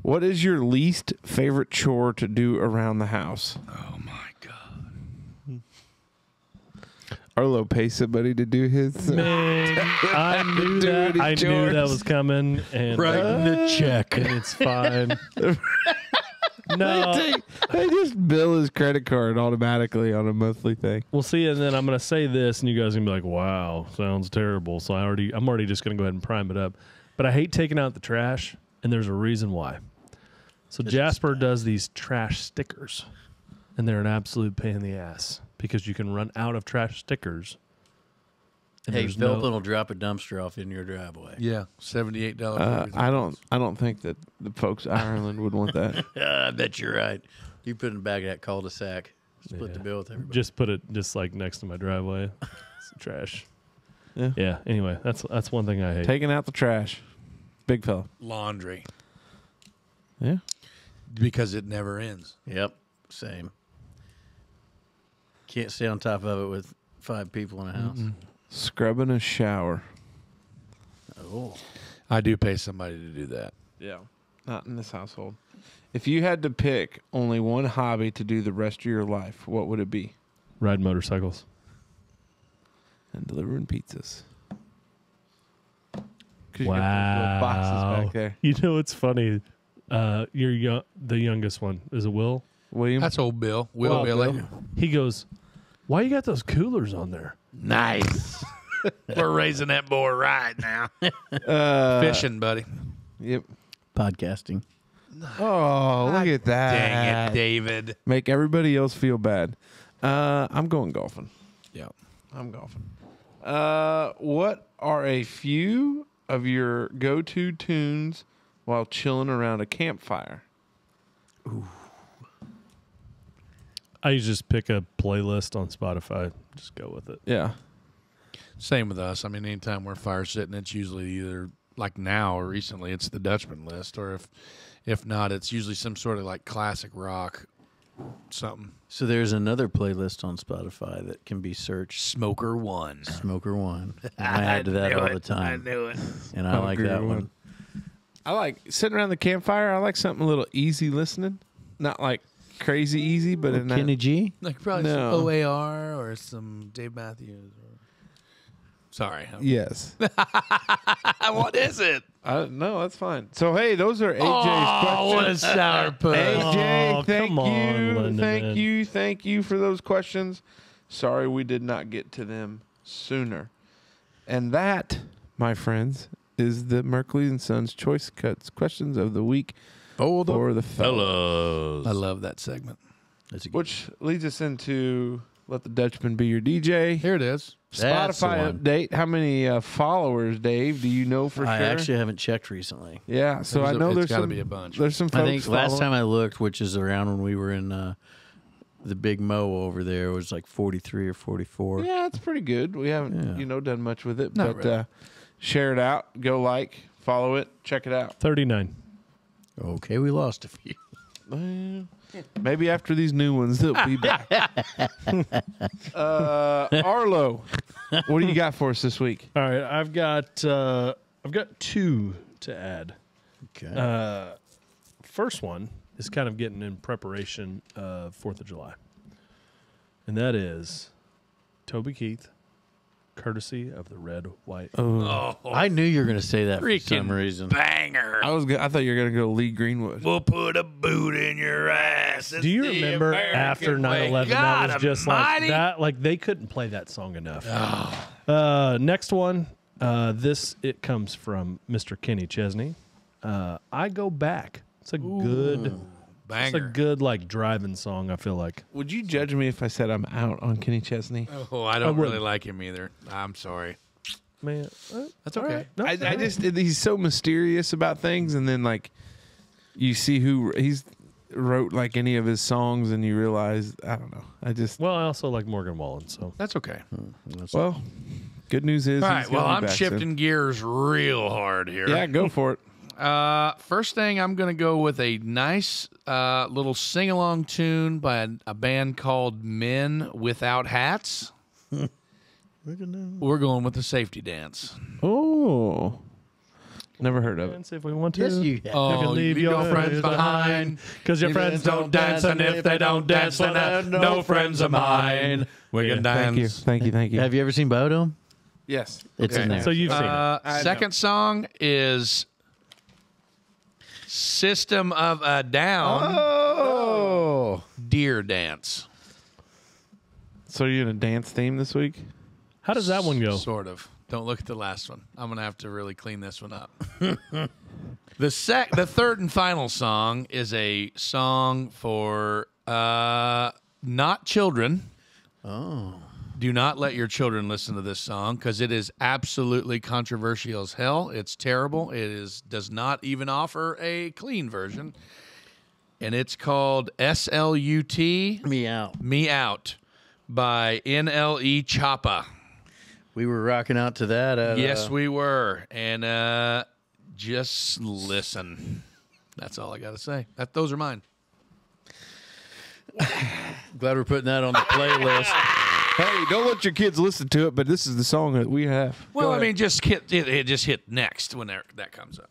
What is your least favorite chore to do around the house? Oh, my God. Arlo pays somebody to do his. Uh, Man, I knew that. I chores. knew that was coming. And right uh, in the check. And it's fine. No. They, take, they just bill his credit card automatically on a monthly thing. Well, see, and then I'm going to say this, and you guys are going to be like, wow, sounds terrible. So I already, I'm already just going to go ahead and prime it up. But I hate taking out the trash, and there's a reason why. So it's Jasper does these trash stickers, and they're an absolute pain in the ass because you can run out of trash stickers. Hey, Philip no, will drop a dumpster off in your driveway. Yeah, seventy-eight dollars. Uh, I don't. I don't think that the folks in Ireland would want that. uh, I bet you're right. You put in the bag of that cul-de-sac. Split yeah. the bill with everybody. Just put it just like next to my driveway. It's trash. Yeah. Yeah. Anyway, that's that's one thing I hate. Taking out the trash, big fella. Laundry. Yeah. Because it never ends. Yep. Same. Can't stay on top of it with five people in a house. Mm-mm. Scrubbing a shower. Oh, I do pay somebody to do that. Yeah, not in this household. If you had to pick only one hobby to do the rest of your life, what would it be? Ride motorcycles. And delivering pizzas. Wow. Boxes back there. You know what's funny? Uh, you're young, the youngest one is it Will William. That's old Bill. Will well, Billy. Bill. He goes, "Why you got those coolers on there?" Nice. We're raising that boy right now. Uh, Fishing, buddy. Yep. Podcasting. Oh, look I, at that. Dang it, David. Make everybody else feel bad. Uh, I'm going golfing. Yeah, I'm golfing. Uh, what are a few of your go-to tunes while chilling around a campfire? Ooh. I just pick a playlist on Spotify. Just go with it. Yeah. Same with us. I mean, anytime we're fire sitting, it's usually either like now or recently, it's the Dutchman list, or if if not, it's usually some sort of like classic rock something. So there's another playlist on Spotify that can be searched. Smoker One. Smoker One. I add to that all it. the time. I knew it. And I, I like that one. one. I like sitting around the campfire. I like something a little easy listening, not like crazy easy, but in Kenny that, G, like probably no. some O A R or some Dave Matthews. Or... Sorry. I'm... Yes. What is it? I, no, that's fine. So hey, those are A J's oh, questions. What a sourpuss! A J, oh, thank you, on, thank man. you, thank you for those questions. Sorry, we did not get to them sooner. And that, my friends, is the Merkley and Sons Choice Cuts questions of the week. Oh, the for the fellows. fellows. I love that segment. That's a good Which one. leads us into Let the Dutchman Be Your D J. Here it is. Spotify update. How many uh, followers, Dave, do you know for I sure? I actually haven't checked recently. Yeah, so there's I know a, there's got to be a bunch. There's some folks I think following. Last time I looked, which is around when we were in uh, the Big Mo over there, it was like forty-three or forty-four. Yeah, that's pretty good. We haven't yeah. you know, done much with it. Not but really. uh, share it out. Go like, follow it, check it out. thirty-nine. Okay, we lost a few. Well, maybe after these new ones, they'll be back. uh, Arlo, what do you got for us this week? All right, I've got uh, I've got two to add. Okay. Uh, first one is kind of getting in preparation of Fourth of July, and that is Toby Keith, courtesy of the Red, White. Oh. Oh, I knew you were going to say that for some reason. Banger! I was. Gonna, I thought you were going to go Lee Greenwood. We'll put a boot in your ass. It's Do you remember American after nine eleven? That was just mighty. like that. Like they couldn't play that song enough. Oh. Uh, next one. Uh, this it comes from Mister Kenny Chesney. Uh, I go back. It's a Ooh. good. Banger. It's a good, like, driving song, I feel like. Would you judge me if I said I'm out on Kenny Chesney? Oh, I don't I really like him either. I'm sorry. Man. What? That's okay. Right. No, I, I just, he's so mysterious about things, and then, like, you see who, he's wrote like any of his songs, and you realize, I don't know. I just well, I also like Morgan Wallen, so that's okay. That's well, okay. Good news is, all right. Well, I'm shifting soon. gears real hard here. Yeah, go for it. Uh, first thing, I'm going to go with a nice uh, little sing-along tune by a, a band called Men Without Hats. We're going with the Safety Dance. Oh. Never heard of it. If we want to. Yes, you can. Oh, you can leave your, your friends behind, because your friends don't dance, and if they don't dance, then I have no friends of mine. We can dance. Thank you, thank you, thank you. Have you ever seen Bodo? Yes. It's okay. in there. So you've seen uh, it. Second song is System of a Down. Oh. Deer Dance. So are you in a dance theme this week? How does that one go? Sort of. Don't look at the last one. I'm going to have to really clean this one up. the sec the third and final song is a song for uh, not children. Oh. Do not let your children listen to this song, because it is absolutely controversial as hell. It's terrible. It is does not even offer a clean version. And it's called S L U T. Me Out. Me Out by N L E Choppa. We were rocking out to that. At, yes, uh, we were. And uh, just listen. That's all I got to say. That, those are mine. Glad we're putting that on the playlist. Hey, don't let your kids listen to it, but this is the song that we have. Well, I mean, just hit it, it just hit next when that, that comes up.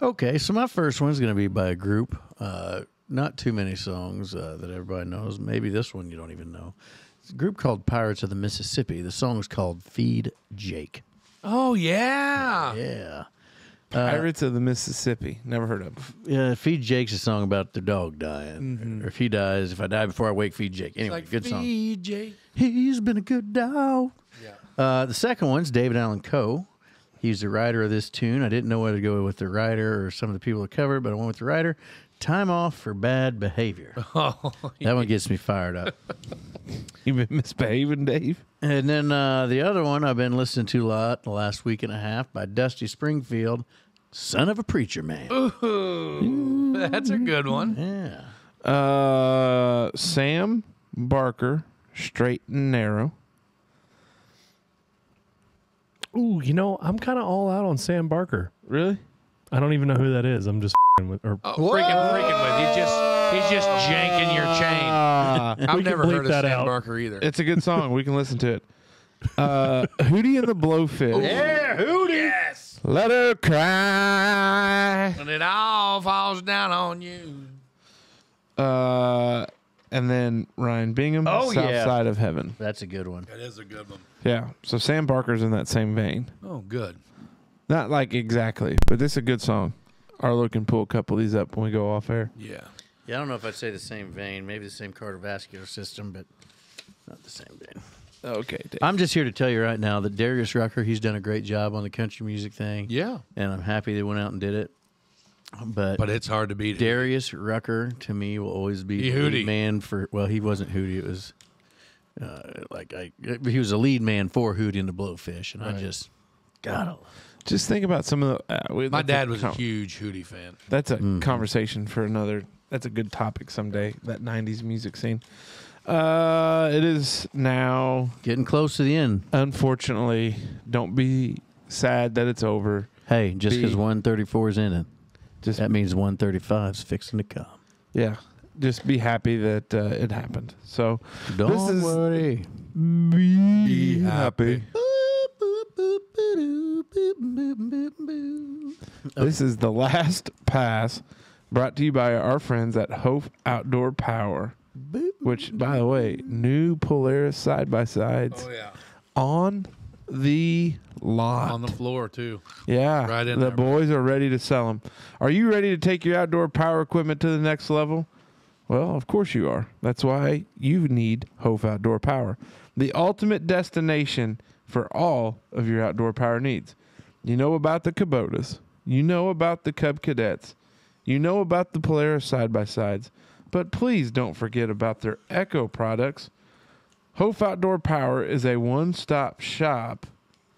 Okay, so my first one's going to be by a group. Uh, not too many songs uh, that everybody knows. Maybe this one you don't even know. It's a group called Pirates of the Mississippi. The song's called Feed Jake. Oh, yeah. Yeah. Pirates uh, of the Mississippi. Never heard of. Yeah, Feed Jake's a song about their dog dying. Mm-hmm. Or if he dies, if I die before I wake, feed Jake. Anyway, like, good song. Feed Jake. He's been a good dog. Yeah. Uh, the second one's David Allan Coe. He's the writer of this tune. I didn't know whether to go with the writer or some of the people that covered, but I went with the writer. Time Off for Bad Behavior. Oh, yeah. That one gets me fired up. You've been misbehaving, Dave. And then uh, the other one I've been listening to a lot the last week and a half by Dusty Springfield, Son of a Preacher Man. Ooh, Ooh. That's a good one. Yeah. Uh, Sam Barker, Straight and Narrow. Ooh, you know, I'm kind of all out on Sam Barker. Really? I don't even know who that is. I'm just... With, or oh, freaking, freaking with. He just, he's just janking your chain. I've never heard of Sam out. Barker either. It's a good song. We can listen to it. Uh, Hootie and the Blowfish. Yeah, Hootie. Yes. Let her cry. And it all falls down on you. Uh, and then Ryan Bingham, oh, South yeah. Side of Heaven. That's a good one. That is a good one. Yeah. So Sam Barker's in that same vein. Oh, good. Not like exactly, but this is a good song. Arlo can pull a couple of these up when we go off air. Yeah. Yeah, I don't know if I'd say the same vein. Maybe the same cardiovascular system, but not the same vein. Okay, Dave. I'm just here to tell you right now that Darius Rucker, he's done a great job on the country music thing. Yeah. And I'm happy they went out and did it. But but it's hard to beat Darius it. Rucker, to me, will always be the lead man for... Well, he wasn't Hootie. It was uh, like... I, he was a lead man for Hootie and the Blowfish, and right. I just... Gotta Just think about some of the... Uh, we, My dad a, was a huge Hootie fan. That's a mm. conversation for another... That's a good topic someday, that nineties music scene. Uh, it is now... Getting close to the end. Unfortunately, don't be sad that it's over. Hey, just because one thirty-four is in it, just that means one thirty-five is fixing to come. Yeah. Just be happy that uh, it happened. So don't this is, worry. Be, be happy. happy. This is The Last Pass, brought to you by our friends at Hope Outdoor Power, which, by the way, new Polaris side-by-sides oh, yeah. on the lot. On the floor, too. Yeah. Right in the there, boys man. Are ready to sell them. Are you ready to take your outdoor power equipment to the next level? Well, of course you are. That's why you need Hope Outdoor Power, the ultimate destination for all of your outdoor power needs. You know about the Kubotas. You know about the Cub Cadets. You know about the Polaris side-by-sides. But please don't forget about their Echo products. Hope Outdoor Power is a one-stop shop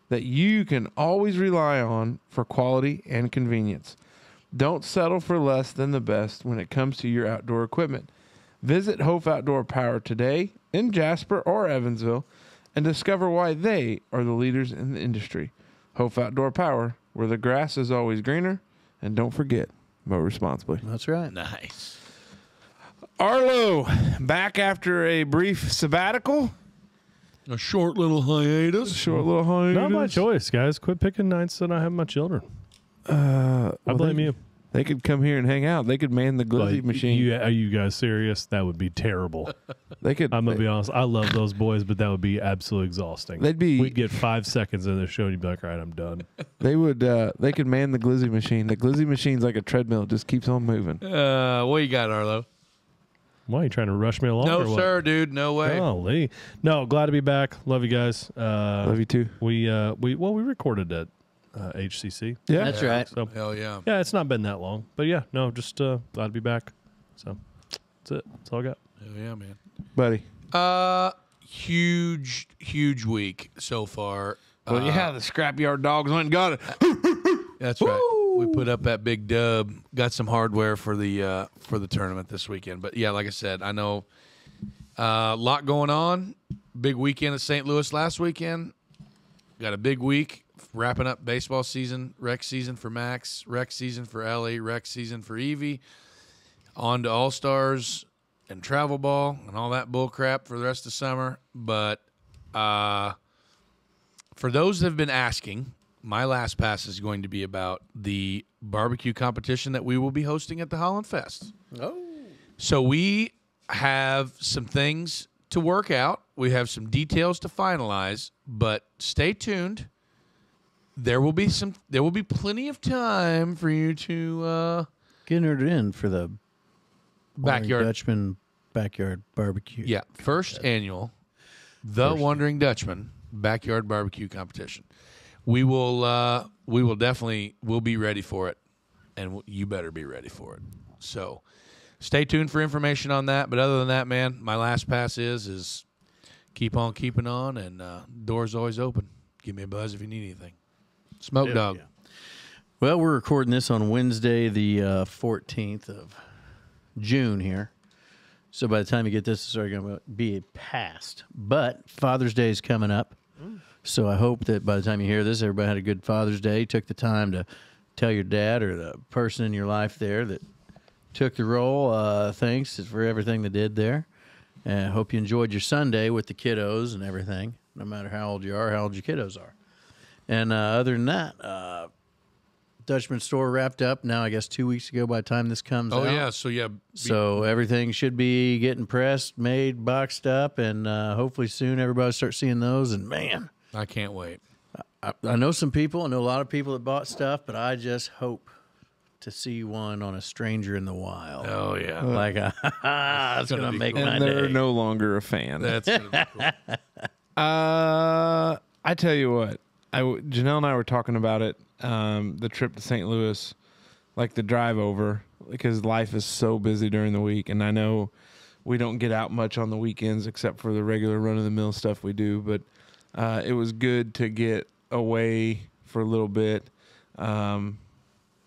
that you can always rely on for quality and convenience. Don't settle for less than the best when it comes to your outdoor equipment. Visit Hope Outdoor Power today in Jasper or Evansville and discover why they are the leaders in the industry. Hope Outdoor Power, where the grass is always greener. And don't forget, mow responsibly. That's right. Nice. Arlo, back after a brief sabbatical. A short little hiatus. A short little hiatus. Not my choice, guys. Quit picking nights that I have my children. Uh, I well, blame they, you. They could come here and hang out. They could man the glizzy like, machine. You, are you guys serious? That would be terrible. They could. I'm going to be honest. I love those boys, but that would be absolutely exhausting. They'd be. We'd get five seconds in the show, and you'd be like, all right, I'm done. They would. Uh, they could man the glizzy machine. The glizzy machine's like a treadmill. It just keeps on moving. Uh, what you got, Arlo? Why are you trying to rush me along? No, sir, dude. No way. Golly. No, glad to be back. Love you guys. Uh, Love you too. We uh, we well, we recorded at uh, H C C. Yeah, that's right. So, hell yeah. Yeah, it's not been that long, but yeah, no, just uh, glad to be back. So that's it. That's all I got. Hell yeah, man, buddy. Uh, huge, huge week so far. Well, uh, yeah, the scrapyard dogs went and got it. That's right. Woo! We put up that big dub, got some hardware for the uh, for the tournament this weekend. But, yeah, like I said, I know a uh, lot going on. Big weekend at Saint Louis last weekend. Got a big week wrapping up baseball season, rec season for Max, rec season for Ellie, rec season for Evie. On to All-Stars and travel ball and all that bull crap for the rest of summer. But uh, for those that have been asking, my last pass is going to be about the barbecue competition that we will be hosting at the Holland Fest. Oh. So we have some things to work out. We have some details to finalize, but stay tuned. There will be some there will be plenty of time for you to uh get entered in for the Backyard Dutchman Backyard Barbecue. Yeah, first yeah. annual The first Wandering year. Dutchman Backyard Barbecue Competition. We will, uh, we will definitely, we'll be ready for it, and w you better be ready for it. So, stay tuned for information on that. But other than that, man, my last pass is is keep on keeping on, and uh, door's always open. Give me a buzz if you need anything. Smoke yeah, dog. Yeah. Well, we're recording this on Wednesday, the uh, fourteenth of June here. So by the time you get this, it's already going to be past. But Father's Day is coming up. Mm. So I hope that by the time you hear this, everybody had a good Father's Day, took the time to tell your dad or the person in your life there that took the role. Uh, thanks for everything they did there. And I hope you enjoyed your Sunday with the kiddos and everything, no matter how old you are, how old your kiddos are. And uh, other than that, uh, Dutchman store wrapped up now, I guess, two weeks ago by the time this comes oh, out. Oh, yeah. So, yeah. So everything should be getting pressed, made, boxed up, and uh, hopefully soon everybody starts seeing those. And, man. I can't wait. I, I know some people. I know a lot of people that bought stuff, but I just hope to see one on a stranger in the wild. Oh, yeah. Like, a, that's going to make cool. my and they're day. No longer a fan. That's going to be cool. Uh, I tell you what. I, Janelle and I were talking about it, um, the trip to Saint Louis, like the drive over, because life is so busy during the week, and I know we don't get out much on the weekends except for the regular run-of-the-mill stuff we do, but Uh, it was good to get away for a little bit. Um,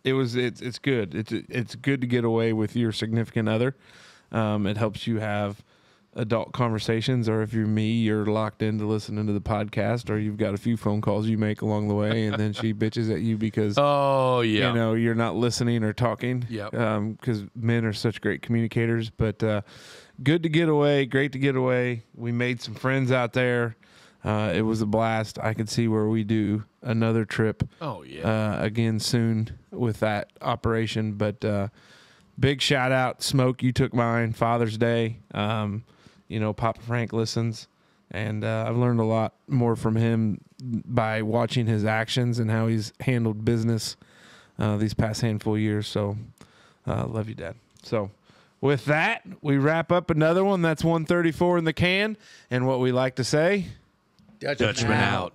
it was it's it's good. It's it's good to get away with your significant other. Um, it helps you have adult conversations, or if you're me, you're locked into listening to the podcast, or you've got a few phone calls you make along the way, and then she bitches at you because oh yeah, you know you're not listening or talking. Yeah, um, because men are such great communicators. But uh, good to get away. Great to get away. We made some friends out there. Uh, it was a blast. I could see where we do another trip. Oh, yeah. Uh, again soon with that operation. But uh, big shout out, Smoke. You took mine. Father's Day. Um, you know, Papa Frank listens. And uh, I've learned a lot more from him by watching his actions and how he's handled business uh, these past handful of years. So uh, love you, Dad. So. With that, we wrap up another one. That's one thirty-four in the can. And what we like to say... Dutchman out.